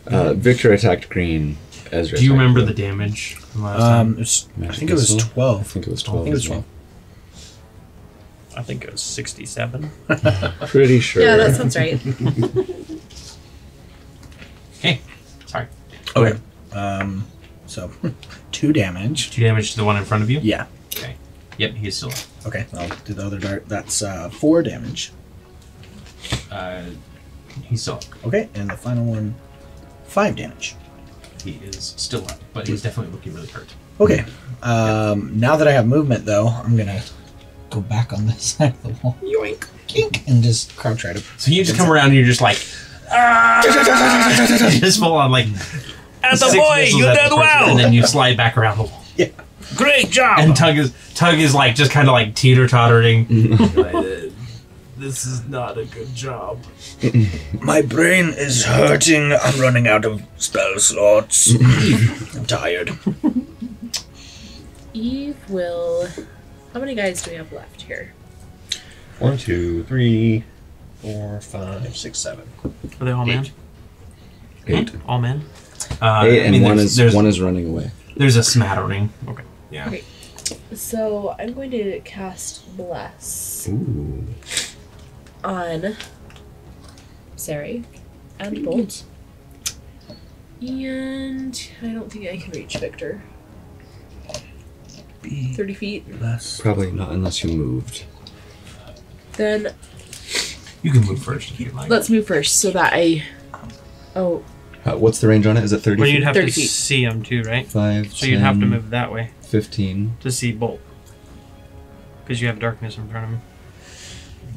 Uh, Victor attacked green. Ezra. Do you remember blue. The damage from last time? Um, it was, I think it was twelve. I think it was twelve. I think it was twelve. I think it was sixty-seven. Pretty sure. Yeah, that sounds right. Okay. Sorry. Okay. Um, so, two damage. Two damage to the one in front of you? Yeah. Okay. Yep, he is still up. Okay, I'll do the other dart. That's uh, four damage. Uh, he's still up. Okay, and the final one, five damage. He is still up, but he's definitely looking really hurt. Okay. Um, yep. Now that I have movement, though, I'm going to... go back on this side of the wall. Yoink. Kink. And just crouch right up. So you just come around and you're just like, You just fall on like at the boy, you did well. And then you slide back around the wall. Yeah. Great job. And Tug is Tug is like just kind of like teeter tottering. Mm-hmm. This is not a good job. My brain is hurting. I'm running out of spell slots. I'm tired. Eve will. How many guys do we have left here? One, two, three, four, five, six, seven. Are they all men? Eight. Eight. All men. Uh, Eight, and I mean, one is one is running away. There's a smattering. Okay. Yeah. Okay. So I'm going to cast Bless. Ooh. On Sari and Bolt. And I don't think I can reach Victor. Be thirty feet? Less. Probably not unless you moved. Then you can move first if you like. Let's move first so that I oh uh, what's the range on it? Is it thirty feet? Well, you'd have to feet. see him too, right? Five. So you you'd have to move that way. Fifteen. To see Bolt. Because you have darkness in front of him.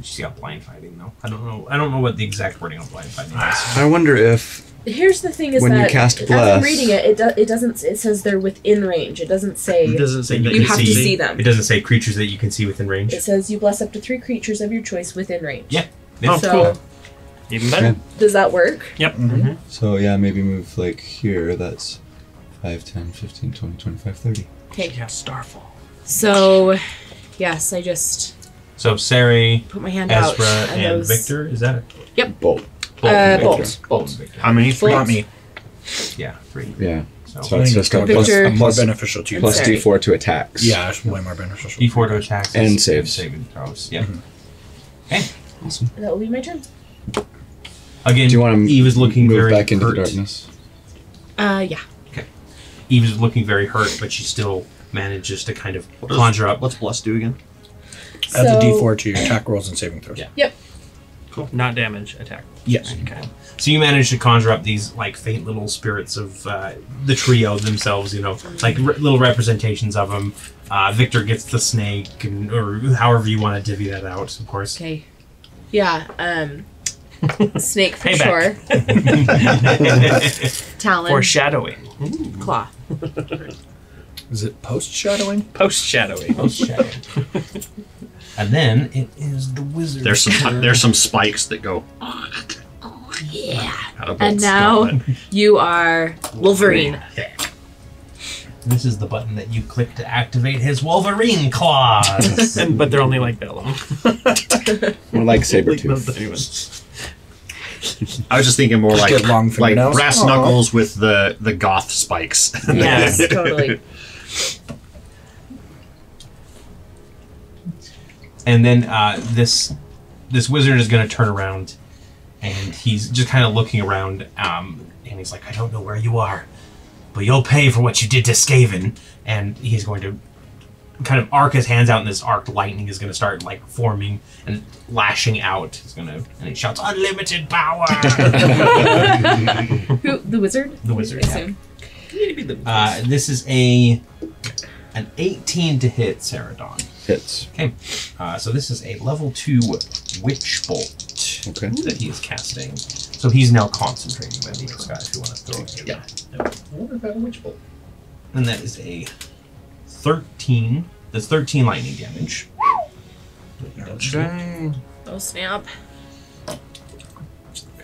She's got blind fighting though. I don't know. I don't know what the exact wording on blind fighting is. I wonder if. Here's the thing: is when that you cast Bless, as I'm reading it, it, do, it doesn't. It says they're within range. It doesn't say. It doesn't say you, you have see, to see them. It doesn't say creatures that you can see within range. It says you bless up to three creatures of your choice within range. Yeah. Oh, so, cool. Even better. Okay. Does that work? Yep. Mm-hmm. So yeah, maybe move like here. That's five, ten, fifteen, twenty, twenty-five, thirty. Okay. Yeah. Starfall. So, yes, I just. So Sari, put my hand Ezra, out. and, and Victor, is that it? Yep. Bolt. Bolt. Uh, Bolt. Bolt. Victor. How many? Three. Not me. Yeah, three. Yeah. So, so it's just a plus, a plus beneficial to you. Plus Sari. D four to attacks. Yeah, it's way more beneficial. D four to attacks. And, and saves. Saving throws. Yeah. Mm-hmm. Okay. Awesome. That will be my turn. Again, do you want to Eve is looking move very back into hurt. the darkness? Uh, yeah. Okay. Eve is looking very hurt, but she still manages to kind of what conjure does, up. What's Bless do again? Add so, the D four to your attack rolls and saving throws. Yeah. Yep. Cool. Not damage, attack. Yes. Okay. So you manage to conjure up these like faint little spirits of uh, the trio themselves, you know, like re little representations of them. Uh, Victor gets the snake, and, or however you want to divvy that out, of course. Okay. Yeah. Um, snake for sure. Talon. Foreshadowing. Ooh. Claw. Is it post-shadowing? Post-shadowing. Post-shadowing. And then it is the wizard. There's some there's some spikes that go. Oh yeah. And now you are Wolverine. Yeah. This is the button that you click to activate his Wolverine claws. But they're only like that long. More like Sabretooth. I was just thinking more like long like brass Aww. knuckles with the the goth spikes. Yes, totally. And then uh, this this wizard is going to turn around, and he's just kind of looking around, um, and he's like, "I don't know where you are, but you'll pay for what you did to Skaven." And he's going to kind of arc his hands out, and this arc lightning is going to start like forming and lashing out. He's going to and he shouts, "Unlimited power!" Who, the wizard? The wizard. I assume. Yeah. Uh, this is a an eighteen to hit, Seredan. Hits. Okay, uh, so this is a level two Witch Bolt okay. that he is casting. So he's now concentrating on these guys if you want to throw it. Yeah. I wonder about a Witch Bolt. And that is a thirteen. That's thirteen lightning damage. Okay. Oh snap. Okay.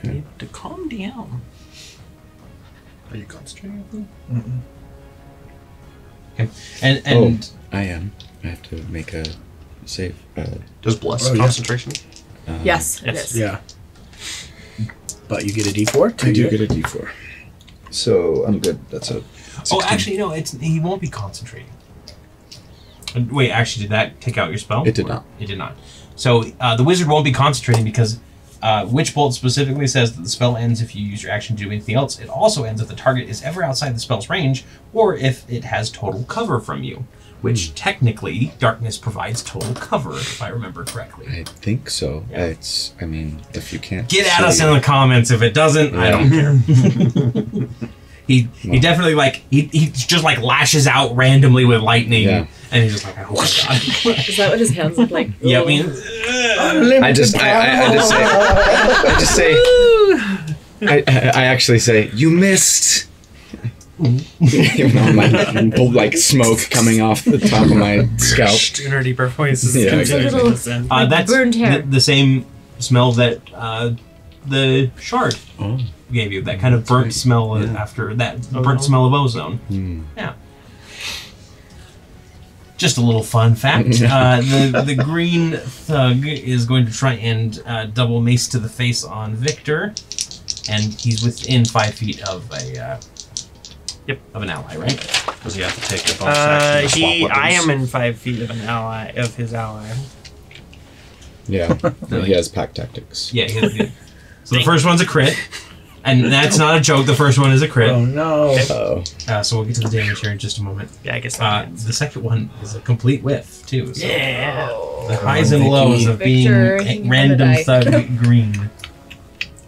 You have to calm down. Are you concentrating on them? Mm-mm. Okay. And and oh, I am. I have to make a save. Uh, Does Bless oh, concentration? Yeah. Uh, yes, it is. Yeah. But you get a D four? Too, I do get a D four. So I'm good. That's a sixteen. Oh, actually, no. It's he won't be concentrating. Wait, actually, did that take out your spell? It did or? not. It did not. So uh, the wizard won't be concentrating because uh, Witch Bolt specifically says that the spell ends if you use your action to do anything else. It also ends if the target is ever outside the spell's range or if it has total cover from you. Which technically, darkness provides total cover, if I remember correctly. I think so. Yeah. It's, I mean, if you can't get at us in the comments. If it doesn't, yeah. I don't care. he well. he definitely like he he just like lashes out randomly with lightning, yeah. and he's just like, oh my god. Is that what his hands look like? Yeah, I mean, I just I, I, I just say I just say. I, I actually say, you missed. Even though my pulled, like smoke coming off the top of my scalp. Dirty voices. Yeah, exactly. Uh, that's burned hair. The, the same smell that uh, the shard oh. gave you. That kind of burnt smell yeah. after that ozone. burnt smell of ozone. Mm. Yeah. Just a little fun fact. Uh, the, the green thug is going to try and uh, double mace to the face on Victor, and he's within five feet of a uh, yep of an ally, right? Does he have to take the bonus action to swap weapons? Uh, I am in five feet of an ally of his ally. Yeah, really? He has pack tactics. Yeah. He has, he, so the first one's a crit, and that's not a joke. The first one is a crit. Oh no! Uh-oh. Uh, so we'll get to the damage here in just a moment. Yeah, I guess. Uh, the second one is a complete whiff too. So yeah. The highs oh, and lows of Victor, being random thug green.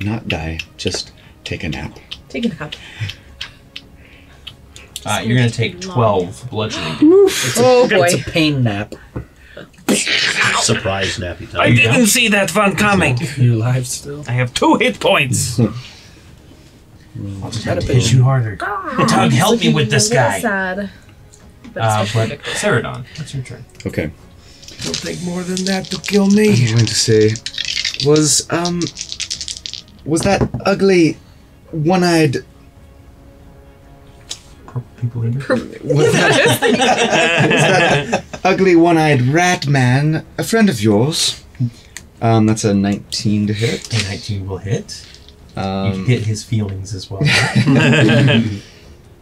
Not die. Just take a nap. Take a nap. Uh, you're gonna take twelve bludgeoning. It's a, oh boy! It's a pain nap. Surprise nappy time. I didn't yeah. see that one coming. You're alive still? I have two hit points. I'll just have to push you harder. God, Tug, help me with this guy. Sad. Uh, but Seredan, that's your turn. Okay. It'll take more than that to kill me. I'm going to say, was um, was that ugly, one-eyed? People in there. Was that, was that ugly one-eyed rat man a friend of yours? Um, that's a nineteen to hit. A nineteen will hit. Um, you hit his feelings as well. And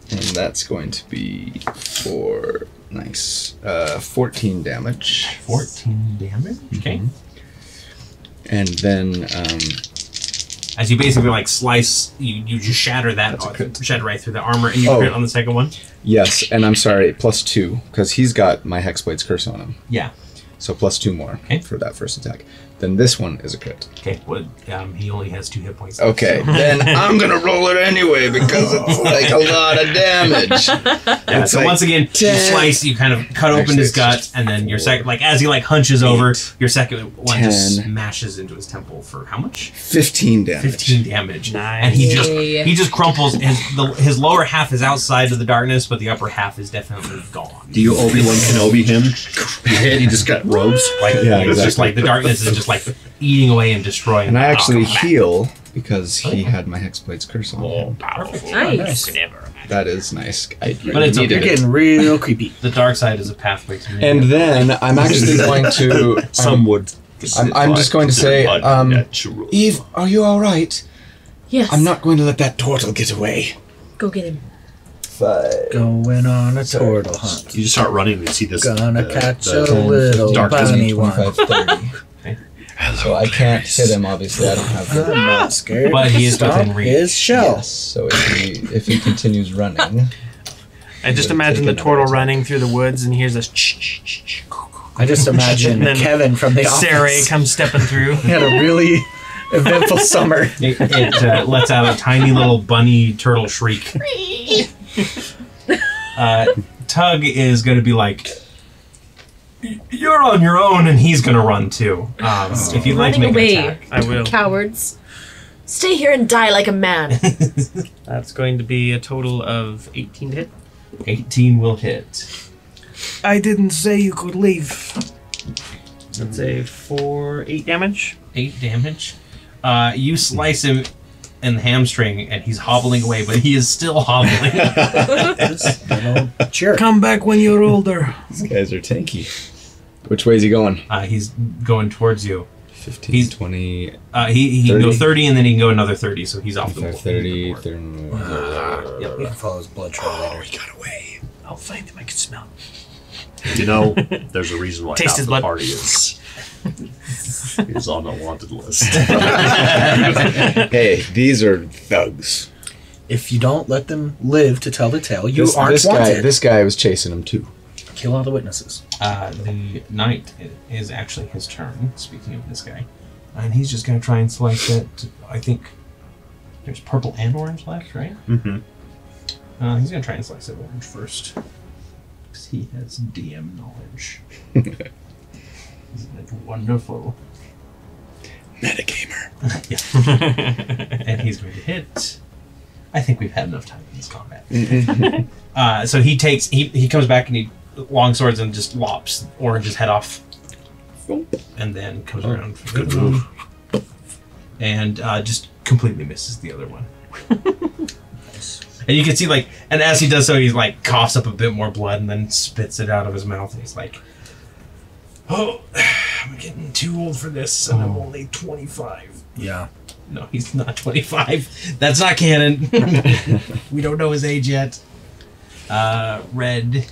that's going to be for nice uh, fourteen damage. Fourteen damage. Okay. Mm-hmm. And then. Um, As you basically like slice, you, you just shatter that, shatter right through the armor, and you oh. crit on the second one? Yes, and I'm sorry, plus two, because he's got my Hexblade's Curse on him. Yeah. So plus two more okay. for that first attack. Then this one is a crit. Okay, well, um, he only has two hit points left. Okay, so. Then I'm going to roll it anyway, because it's like a lot of damage. Yeah, it's so like once again, ten. You slice, you kind of cut Actually, open his gut, and then four, your second, like as he like hunches eight, over, your second one ten, just smashes into his temple for how much? fifteen damage. fifteen damage. Nice. And he just he just crumples, his, the, his lower half is outside of the darkness, but the upper half is definitely gone. Do you Obi-Wan Kenobi him? You hit, he just got robes. Like, yeah, exactly. It's just like the darkness is just like eating away and destroying. And I actually heal because he had my Hexblade's Curse on him. Powerful. Nice. That is nice. I really but it's okay. You're getting real creepy. The dark side is a pathway to me. And then I'm actually going to. Um, Some would. I'm, I'm just going to say, um, Eve, are you all right? Yes. I'm not going to let that turtle get away. Go get him. Five. Going on a turtle hunt. You just start running and you see this. Gonna uh, catch the, a little bunny one. So I can't hit him, obviously. I don't have that. I'm not scared. But he is within reach. His shell. Yes, so if he, if he continues running. I just imagine the turtle running through the woods and hears this. I just imagine Kevin from the Sarah comes stepping through. He had a really eventful summer. It, it uh, lets out a tiny little bunny turtle shriek. uh, Tug is going to be like, you're on your own, and he's gonna run too. Um, if you'd like to make away. An attack, I will. Cowards, stay here and die like a man. That's going to be a total of eighteen to hit. eighteen will hit. I didn't say you could leave. Let's say four, eight damage. Eight damage. Uh, you slice him in the hamstring, and he's hobbling away, but he is still hobbling. Sure. Come back when you're older. These guys are tanky. Which way is he going? Uh, he's going towards you. fifteen, he's, twenty, uh, he, he can go thirty, and then he can go another thirty, so he's off the board. thirty, thirty, uh, yep. He follows blood trail later. Oh, he got away. I'll find him. I can smell him. You know, there's a reason why Taste half the blood. Party is, is on the wanted list. Hey, these are thugs. If you don't let them live to tell the tale, you this, aren't this wanted. Guy, this guy was chasing him, too. Kill all the witnesses. Uh, the knight is actually his turn, speaking of this guy. And he's just going to try and slice it. I think there's purple and orange left, right? Mm-hmm. Uh, he's going to try and slice it orange first. Because he has D M knowledge. Isn't it wonderful? Metagamer. Yeah. And he's going to hit. I think we've had enough time in this combat. uh, so he takes, he, he comes back and he long swords and just lops Orange's head off. And then comes around for the other one. And uh, just completely misses the other one. And you can see, like, and as he does so, he, like, coughs up a bit more blood and then spits it out of his mouth. And he's like, oh, I'm getting too old for this, and oh. I'm only twenty-five. Yeah. No, he's not twenty-five. That's not canon. We don't know his age yet. Uh, red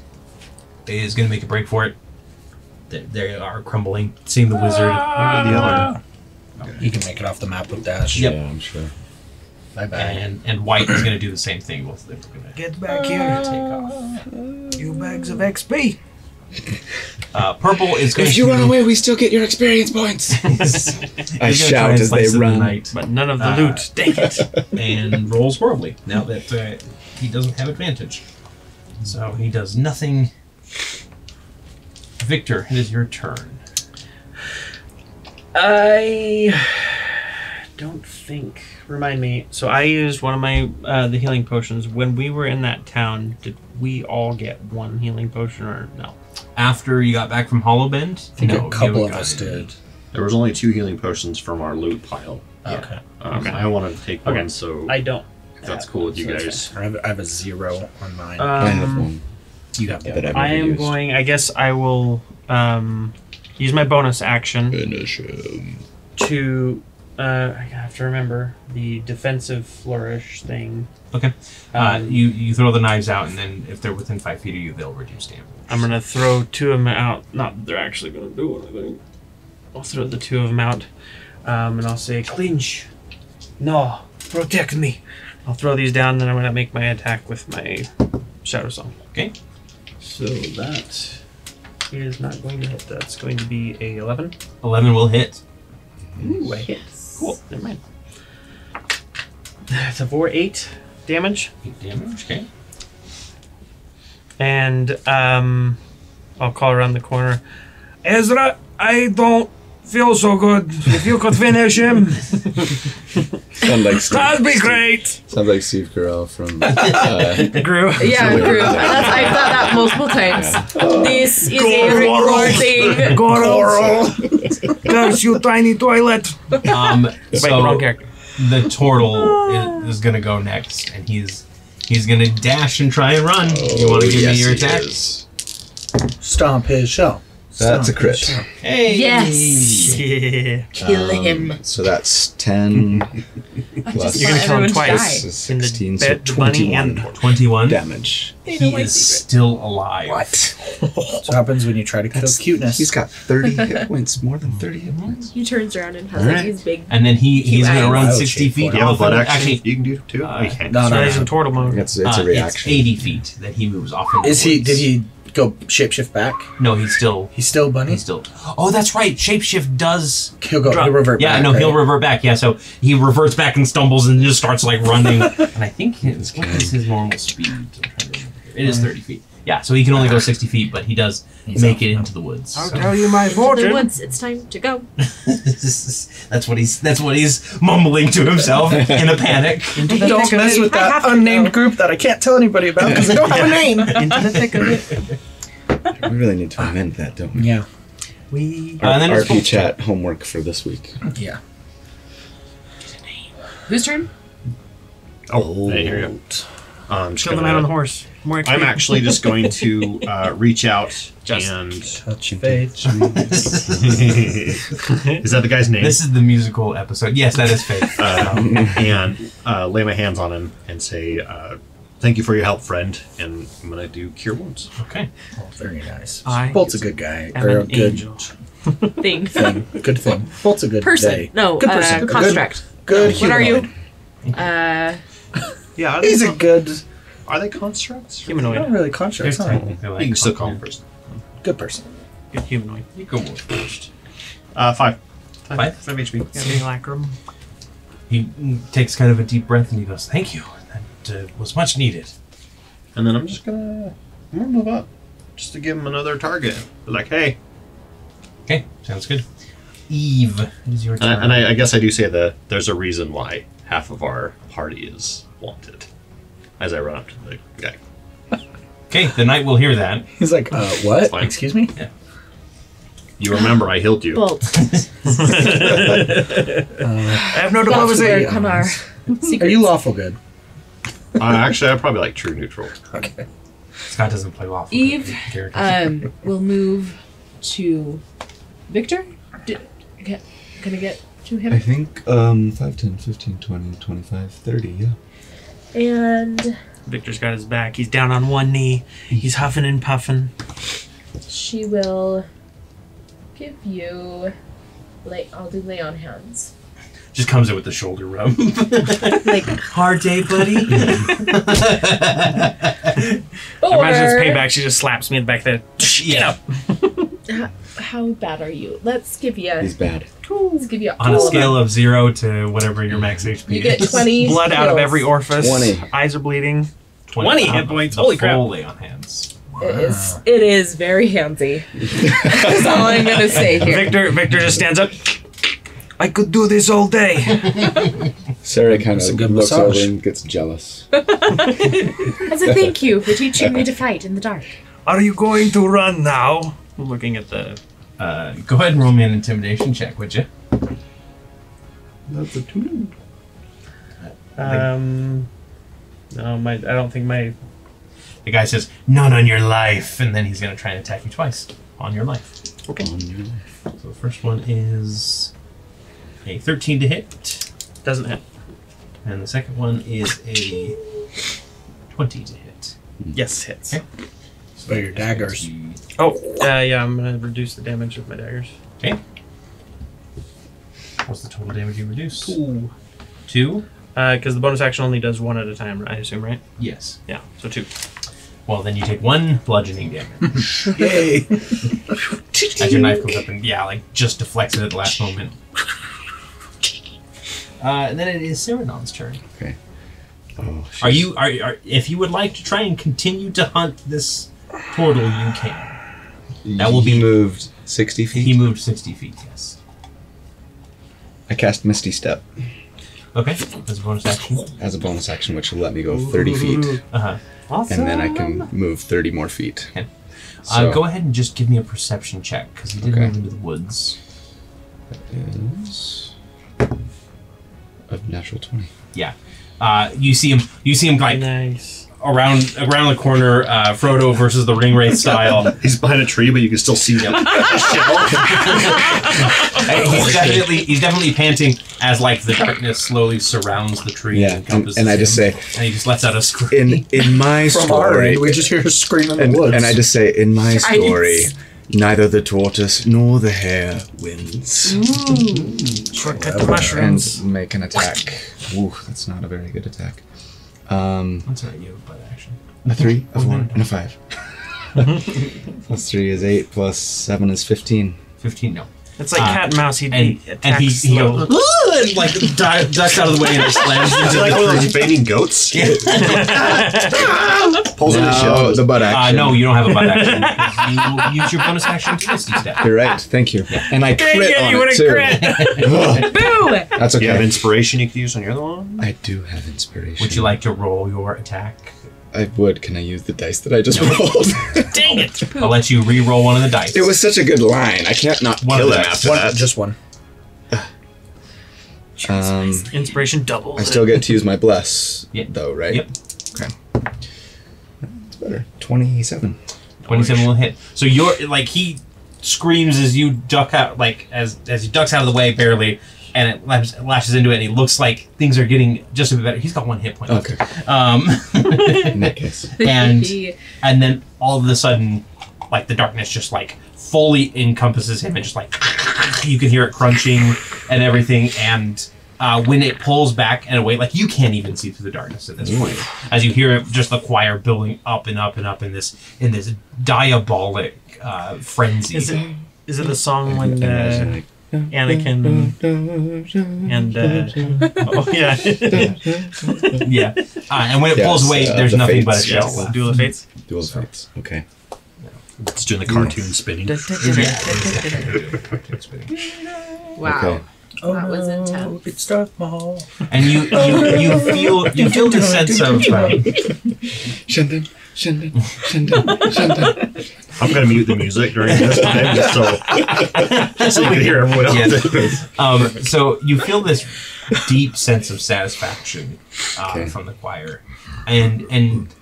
is going to make a break for it. They, they are crumbling. Seeing the wizard. Ah! The other? Okay. He can make it off the map with dash. Yep. Yeah, I'm sure. Bye-bye. And, and white is going to do the same thing. Both of them are going to get back here and take off. You bags of X P. Uh, purple is going to... If you run away, we still get your experience points. I shout as they run. The night, but none of the uh, loot. Dang it. And rolls horribly now that uh, he doesn't have advantage. So he does nothing. Victor, it is your turn. I don't think... Remind me. So I used one of my uh, the healing potions when we were in that town. Did we all get one healing potion or no? After you got back from Hollow Bend, I think no, a couple of us did. There was only two healing potions from our loot pile. Yeah. Okay. Um, okay. I wanted to take okay. one, so I don't. If that's cool with you so guys. I have, I have a zero on mine. Um, you have that. I've I am used. going. I guess I will um, use my bonus action. Finish him. To. Uh, I have to remember the defensive flourish thing. Okay. Um, uh, you, you throw the knives out, and then if they're within five feet of you, they'll reduce damage. I'm going to throw two of them out. Not that they're actually going to do anything. I'll throw the two of them out, um, and I'll say, clinch. No. Protect me. I'll throw these down, and then I'm going to make my attack with my Shadow Song. Okay. So that is not going to hit. That's going to be a eleven. eleven will hit. Ooh, I hit. Cool, never mind. That's a four, eight damage. Eight damage, okay. And um, I'll call around the corner. Ezra, I don't feel so good. If you could finish him, sounds like Steve, that'd be great. Steve, sounds like Steve Carell from uh, Gru. Yeah, Gru. I've done that multiple times. Yeah. Uh, this is a recording. Curse you, tiny toilet. Um, so Wait, the turtle is, is going to go next, and he's he's going to dash and try and run. Oh, you want to give yes, me your attack? Is. Stomp his shell. That's a crit. Hey. Yes. Yeah. Kill um, him. So that's ten. Plus you're gonna kill him twice. sixteen, so twenty-one. twenty-one damage. He is still alive. What? What happens when you try to kill that's, cuteness? He's got thirty hit points. More than thirty hit points. He turns around and has right. These big. And then he he's gonna wow. run sixty feet. Yeah, but actually, actually, you can do it too. Uh, okay. No, no, no. Turtle mode. It's, it's uh, a reaction. It's eighty feet that he moves off. Is he? Did he? Go shapeshift back? No, he's still... He's still bunny? He's still... Oh, that's right. Shapeshift does... He'll go... Drop. He'll revert yeah, back. Yeah, no, right? He'll revert back. Yeah, so he reverts back and stumbles and just starts, like, running. And I think his... What is his normal speed? I'm trying to remember. It is thirty feet. Yeah, so he can only go sixty feet, but he does he's make up. it into the woods. I'll so. tell you my fortune. Into the woods. It's time to go. That's what he's... That's what he's mumbling to himself in a panic. Into the don't mess with that unnamed group that I can't tell anybody about because I don't have a name. Into the thick of it. We really need to amend that, don't we? Yeah. We uh, and then R P it's chat turn. Homework for this week. Yeah. Whose turn? Oh, I hear you. Um, Kill the man on the horse. More I'm actually just going to uh, reach out just and touch Faith. Is that the guy's name? This is the musical episode. Yes, that is Faith. Um, and uh, lay my hands on him and say. Uh, Thank you for your help, friend, and I'm gonna do cure wounds. Okay. Oh, very nice. I Bolt's a good guy. Or a good thing. thing. Good thing. Bolt's a good person. Day. No, good person. Uh, construct. Good. good What are you? Uh. Yeah. He's a good. Are they constructs? Humanoid. I don't really constructs. Huh? Like you can still call him person. Good person. Good humanoid. You go wolf first. Uh, five. Five. Five, five H P. Simulacrum. He takes kind of a deep breath and he goes, "Thank you." Uh, was much needed. And then I'm just gonna, I'm gonna move up just to give him another target. Like, hey. Okay, sounds good. Eve, it is your turn. And, I, and I, I guess I do say the there's a reason why half of our party is wanted. As I run up to the guy. Okay, the knight will hear that. He's like, uh, what? Excuse me? Yeah. You remember, I healed you. Bolt. uh, I have no deposit. Are you lawful good? uh, actually, I'm probably like true neutral. Okay. Scott doesn't play lawful Eve good. Um, will move to Victor. D can, can I get to him? I think um, five, ten, fifteen, twenty, twenty-five, thirty, yeah. And... Victor's got his back. He's down on one knee. He's huffing and puffing. She will give you... Lay, I'll do lay on hands. Just comes in with the shoulder rub. Like, hard day, buddy. Or, imagine it's payback. She just slaps me in the back of the... Yeah. Get up. How bad are you? Let's give you... A, He's bad. Let's give you... On a scale of, of zero to whatever your max H P is. You get twenty blood out of every orifice. twenty. Eyes are bleeding. twenty, twenty hit points. Holy crap. Fully on hands. Wow. It is, it is very handsy. That's all I'm going to say here. Victor, Victor just stands up. I could do this all day. Sarah kind of looks massage. over and gets jealous. As a thank you for teaching me to fight in the dark. Are you going to run now? I'm looking at the... Uh, go ahead and roll me an intimidation check, would you? That's a two. Um, no, my, I don't think my... The guy says, none on your life, and then he's going to try and attack you twice. On your life. Okay. On your life. So the first one is... A thirteen to hit. Doesn't hit. And the second one is a twenty to hit. Yes, hits. Okay. So your daggers. Oh, uh, yeah, I'm going to reduce the damage with my daggers. Okay. What's the total damage you reduce? Two. Two? Because uh, the bonus action only does one at a time, I assume, right? Yes. Yeah, so two. Well, then you take one bludgeoning damage. Yay! As your knife comes up and, yeah, like, just deflects it at the last moment. Uh, and then it is Seredan's turn. Okay. Oh, are you? Are, are if you would like to try and continue to hunt this portal, you can. That will be he moved sixty feet. He moved sixty feet. Yes. I cast Misty Step. Okay. As a bonus action. As a bonus action, which will let me go thirty feet. Uh huh. Awesome. And then I can move thirty more feet. Okay. So. Uh, go ahead and just give me a perception check because you did okay. move into the woods. That is. Of natural twenty. Yeah, uh, you see him. You see him like nice. around around the corner. Uh, Frodo versus the Ring Wraith style. He's behind a tree, but you can still see him. he's definitely he's definitely panting as like the darkness slowly surrounds the tree. Yeah, and, encompasses and I just him, say, and he just lets out a scream. In in my From story, end, we just hear a scream in and, the woods. And I just say, in my story. Neither the tortoise nor the hare wins. Ooh. Shortcut to mushrooms. And make an attack. Ooh, that's not a very good attack. Um, that's not you, but action. A three, a four, and a five. Plus three is eight, plus seven is fifteen. Fifteen, no. It's like uh, cat and mouse. He'd and, and he, he goes, and like dive, ducks out of the way and slams into like one of those baiting goats. Yeah. Pulls no, in his shell. The butt action. Uh, no, you don't have a butt action. You use your bonus action to Misty Step. You're right. Thank you. Yeah. And I crit yeah, on you it too. Crit. Boo! That's okay. You have inspiration you can use on your other one. I do have inspiration. Would you like to roll your attack? I would. Can I use the dice that I just no. rolled? Dang it! I'll let you re-roll one of the dice. It was such a good line. I can't not one kill it after one, that. Just one. Uh, um, Inspiration doubles. I still get to use my bless, yeah. though, right? Yep. Okay. That's better. Twenty-seven. Twenty-seven will hit. So you're like he screams as you duck out, like as as he ducks out of the way barely. And it laps, lashes into it, and he looks like things are getting just a bit better. He's got one hit point. Okay. Um, In that case. And and then all of a sudden, like the darkness just like fully encompasses him, and just like you can hear it crunching and everything. And uh, when it pulls back and away, like you can't even see through the darkness at this Ooh. point, as you hear just the choir building up and up and up in this in this diabolic uh, frenzy. Is it is it a song like that? Anakin and uh, oh yeah, yeah. Uh, and when it yes, pulls away, uh, there's the nothing fates, but a shell. Yes. Duel of Fates. Duel of Fates. Okay. It's doing the cartoon spinning. Wow. Okay. Oh, that no, was intense. It's Darth Maul. And you, you, you feel, you feel the sense of Shinden, Shinden, Shinden, Shinden. I'm going to mute the music during this time, so so you can hear everyone else. Yes. Um, so you feel this deep sense of satisfaction uh, okay. from the choir, and and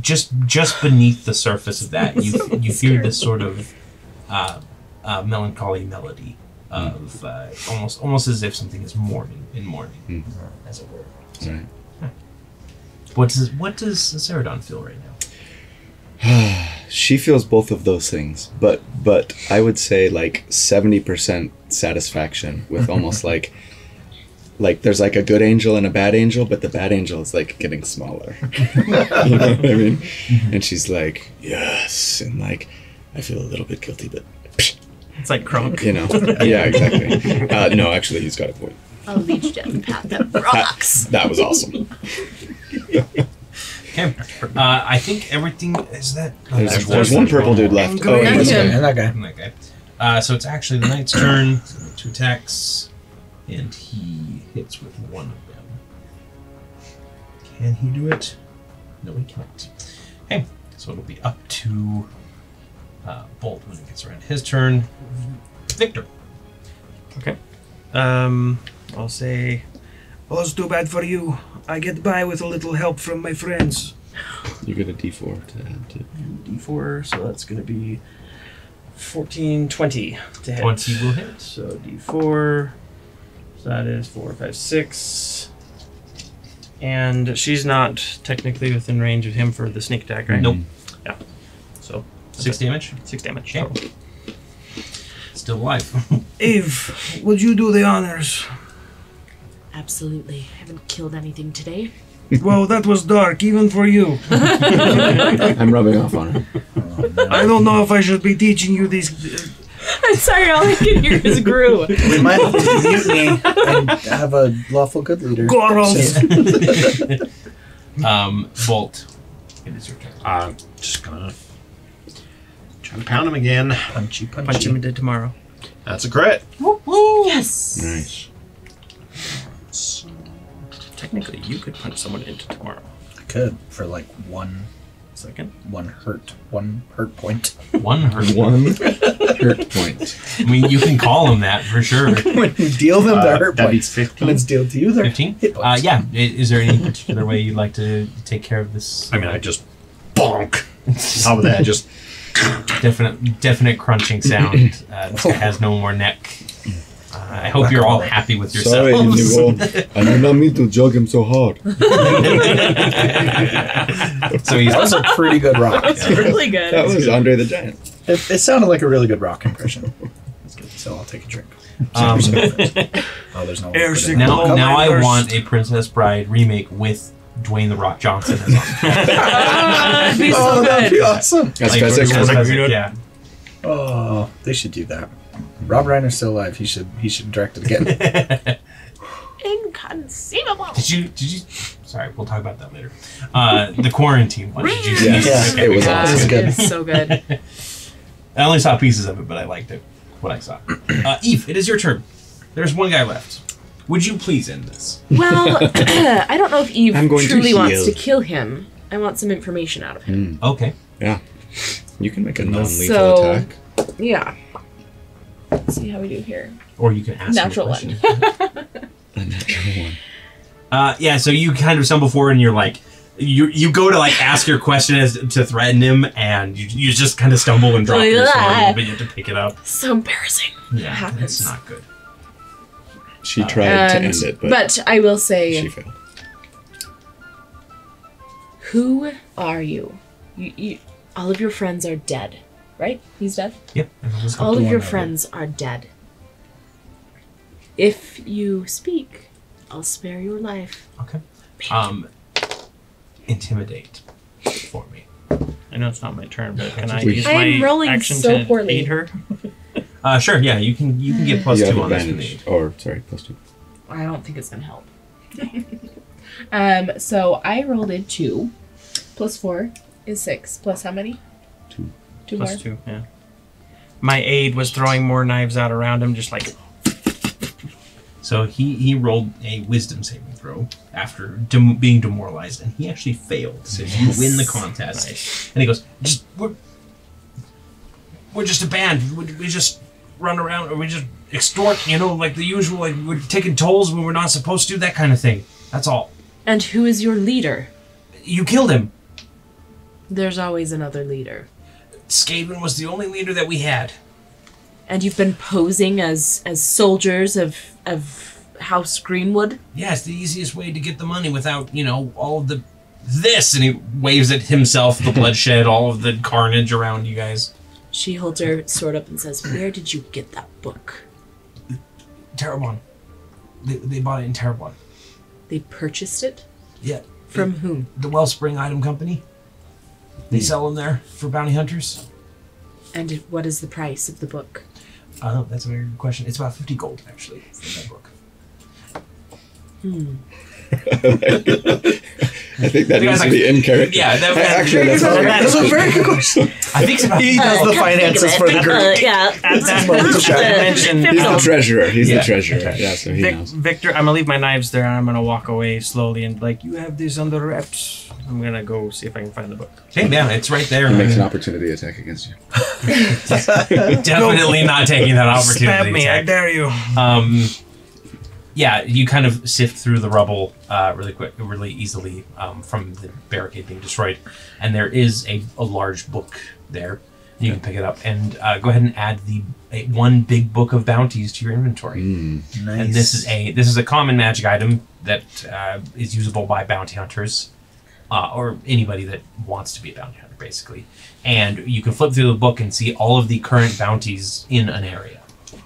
just just beneath the surface of that, you you hear this sort of uh, uh, melancholy melody. Of uh, almost, almost as if something is mourning in mourning, mm-hmm. as it were. So, right. huh. What does what does Seredan feel right now? She feels both of those things, but but I would say like seventy percent satisfaction with almost like like there's like a good angel and a bad angel, but the bad angel is like getting smaller. You know what I mean? Mm-hmm. And she's like yes, and like I feel a little bit guilty, but. It's like Kronk. You know. Yeah, exactly. Uh, no, actually, he's got a point. Oh, Leech Death Path that rocks. That, that was awesome. Okay. Uh, I think everything is that. Oh, there's there's, there's one purple dude left. Oh, and this guy. And that guy. And that guy. Uh, so it's actually the knight's turn. So two attacks. And he hits with one of them. Can he do it? No, he cannot. Okay. So it'll be up to. Uh, Bolt when it gets around his turn. Victor. Okay. Um, I'll say, well, it's too bad for you. I get by with a little help from my friends. You get a d four to add to. d four, so that's going to be fourteen, twenty to hit. twenty will hit. So d four, so that is four, five, six. And she's not technically within range of him for the sneak attack, right? Mm-hmm. Nope. Yeah. So. Six damage? Six damage. Yeah. Oh. Still alive. Eve, would you do the honors? Absolutely. I haven't killed anything today. Well, that was dark, even for you. I'm rubbing off on her. Oh, no. I don't know if I should be teaching you these. I'm sorry, all I can hear is Gru. We might have to mutiny and have a lawful good leader. Gorals! um, Bolt, it is your turn. I'm just gonna. Trying to pound him again. Punchy, punchy. Punch him into tomorrow. That's a crit. Woo woo! Yes! Nice. So, technically, you could punch someone into tomorrow. I could, for like one second. One hurt. One hurt point. One hurt one hurt point. I mean, you can call them that for sure. When you deal them, uh, they're hurt points. fifteen. When it's dealt to you, they're fifteen? Hit points. Uh, yeah. Is there any particular way you'd like to take care of this? I mean, I just bonk. How about that? Just. Definite, definite crunching sound. Uh, this guy has no more neck. Uh, I hope you're all happy with yourselves. Sorry, I did not mean to jog him so hard. So he's that was a pretty good rock. That was yeah. really good. That was Andre the Giant. It, it sounded like a really good rock impression. That's good. So I'll take a drink. Um, oh, there's no now, now I first. want a Princess Bride remake with. Dwayne the Rock Johnson is on. Oh, that'd be so oh, that'd be awesome. That's like, Fezzik. Fezzik, Fezzik, yeah. Oh, they should do that. Rob Reiner's still alive. He should he should direct it again. Inconceivable. Did you did you sorry, we'll talk about that later. Uh, the quarantine one. Did you see? Yes. Yes. Yeah, it was awesome. It was good. It was so good. I only saw pieces of it, but I liked it. What I saw. Uh, Eve, it is your turn. There's one guy left. Would you please end this? Well, I don't know if Eve truly to wants to kill him. I want some information out of him. Mm. Okay. Yeah. You can make a non-lethal so, attack. Yeah. Let's see how we do here. Or you can ask natural him a question. One. A natural one. Uh, yeah, so you kind of stumble forward and you're like, you you go to like ask your question as to threaten him and you, you just kind of stumble and drop your sword, but you have to pick it up. So embarrassing. Yeah, happens. That's not good. She tried uh, and, to end it, but, but I will say, she failed. Who are you? You, you? All of your friends are dead, right? He's dead? Yep. All of your friends are dead. If you speak, I'll spare your life. Okay. Um, intimidate for me. I know it's not my turn, but can I use I'm my action so to poorly. aid her? Uh, sure, yeah, you can you can get plus yeah, two on this. Or, sorry, plus two. I don't think it's going to help. um, so I rolled a two. Plus four is six. Plus how many? Two. Two plus more? Two, yeah. My aide was throwing more knives out around him, just like... So he, he rolled a wisdom saving throw after dem being demoralized, and he actually failed. So yes. You win the contest. Nice. And he goes, just, we're, we're just a band. We, we just run around, or we just extort, you know, like the usual, like we're taking tolls when we're not supposed to, that kind of thing. That's all. And who is your leader? You killed him. There's always another leader. Skaven was the only leader that we had. And you've been posing as as soldiers of of House Greenwood? Yeah, it's the easiest way to get the money without, you know, all of the this, and he waves at himself, the bloodshed, all of the carnage around you guys. She holds her sword up and says, where did you get that book? Tarabon. They, they bought it in Tarabon. They purchased it? Yeah. From the, whom? The Wellspring Item Company. They sell them there for bounty hunters. And what is the price of the book? Uh, that's a very good question. It's about fifty gold, actually, for that book. Hmm. I think that is like, the in character. Yeah, that, that, actually, that's, that's, that's a very good question. I think so. He does uh, the finances for the group. Uh, yeah, at that moment, he's the treasurer. He's yeah. the treasurer. Yeah, yeah so he Vic knows. Victor, I'm gonna leave my knives there, and I'm gonna walk away slowly and like, you have this under wraps. I'm gonna go see if I can find the book. Hey, man, it's right there. He makes an opportunity attack against you. Definitely not taking that opportunity. Stab me! Attack. I dare you. Um. Yeah, you kind of sift through the rubble uh, really quick, really easily um, from the barricade being destroyed, and there is a, a large book there. You okay. can pick it up and uh, go ahead and add the a, one big book of bounties to your inventory. Mm, nice. And this is a this is a common magic item that uh, is usable by bounty hunters uh, or anybody that wants to be a bounty hunter, basically. And you can flip through the book and see all of the current bounties in an area.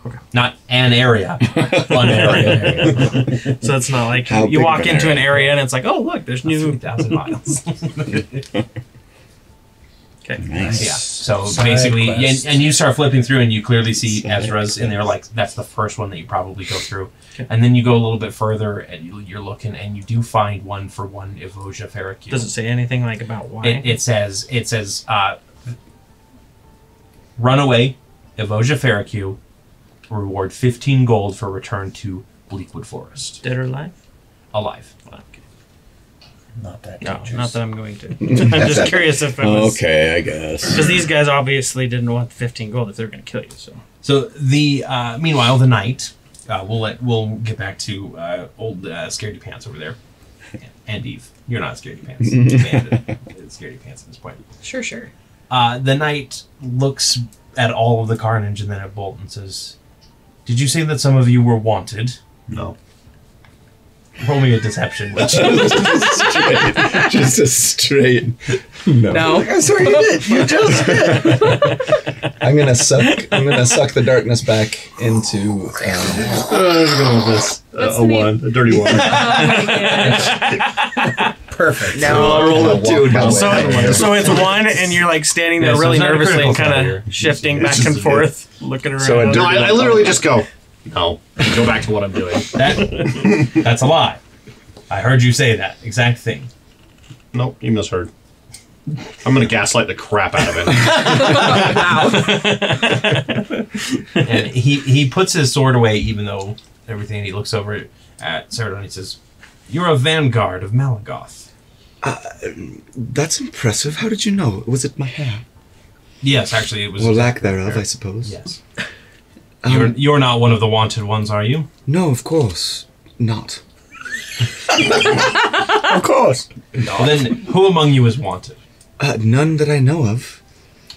Okay. Not an area, an area. So it's not like How you walk into area? an area and it's like, oh, look, there's new thousand miles. Okay. Nice. Yeah. So Side basically, and, and you start flipping through and you clearly see Side Ezra's in there. Like, that's the first one that you probably go through. Okay. And then you go a little bit further and you, you're looking and you do find one for one Evosia Ferricule. Does it say anything like about why? It, it says, it says, uh, runaway Evosia Ferricule. Reward fifteen gold for return to Bleakwood Forest. Dead or alive? Alive. Oh, okay. Not that dangerous. No, not that I'm going to. I'm just curious if it was... Okay, I guess. Because these guys obviously didn't want fifteen gold if they were going to kill you. So, so the uh, meanwhile, the knight. Uh, we'll let we'll get back to uh, old uh, Scaredy Pants over there, and Eve. You're not Scaredy Pants. Scaredy Pants at this point. Sure, sure. Uh, the knight looks at all of the carnage and then at Bolt and says, did you say that some of you were wanted? No. Roll me a deception. Just straight. Just a straight. No. No. I swear you did. You just did. I'm gonna suck. I'm gonna suck the darkness back into. Um, oh, this. Uh, a name? one. A dirty one. Oh, perfect. Now so I'll roll a two. No, so, so it's one, and you're like standing there yeah, really so nervously and kind of shifting it's back and forth, bit. looking around. So a dirty no, I, I literally just go. No, go back to what I'm doing. That, that's a lie. I heard you say that exact thing. Nope, you misheard. I'm gonna gaslight the crap out of it. And he he puts his sword away, even though everything. He looks over at Seredan. He says, "You're a vanguard of Malagoth." Uh, that's impressive. How did you know? Was it my hair? Yes, actually, it was. Or lack thereof, I suppose. Yes. Um, you're, you're not one of the wanted ones, are you? No, of course not. Of course. No. Then who among you is wanted? Uh, none that I know of.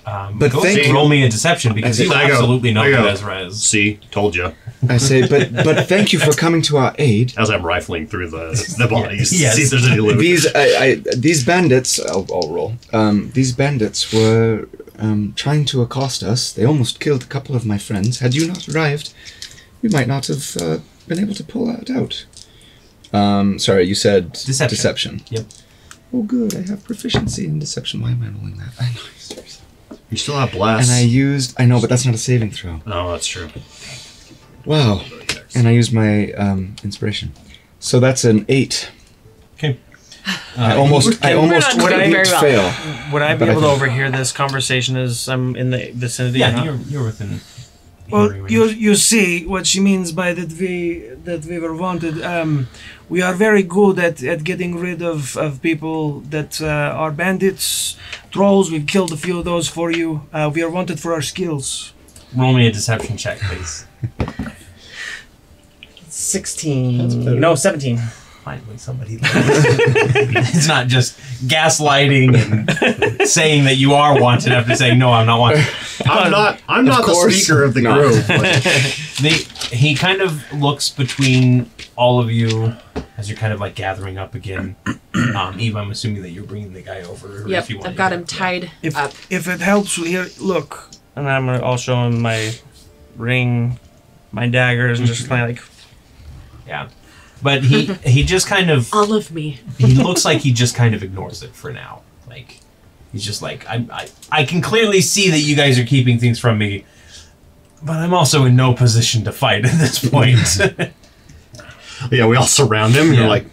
Um, but thank you. Roll me a deception because you absolutely know who Ezra is. See, told you. I say, but but thank you for coming to our aid. As I'm rifling through the the bodies, yeah. Yes. See if there's any loot. These I, I, these bandits. I'll, I'll roll. Um, these bandits were. Um, trying to accost us. They almost killed a couple of my friends. Had you not arrived, we might not have uh, been able to pull that out. Um, sorry, you said deception. deception. Yep. Oh, good. I have proficiency in deception. Why am I rolling that? I know. You still have blast. And I used... I know, but that's not a saving throw. No, that's true. Wow. And I used my um, inspiration. So that's an eight. Okay. Uh, I almost, I almost would I well. fail. Would I be but able I to overhear this conversation as I'm in the vicinity? Yeah, you're, you're within Well, you you see what she means by that we that we were wanted. Um, we are very good at, at getting rid of, of people that uh, are bandits, trolls. We've killed a few of those for you. Uh, we are wanted for our skills. Roll me a deception check, please. Sixteen. No, seventeen. Finally, somebody. It's not just gaslighting and saying that you are wanted after saying no, I'm not wanted. I'm not. I'm not the speaker of the group. they, he kind of looks between all of you as you're kind of like gathering up again. Um, Eve, I'm assuming that you're bringing the guy over. Yep, if you want I've got him tied if, up. If it helps, here, look. And I'm I'll show him my ring, my daggers, and just kind of like, yeah. But he, he just kind of... All of me. He looks like he just kind of ignores it for now. Like, he's just like, I, I I can clearly see that you guys are keeping things from me, but I'm also in no position to fight at this point. Yeah, we all surround him, and yeah. You're like,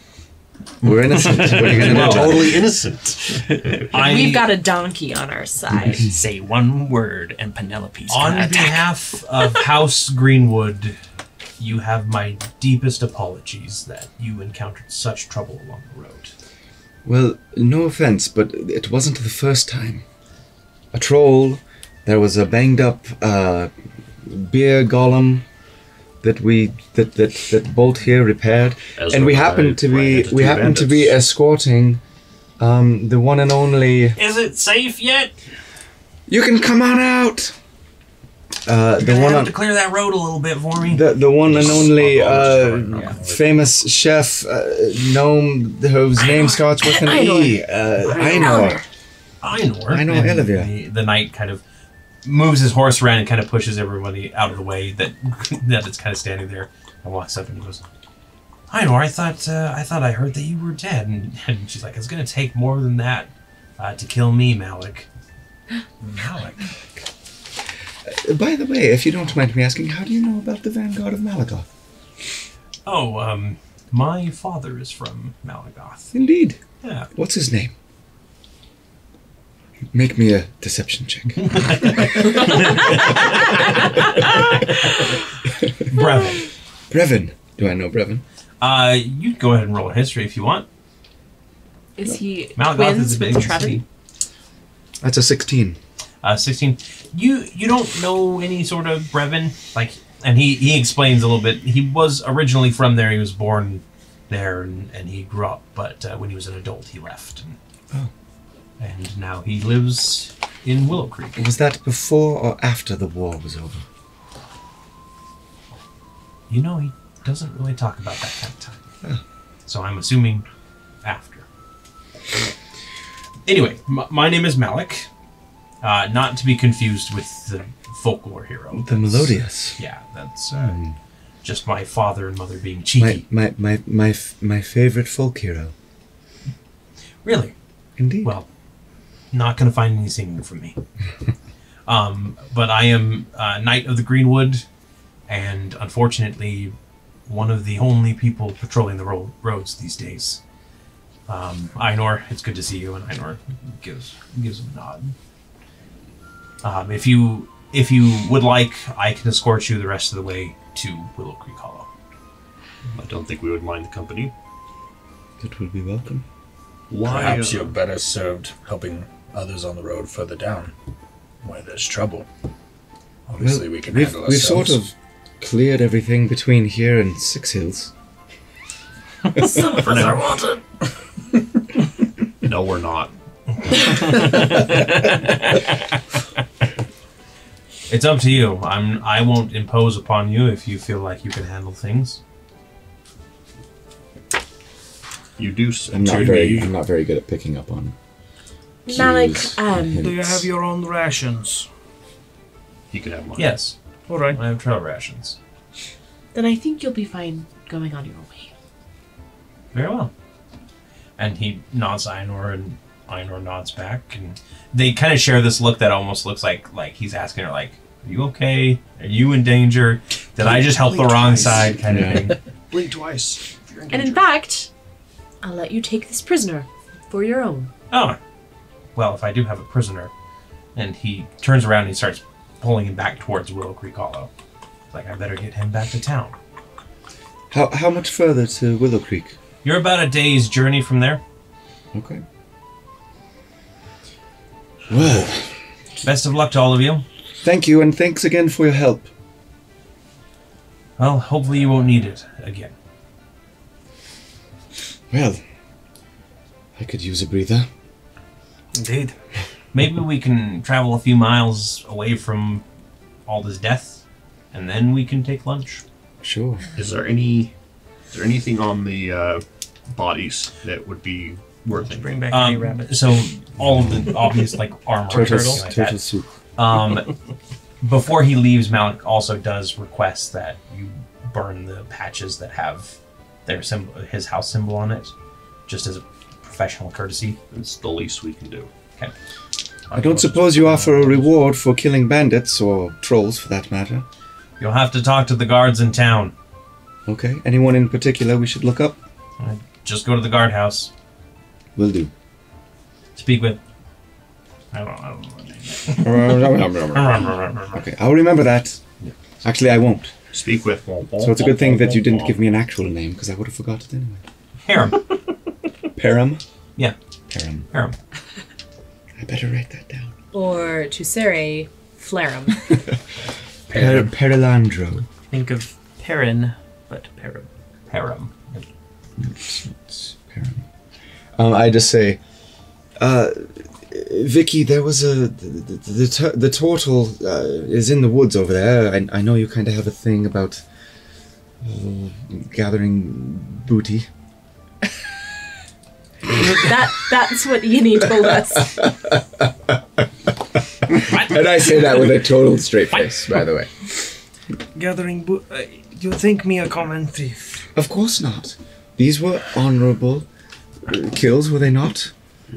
we're innocent. We're well, totally innocent. I, We've got a donkey on our side. Say one word, and Penelope's on attack. Behalf of House Greenwood... You have my deepest apologies that you encountered such trouble along the road. Well, no offense, but it wasn't the first time. A troll, there was a banged-up uh, beer golem that we that that, that Bolt here repaired, Ezra and we happened to be we happened bandits. to be escorting um, the one and only. Is it safe yet? You can come on out. Uh, the one have on, to clear that road a little bit for me. The, the one and only uh, yeah. famous chef uh, gnome whose name starts with an E. Ainur. Ainur. Ainur Elovir. The knight kind of moves his horse around and kind of pushes everybody out of the way that that it's kind of standing there and walks up and goes, Ainur, I thought uh, I thought I heard that you were dead. And, and she's like, it's going to take more than that uh, to kill me, Malik. Malik. By the way, if you don't mind me asking, how do you know about the Vanguard of Malagoth? Oh, um, my father is from Malagoth. Indeed. Yeah. What's his name? Make me a deception check. Brevin. Brevin. Do I know Brevin? Uh, you go ahead and roll a history if you want. Is he Malagoth is a big tragedy? That's a sixteen. Uh, sixteen. You you don't know any sort of Brevin, like, and he he explains a little bit. He was originally from there. He was born there, and, and he grew up. But uh, when he was an adult, he left. And, oh, and now he lives in Willow Creek. Was that before or after the war was over? You know, he doesn't really talk about that kind of time. Oh. So I'm assuming after. Anyway, m my name is Malik. Uh, not to be confused with the folklore hero. The Melodious. Yeah, that's uh, mm. just my father and mother being cheeky. My my my my, f my favorite folk hero. Really? Indeed. Well, not going to find any singing from me. um, but I am uh, Knight of the Greenwood, and unfortunately, one of the only people patrolling the ro roads these days. Um, Ainur, it's good to see you, and Ainur gives gives him a nod. Um, if you if you would like, I can escort you the rest of the way to Willow Creek Hollow. I don't think we would mind the company. It would be welcome. Why? Perhaps you're better served helping others on the road further down, where there's trouble. Obviously, well, we can handle ourselves. We've sort of cleared everything between here and Six Hills. Some of us are wanted. No, we're not. It's up to you. I'm. I won't impose upon you if you feel like you can handle things. You do. I'm not very. I'm not very good at picking up on. Malik, um, do you have your own rations? You could have mine. Yes. All right. I have trail rations. Then I think you'll be fine going on your way. Very well. And he nods Ainur, and Ainur nods back, and they kind of share this look that almost looks like like he's asking her, like, are you okay? Are you in danger? Did blink, I just help the wrong twice. Side kind yeah. of thing? Blink twice. If you're in and in fact, I'll let you take this prisoner for your own. Oh. Well, if I do have a prisoner. And he turns around and he starts pulling him back towards Willow Creek Hollow. It's like, I better get him back to town. How, how much further to Willow Creek? You're about a day's journey from there. Okay. Well. Best of luck to all of you. Thank you, and thanks again for your help. Well, hopefully you won't need it again. Well, I could use a breather. Indeed. Maybe we can travel a few miles away from all this death, and then we can take lunch. Sure. Is there any, is there anything on the uh, bodies that would be worth it? Bring back um, any rabbit. So all of the obvious like armor, turtles, like turtle soup. Um, before he leaves, Malik also does request that you burn the patches that have their symbol, his house symbol on it, just as a professional courtesy. It's the least we can do. Okay. I, I don't suppose you offer a reward for killing bandits, or trolls for that matter. You'll have to talk to the guards in town. Okay. Anyone in particular we should look up? Right. Just go to the guardhouse. Will do. Speak with... I don't, I don't know what name. Okay, I'll remember that. Actually, I won't. Speak with... So it's a good thing that you didn't give me an actual name, because I would have forgot it anyway. Pharum. Pharum? Yeah. Pharum. Pharum. I better write that down. Or, to Sere, Flarum. per Perilandro. Think of Perrin, but Pharum. Pharum. It's, it's Pharum. Um, I just say, uh, Vicky, there was a, the, the, the turtle uh, is in the woods over there. I, I know you kind of have a thing about uh, gathering booty. that That's what you need to us. And I say that with a total straight face, by the way. Gathering booty, uh, you think me a common thief? Of course not. These were honorable kills, were they not?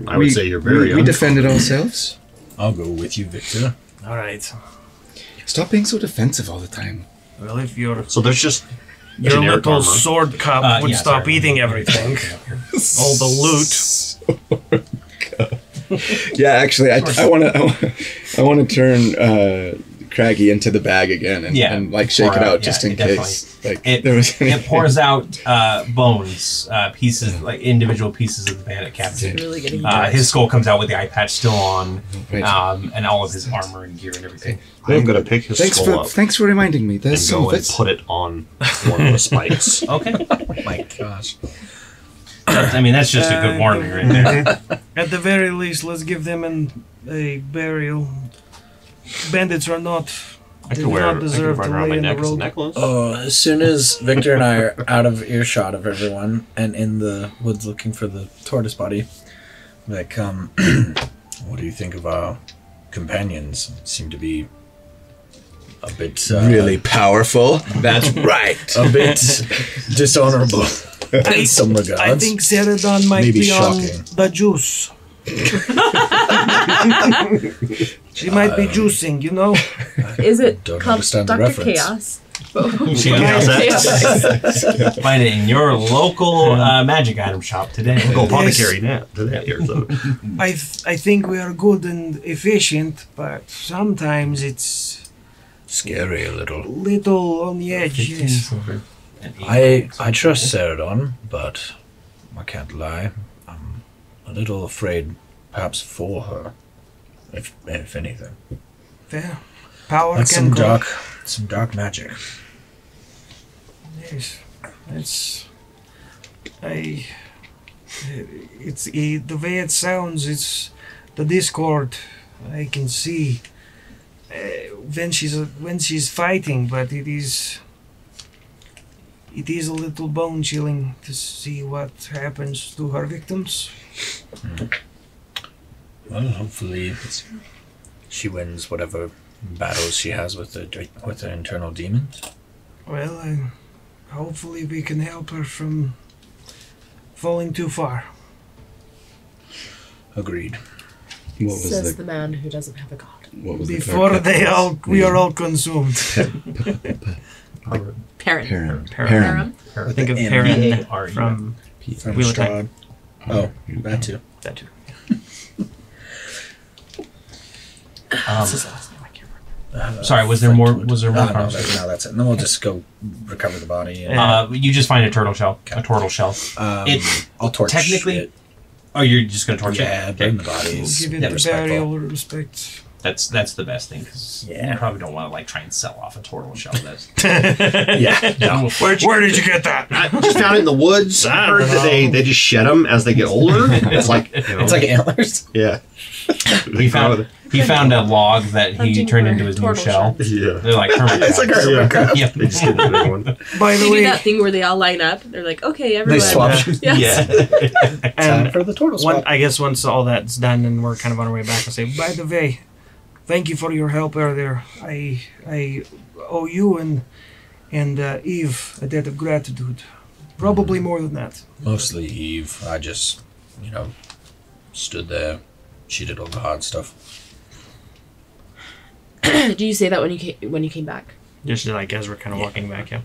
I would we, say you're very We, we defended ourselves. I'll go with you, Victor. All right. Stop being so defensive all the time. Well, if you're... So there's just... Your little armor. sword cup uh, would yeah, stop sorry. eating everything. All the loot. Sword cup. Yeah, actually, I, I want to I want to turn uh, Craggy into the bag again and, yeah, and like shake it out, out just yeah, in case. Like, it, there was it pours out uh, bones, uh, pieces, like individual pieces of the bandit captain. Really uh, his skull comes out with the eye patch still on, right. um, and all of his armor and gear and everything. I'm going to pick his thanks skull for, up. Thanks for reminding me. There's and go some and put it on one of the spikes. Okay. Oh my gosh. That's, I mean, that's just uh, a good warning right there. At the very least, let's give them an, a burial. Bandits are not... I could wear not deserve I could run around my neck as a necklace. Oh, as soon as Victor and I are out of earshot of everyone and in the woods looking for the tortoise body, I'm like, um, what do you think of our companions? Seem to be... A bit uh, really powerful. That's right. A bit dishonorable. In some regards, I think Seredan might Maybe be shocking. on the juice. She might um, be juicing, you know. Is it called Doctor Chaos? She knows that. Find it in your local uh, magic item shop today. Local apothecary now. I th I think we are good and efficient, but sometimes it's. Scary a little. Little on the edge, yes. I, I trust Seredan, but I can't lie. I'm a little afraid, perhaps for her, if if anything. Fair. Power That's can some go. dark, some dark magic. Yes, it's... I... It's it, the way it sounds, it's the discord. I can see... Uh, when she's uh, when she's fighting, but it is it is a little bone chilling to see what happens to her victims. Mm. Well, hopefully she wins whatever battles she has with the with her internal demons. Well, uh, hopefully we can help her from falling too far. Agreed. What was Says the, the man who doesn't have a god. Before the they all, we yeah. are all consumed. Parent. Parent. Parent. I think of Parent from Wheel of Time. Oh, that too. That too. This is the last name I can't remember. Uh, Sorry, was there more? Was there more? No, no, that, no, that's it. And then we'll just go recover the body. And uh, you just find a turtle shell. Okay. A turtle shell. Um, it, I'll torch technically. It. Oh, you're just going to torch yeah, it? Yeah, burn the bodies. We'll give it the burial respect. That's that's the best thing because yeah. you probably don't want to like try and sell off a turtle shell. That's yeah. No. Where did you get that? I just found it in the woods. I heard that they they just shed them as they get older. It's like you know, it's like antlers. Yeah. He found he found a log that he turned into his new shell. shell. Yeah. They're like hermit crabs. It's like a hermit crab. Yeah. They just get the big one. By the they way, do that thing where they all line up. They're like, okay, everyone. They swap. Yeah. Yes. Yeah. And for the turtle swap. One, I guess once all that's done and we're kind of on our way back, I'll say, by the way. Thank you for your help earlier. I I owe you and and uh, Eve a debt of gratitude, probably mm. more than that. Mostly Eve. I just, you know, stood there. She did all the hard stuff. Did you say that when you came, when you came back? Just like Ezra kind of yeah. walking back, yeah.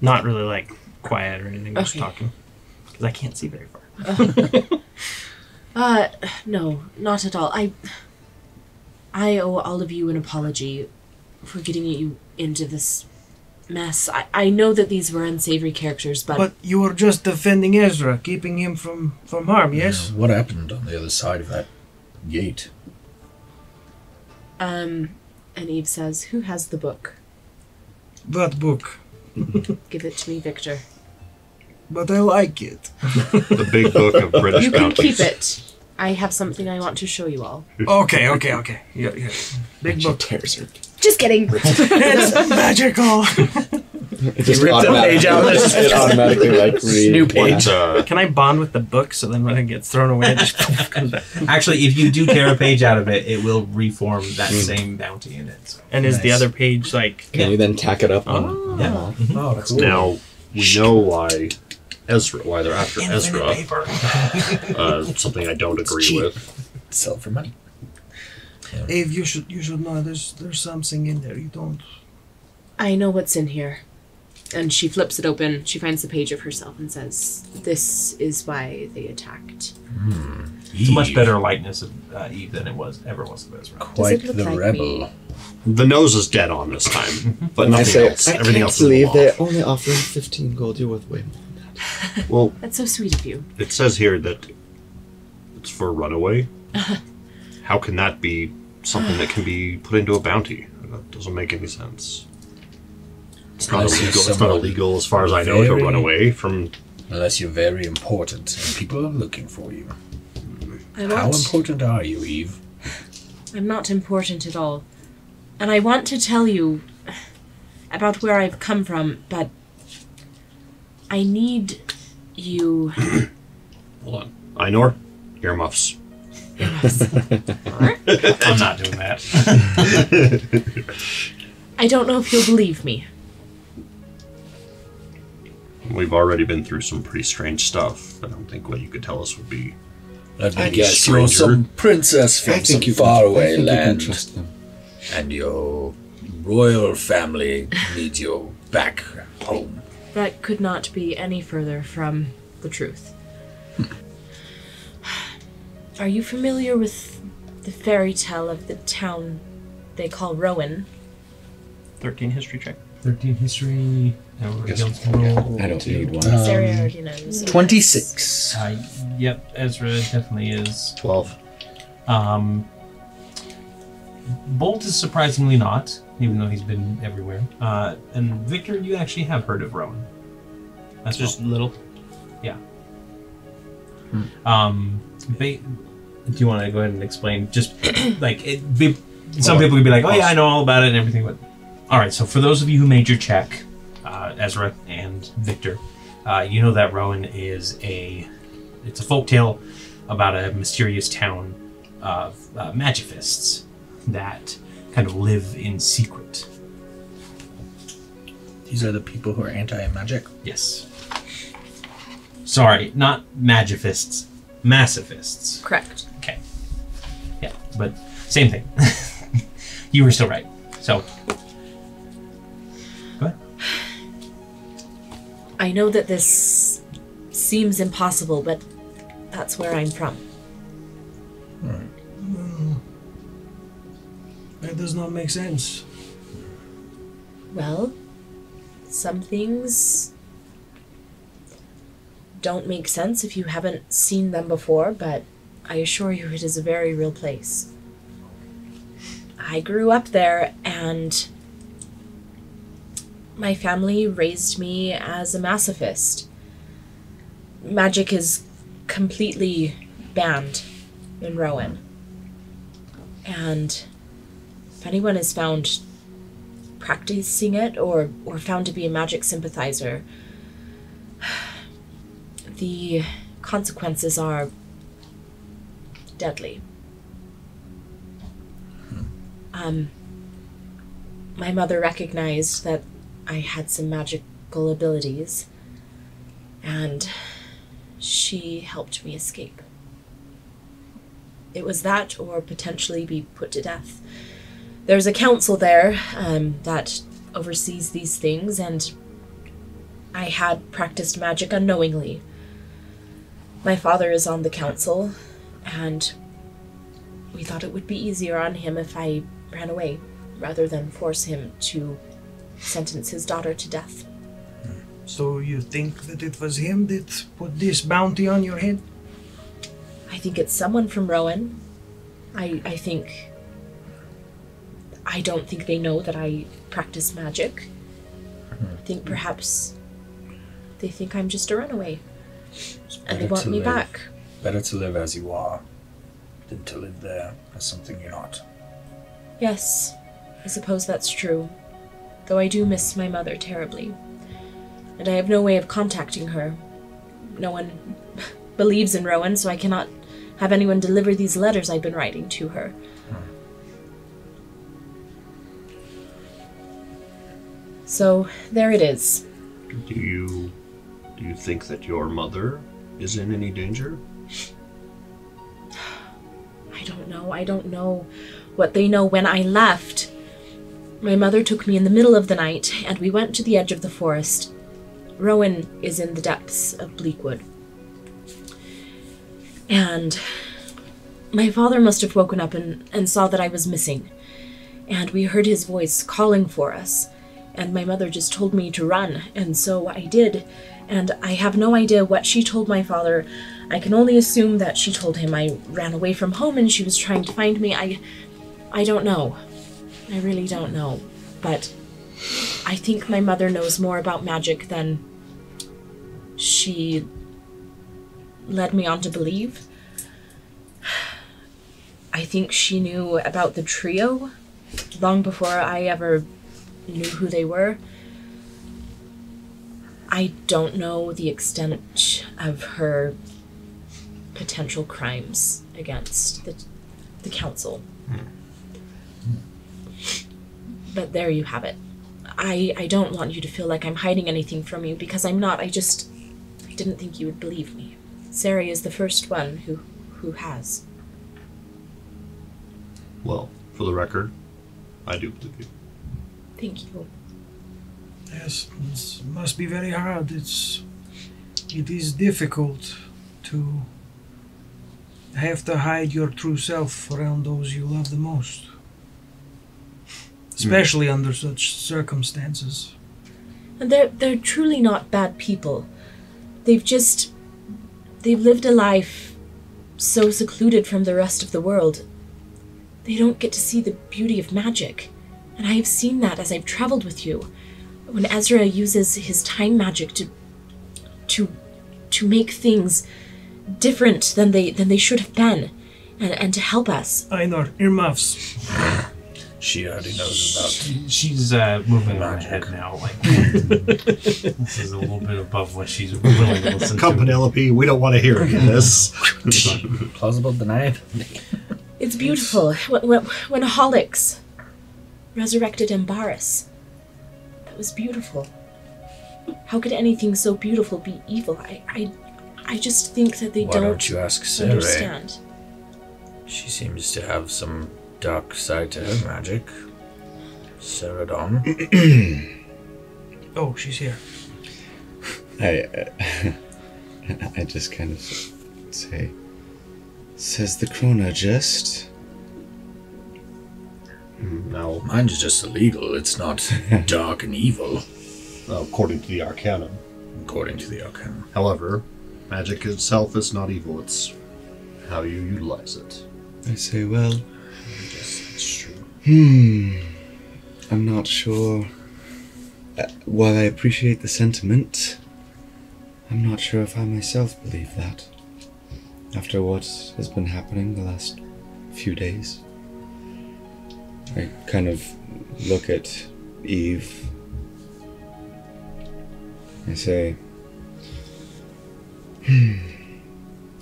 Not really like quiet or anything. Okay. Just talking because I can't see very far. Uh. Uh, no, not at all. I I owe all of you an apology for getting you into this mess. I, I know that these were unsavory characters, but... But you were just defending Ezra, keeping him from, from harm, yes? Yeah, what happened on the other side of that gate? Um, and Eve says, who has the book? That book. Give it to me, Victor. But I like it. The big book of British You can bounties. Keep it. I have something I want to show you all. Okay, okay, okay. Yeah, yeah. Big and book. Tears her. Just kidding. It's magical. It just ripped a page out. It automatically like reads. New page. Uh, can I bond with the book so then when it gets thrown away, it just comes back? Actually, if you do tear a page out of it, it will reform that mm. same bounty in it. So. And nice. Is the other page like? Can yeah. we then tack it up? Oh, on? Yeah. Oh, mm-hmm. oh that's cool. Now we know why. Ezra, why they're after and Ezra. uh, something I don't agree cheap. With. Sell for money. Yeah. Eve, you should you should know there's there's something in there you don't. I know what's in here. And she flips it open, she finds the page of herself and says, this is why they attacked. Hmm. It's a much better likeness of uh, Eve than it was ever was of Ezra. Quite the like rebel. Me? The nose is dead on this time. But nothing say, else. I Everything can't else believe they're only offering fifteen gold. You're worth way more. Well, that's so sweet of you. It says here that it's for a runaway. How can that be something that can be put into a bounty? That doesn't make any sense. It's not illegal. It's not illegal, as far as I know, to run away from. Unless you're very important and people are looking for you. How important are you, Eve? I'm not important at all, and I want to tell you about where I've come from, but. I need you. Hold on. Ainur, earmuffs. Earmuffs. I'm not doing that. I don't know if you'll believe me. We've already been through some pretty strange stuff. I don't think what you could tell us would be. I guess stranger. You're some princess from some faraway land. And your royal family needs you back home. That could not be any further from the truth. Are you familiar with the fairy tale of the town they call Rowan? thirteen history check. thirteen history. Now we're yes. roll. I don't need one. Um, twenty-six. Uh, yep, Ezra definitely is. twelve. Um, Bolt is surprisingly not. Even though he's been everywhere. Uh, and Victor, you actually have heard of Rowan. That's just well. Little. Yeah. Hmm. Um, ba do you want to go ahead and explain? Just like it, be, some people could be like, oh yeah, I know all about it and everything. But all right, so for those of you who made your check, uh, Ezra and Victor, uh, you know that Rowan is a, it's a folktale about a mysterious town of uh, magifists that kind of live in secret. These are the people who are anti-magic? Yes. Sorry, not magifists. Massifists. Correct. Okay. Yeah, but same thing. You were still right. So, go ahead. I know that this seems impossible, but that's where I'm from. All right. That does not make sense. Well, some things don't make sense if you haven't seen them before, but I assure you it is a very real place. I grew up there, and my family raised me as a masochist. Magic is completely banned in Rowan. And if anyone is found practicing it or, or found to be a magic sympathizer, the consequences are deadly. Hmm. Um, my mother recognized that I had some magical abilities, and she helped me escape. It was that, or potentially be put to death. There's a council there um, that oversees these things, and I had practiced magic unknowingly. My father is on the council, and we thought it would be easier on him if I ran away, rather than force him to sentence his daughter to death. So you think that it was him that put this bounty on your head? I think it's someone from Rowan. I, I think... I don't think they know that I practice magic. I think perhaps they think I'm just a runaway. And they want me live. back. Better to live as you are than to live there as something you're not. Yes, I suppose that's true. Though I do miss my mother terribly. And I have no way of contacting her. No one believes in Rowan, so I cannot have anyone deliver these letters I've been writing to her. Hmm. So, there it is. Do you, do you think that your mother is in any danger? I don't know. I don't know what they know. When I left, my mother took me in the middle of the night, and we went to the edge of the forest. Rowan is in the depths of Bleakwood. And my father must have woken up and, and saw that I was missing. And we heard his voice calling for us. And my mother just told me to run, and so I did. And I have no idea what she told my father. I can only assume that she told him I ran away from home and she was trying to find me. I, I don't know. I really don't know. But I think my mother knows more about magic than she led me on to believe. I think she knew about the trio long before I ever knew who they were. I don't know the extent of her potential crimes against the, the council. But there you have it. I, I don't want you to feel like I'm hiding anything from you, because I'm not. I just... I didn't think you would believe me. Sari is the first one who, who has. Well, for the record, I do believe you. Thank you. Yes, it must be very hard. It's... It is difficult to have to hide your true self around those you love the most. Especially mm. under such circumstances. And they're, they're truly not bad people. They've just... They've lived a life so secluded from the rest of the world. They don't get to see the beauty of magic. And I have seen that as I've traveled with you. When Ezra uses his time magic to to to make things different than they than they should have been, and, and to help us. Ainur, earmuffs. She already knows about. She, she's uh, moving magic. Her head now. Like this is a little bit above what she's willing to listen Come to. Come, Penelope. We don't want to hear any of this. Plausible denied. It's beautiful. When, when Holix resurrected Embaris, that was beautiful. How could anything so beautiful be evil? I, I, I just think that they Why don't, don't you ask Sarah? Understand. She seems to have some dark side to her magic. Seredan. Oh, she's here. I, uh, I just kind of say, says the chronologist. No. Mine's just illegal. It's not dark and evil. Well, according to the Arcanum. According to the Arcanum. However, magic itself is not evil. It's how you utilize it. I say, well... I guess that's true. Hmm. I'm not sure... Uh, while I appreciate the sentiment, I'm not sure if I myself believe that. After what has been happening the last few days. I kind of look at Eve. I say, hmm.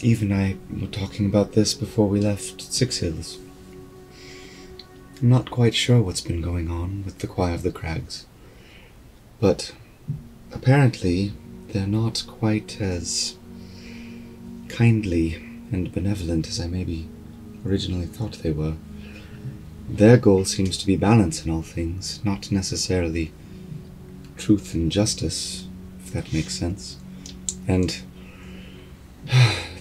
Eve and I were talking about this before we left Six Hills. I'm not quite sure what's been going on with the Choir of the Crags, but apparently they're not quite as kindly and benevolent as I maybe originally thought they were. Their goal seems to be balance in all things, not necessarily truth and justice, if that makes sense. And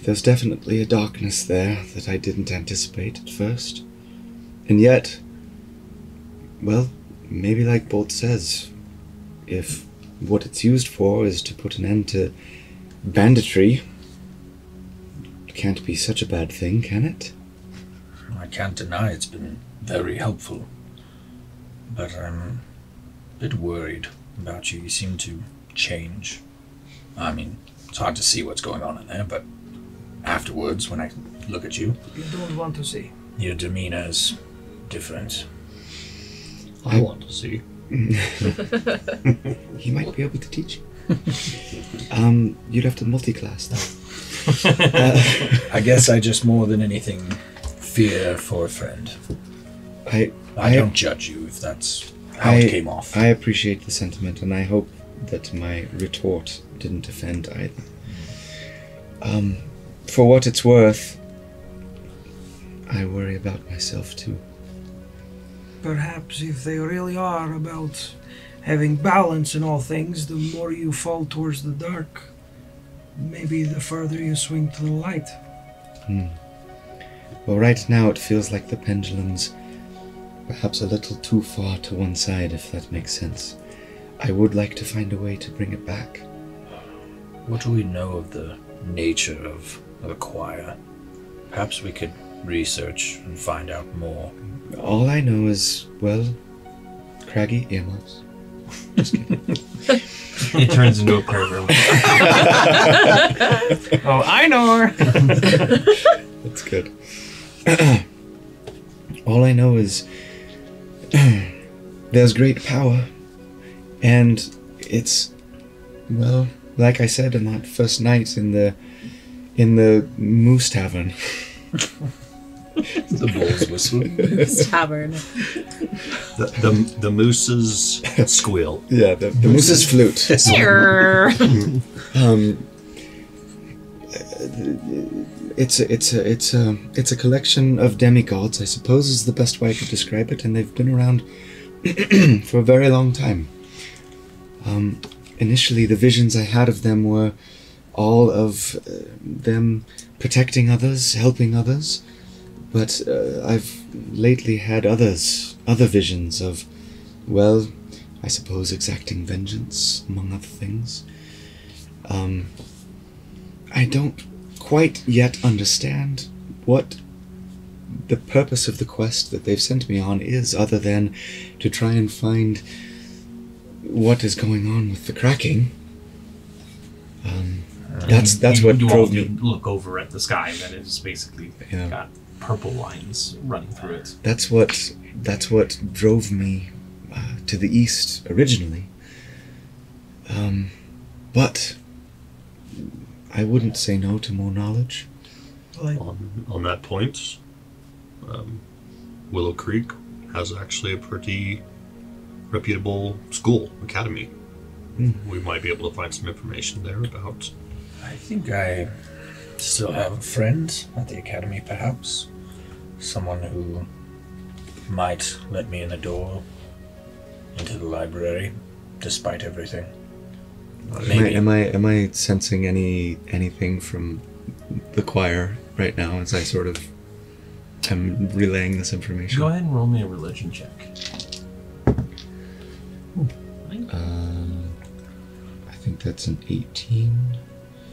there's definitely a darkness there that I didn't anticipate at first. And yet, well, maybe like Bolt says, if what it's used for is to put an end to banditry, it can't be such a bad thing, can it? I can't deny it's been very helpful, but I'm a bit worried about you. You seem to change. I mean, it's hard to see what's going on in there, but afterwards, when I look at you... You don't want to see. Your demeanor's different. I, I want to see. He might be able to teach you. Um, you'd have to multi-class, though. uh, I guess I just more than anything fear for a friend. I, I, I don't judge you if that's how I, it came off. I appreciate the sentiment, and I hope that my retort didn't offend either. Um, for what it's worth, I worry about myself too. Perhaps if they really are about having balance in all things, the more you fall towards the dark, maybe the further you swing to the light. Hmm. Well, right now it feels like the pendulum's perhaps a little too far to one side, if that makes sense. I would like to find a way to bring it back. What do we know of the nature of the choir? Perhaps we could research and find out more. All I know is, well, Craggy earmuffs. Just kidding. He turns into a pervert. Oh, I know her. That's good. All I know is there's great power, and it's, well, like I said in that first night in the in the Moose Tavern. The bull's whistle. Moose Tavern. The, the, the moose's squeal. Yeah, the, the moose's flute. um, it's a, it's a, it's a, it's a collection of demigods, I suppose, is the best way I could describe it, and they've been around for a very long time. Um, initially, the visions I had of them were all of uh, them protecting others, helping others. But uh, I've lately had others, other visions of, well, I suppose exacting vengeance, among other things. Um, I don't quite yet understand what the purpose of the quest that they've sent me on is, other than to try and find what is going on with the cracking. Um, that's that's you, you, what you drove all, me. Look over at the sky that is basically yeah. got purple lines running through it. That's what that's what drove me uh, to the east originally. Um, but I wouldn't say no to more knowledge. Like, on, on that point, um, Willow Creek has actually a pretty reputable school academy. Mm. We might be able to find some information there about. I think I. Still have a friend at the academy, perhaps. Someone who might let me in the door into the library, despite everything. Maybe. Am I am I, am I sensing any anything from the choir right now? As I sort of I'm relaying this information. Go ahead and roll me a religion check. Um, I think that's an eighteen,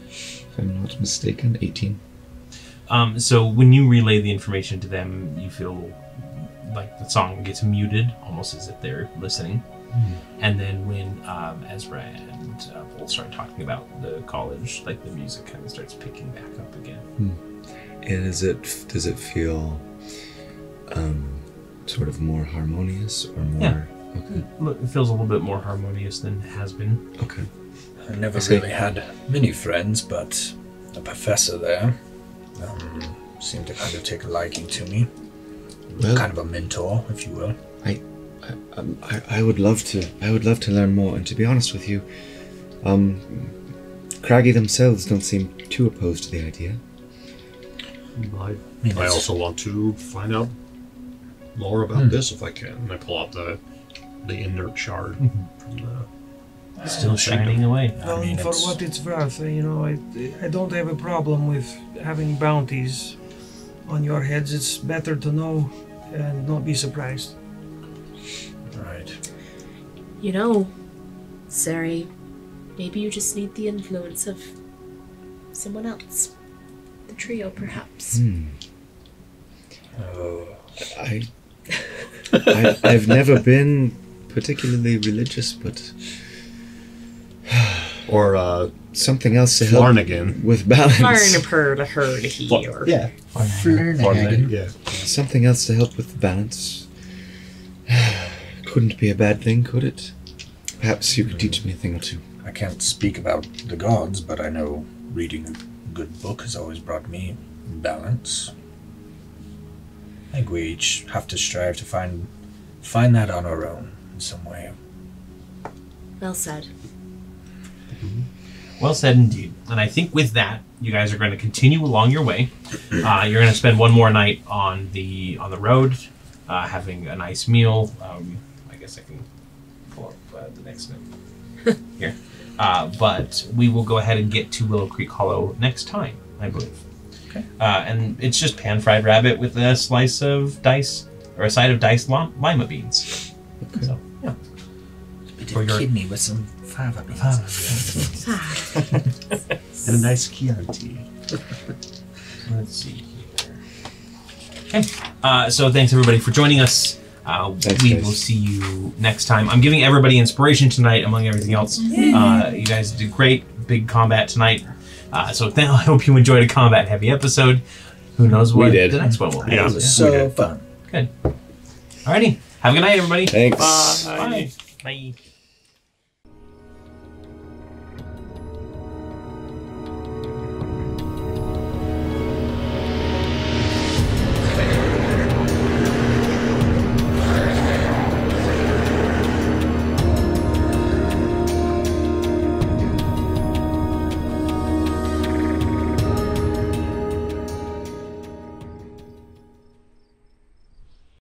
if I'm not mistaken, eighteen. Um, so when you relay the information to them, you feel like the song gets muted, almost as if they're listening. Mm. And then when um, Ezra and uh, Bolt start talking about the college, like the music kind of starts picking back up again. Mm. And is it does it feel um, sort of more harmonious or more? Yeah. Okay. It feels a little bit more harmonious than it has been. Okay. I never I really had many friends, but the professor there um, seemed to kind of take a liking to me. Well, kind of a mentor, if you will. I, I, um, I, I would love to. I would love to learn more. And to be honest with you, um, Craggy themselves don't seem too opposed to the idea. I, mean, I also want to find out more about hmm. this, if I can. And I pull out the. The inert shard from the still shining away. I mean, for what it's worth, you know, I, I don't have a problem with having bounties on your heads. It's better to know and not be surprised. Right. You know, Sari, maybe you just need the influence of someone else. The trio, perhaps. Hmm. Oh, I, I I've never been particularly religious, but or uh, something else to help with balance. Farnaper to her to he or yeah, Farnagan. Yeah, something else to help with the balance. Couldn't be a bad thing, could it? Perhaps you could mm. teach me a thing or two. I can't speak about the gods, but I know reading a good book has always brought me balance. I think we each have to strive to find find that on our own. In some way. Well said. Mm-hmm. Well said indeed. And I think with that, you guys are going to continue along your way. Uh, you're going to spend one more night on the on the road, uh, having a nice meal. Um, I guess I can pull up uh, the next note here. Uh, but we will go ahead and get to Willow Creek Hollow next time, I believe. Okay. Uh, and it's just pan-fried rabbit with a slice of dice or a side of diced lima beans. Okay. So, yeah. But did your... kidney with some fava beans. Fava beans. And a nice Chianti. Let's see here. Okay. Uh, so thanks everybody for joining us. Uh, thanks, we guys. Will see you next time. I'm giving everybody inspiration tonight among everything else. Uh, you guys did great. Big combat tonight. Uh, so th- I hope you enjoyed a combat heavy episode. Who knows what the next one will be. Yeah, it was so yeah. fun. Good. Alrighty. Have a good night, everybody. Thanks. Bye. Bye. Bye. Bye.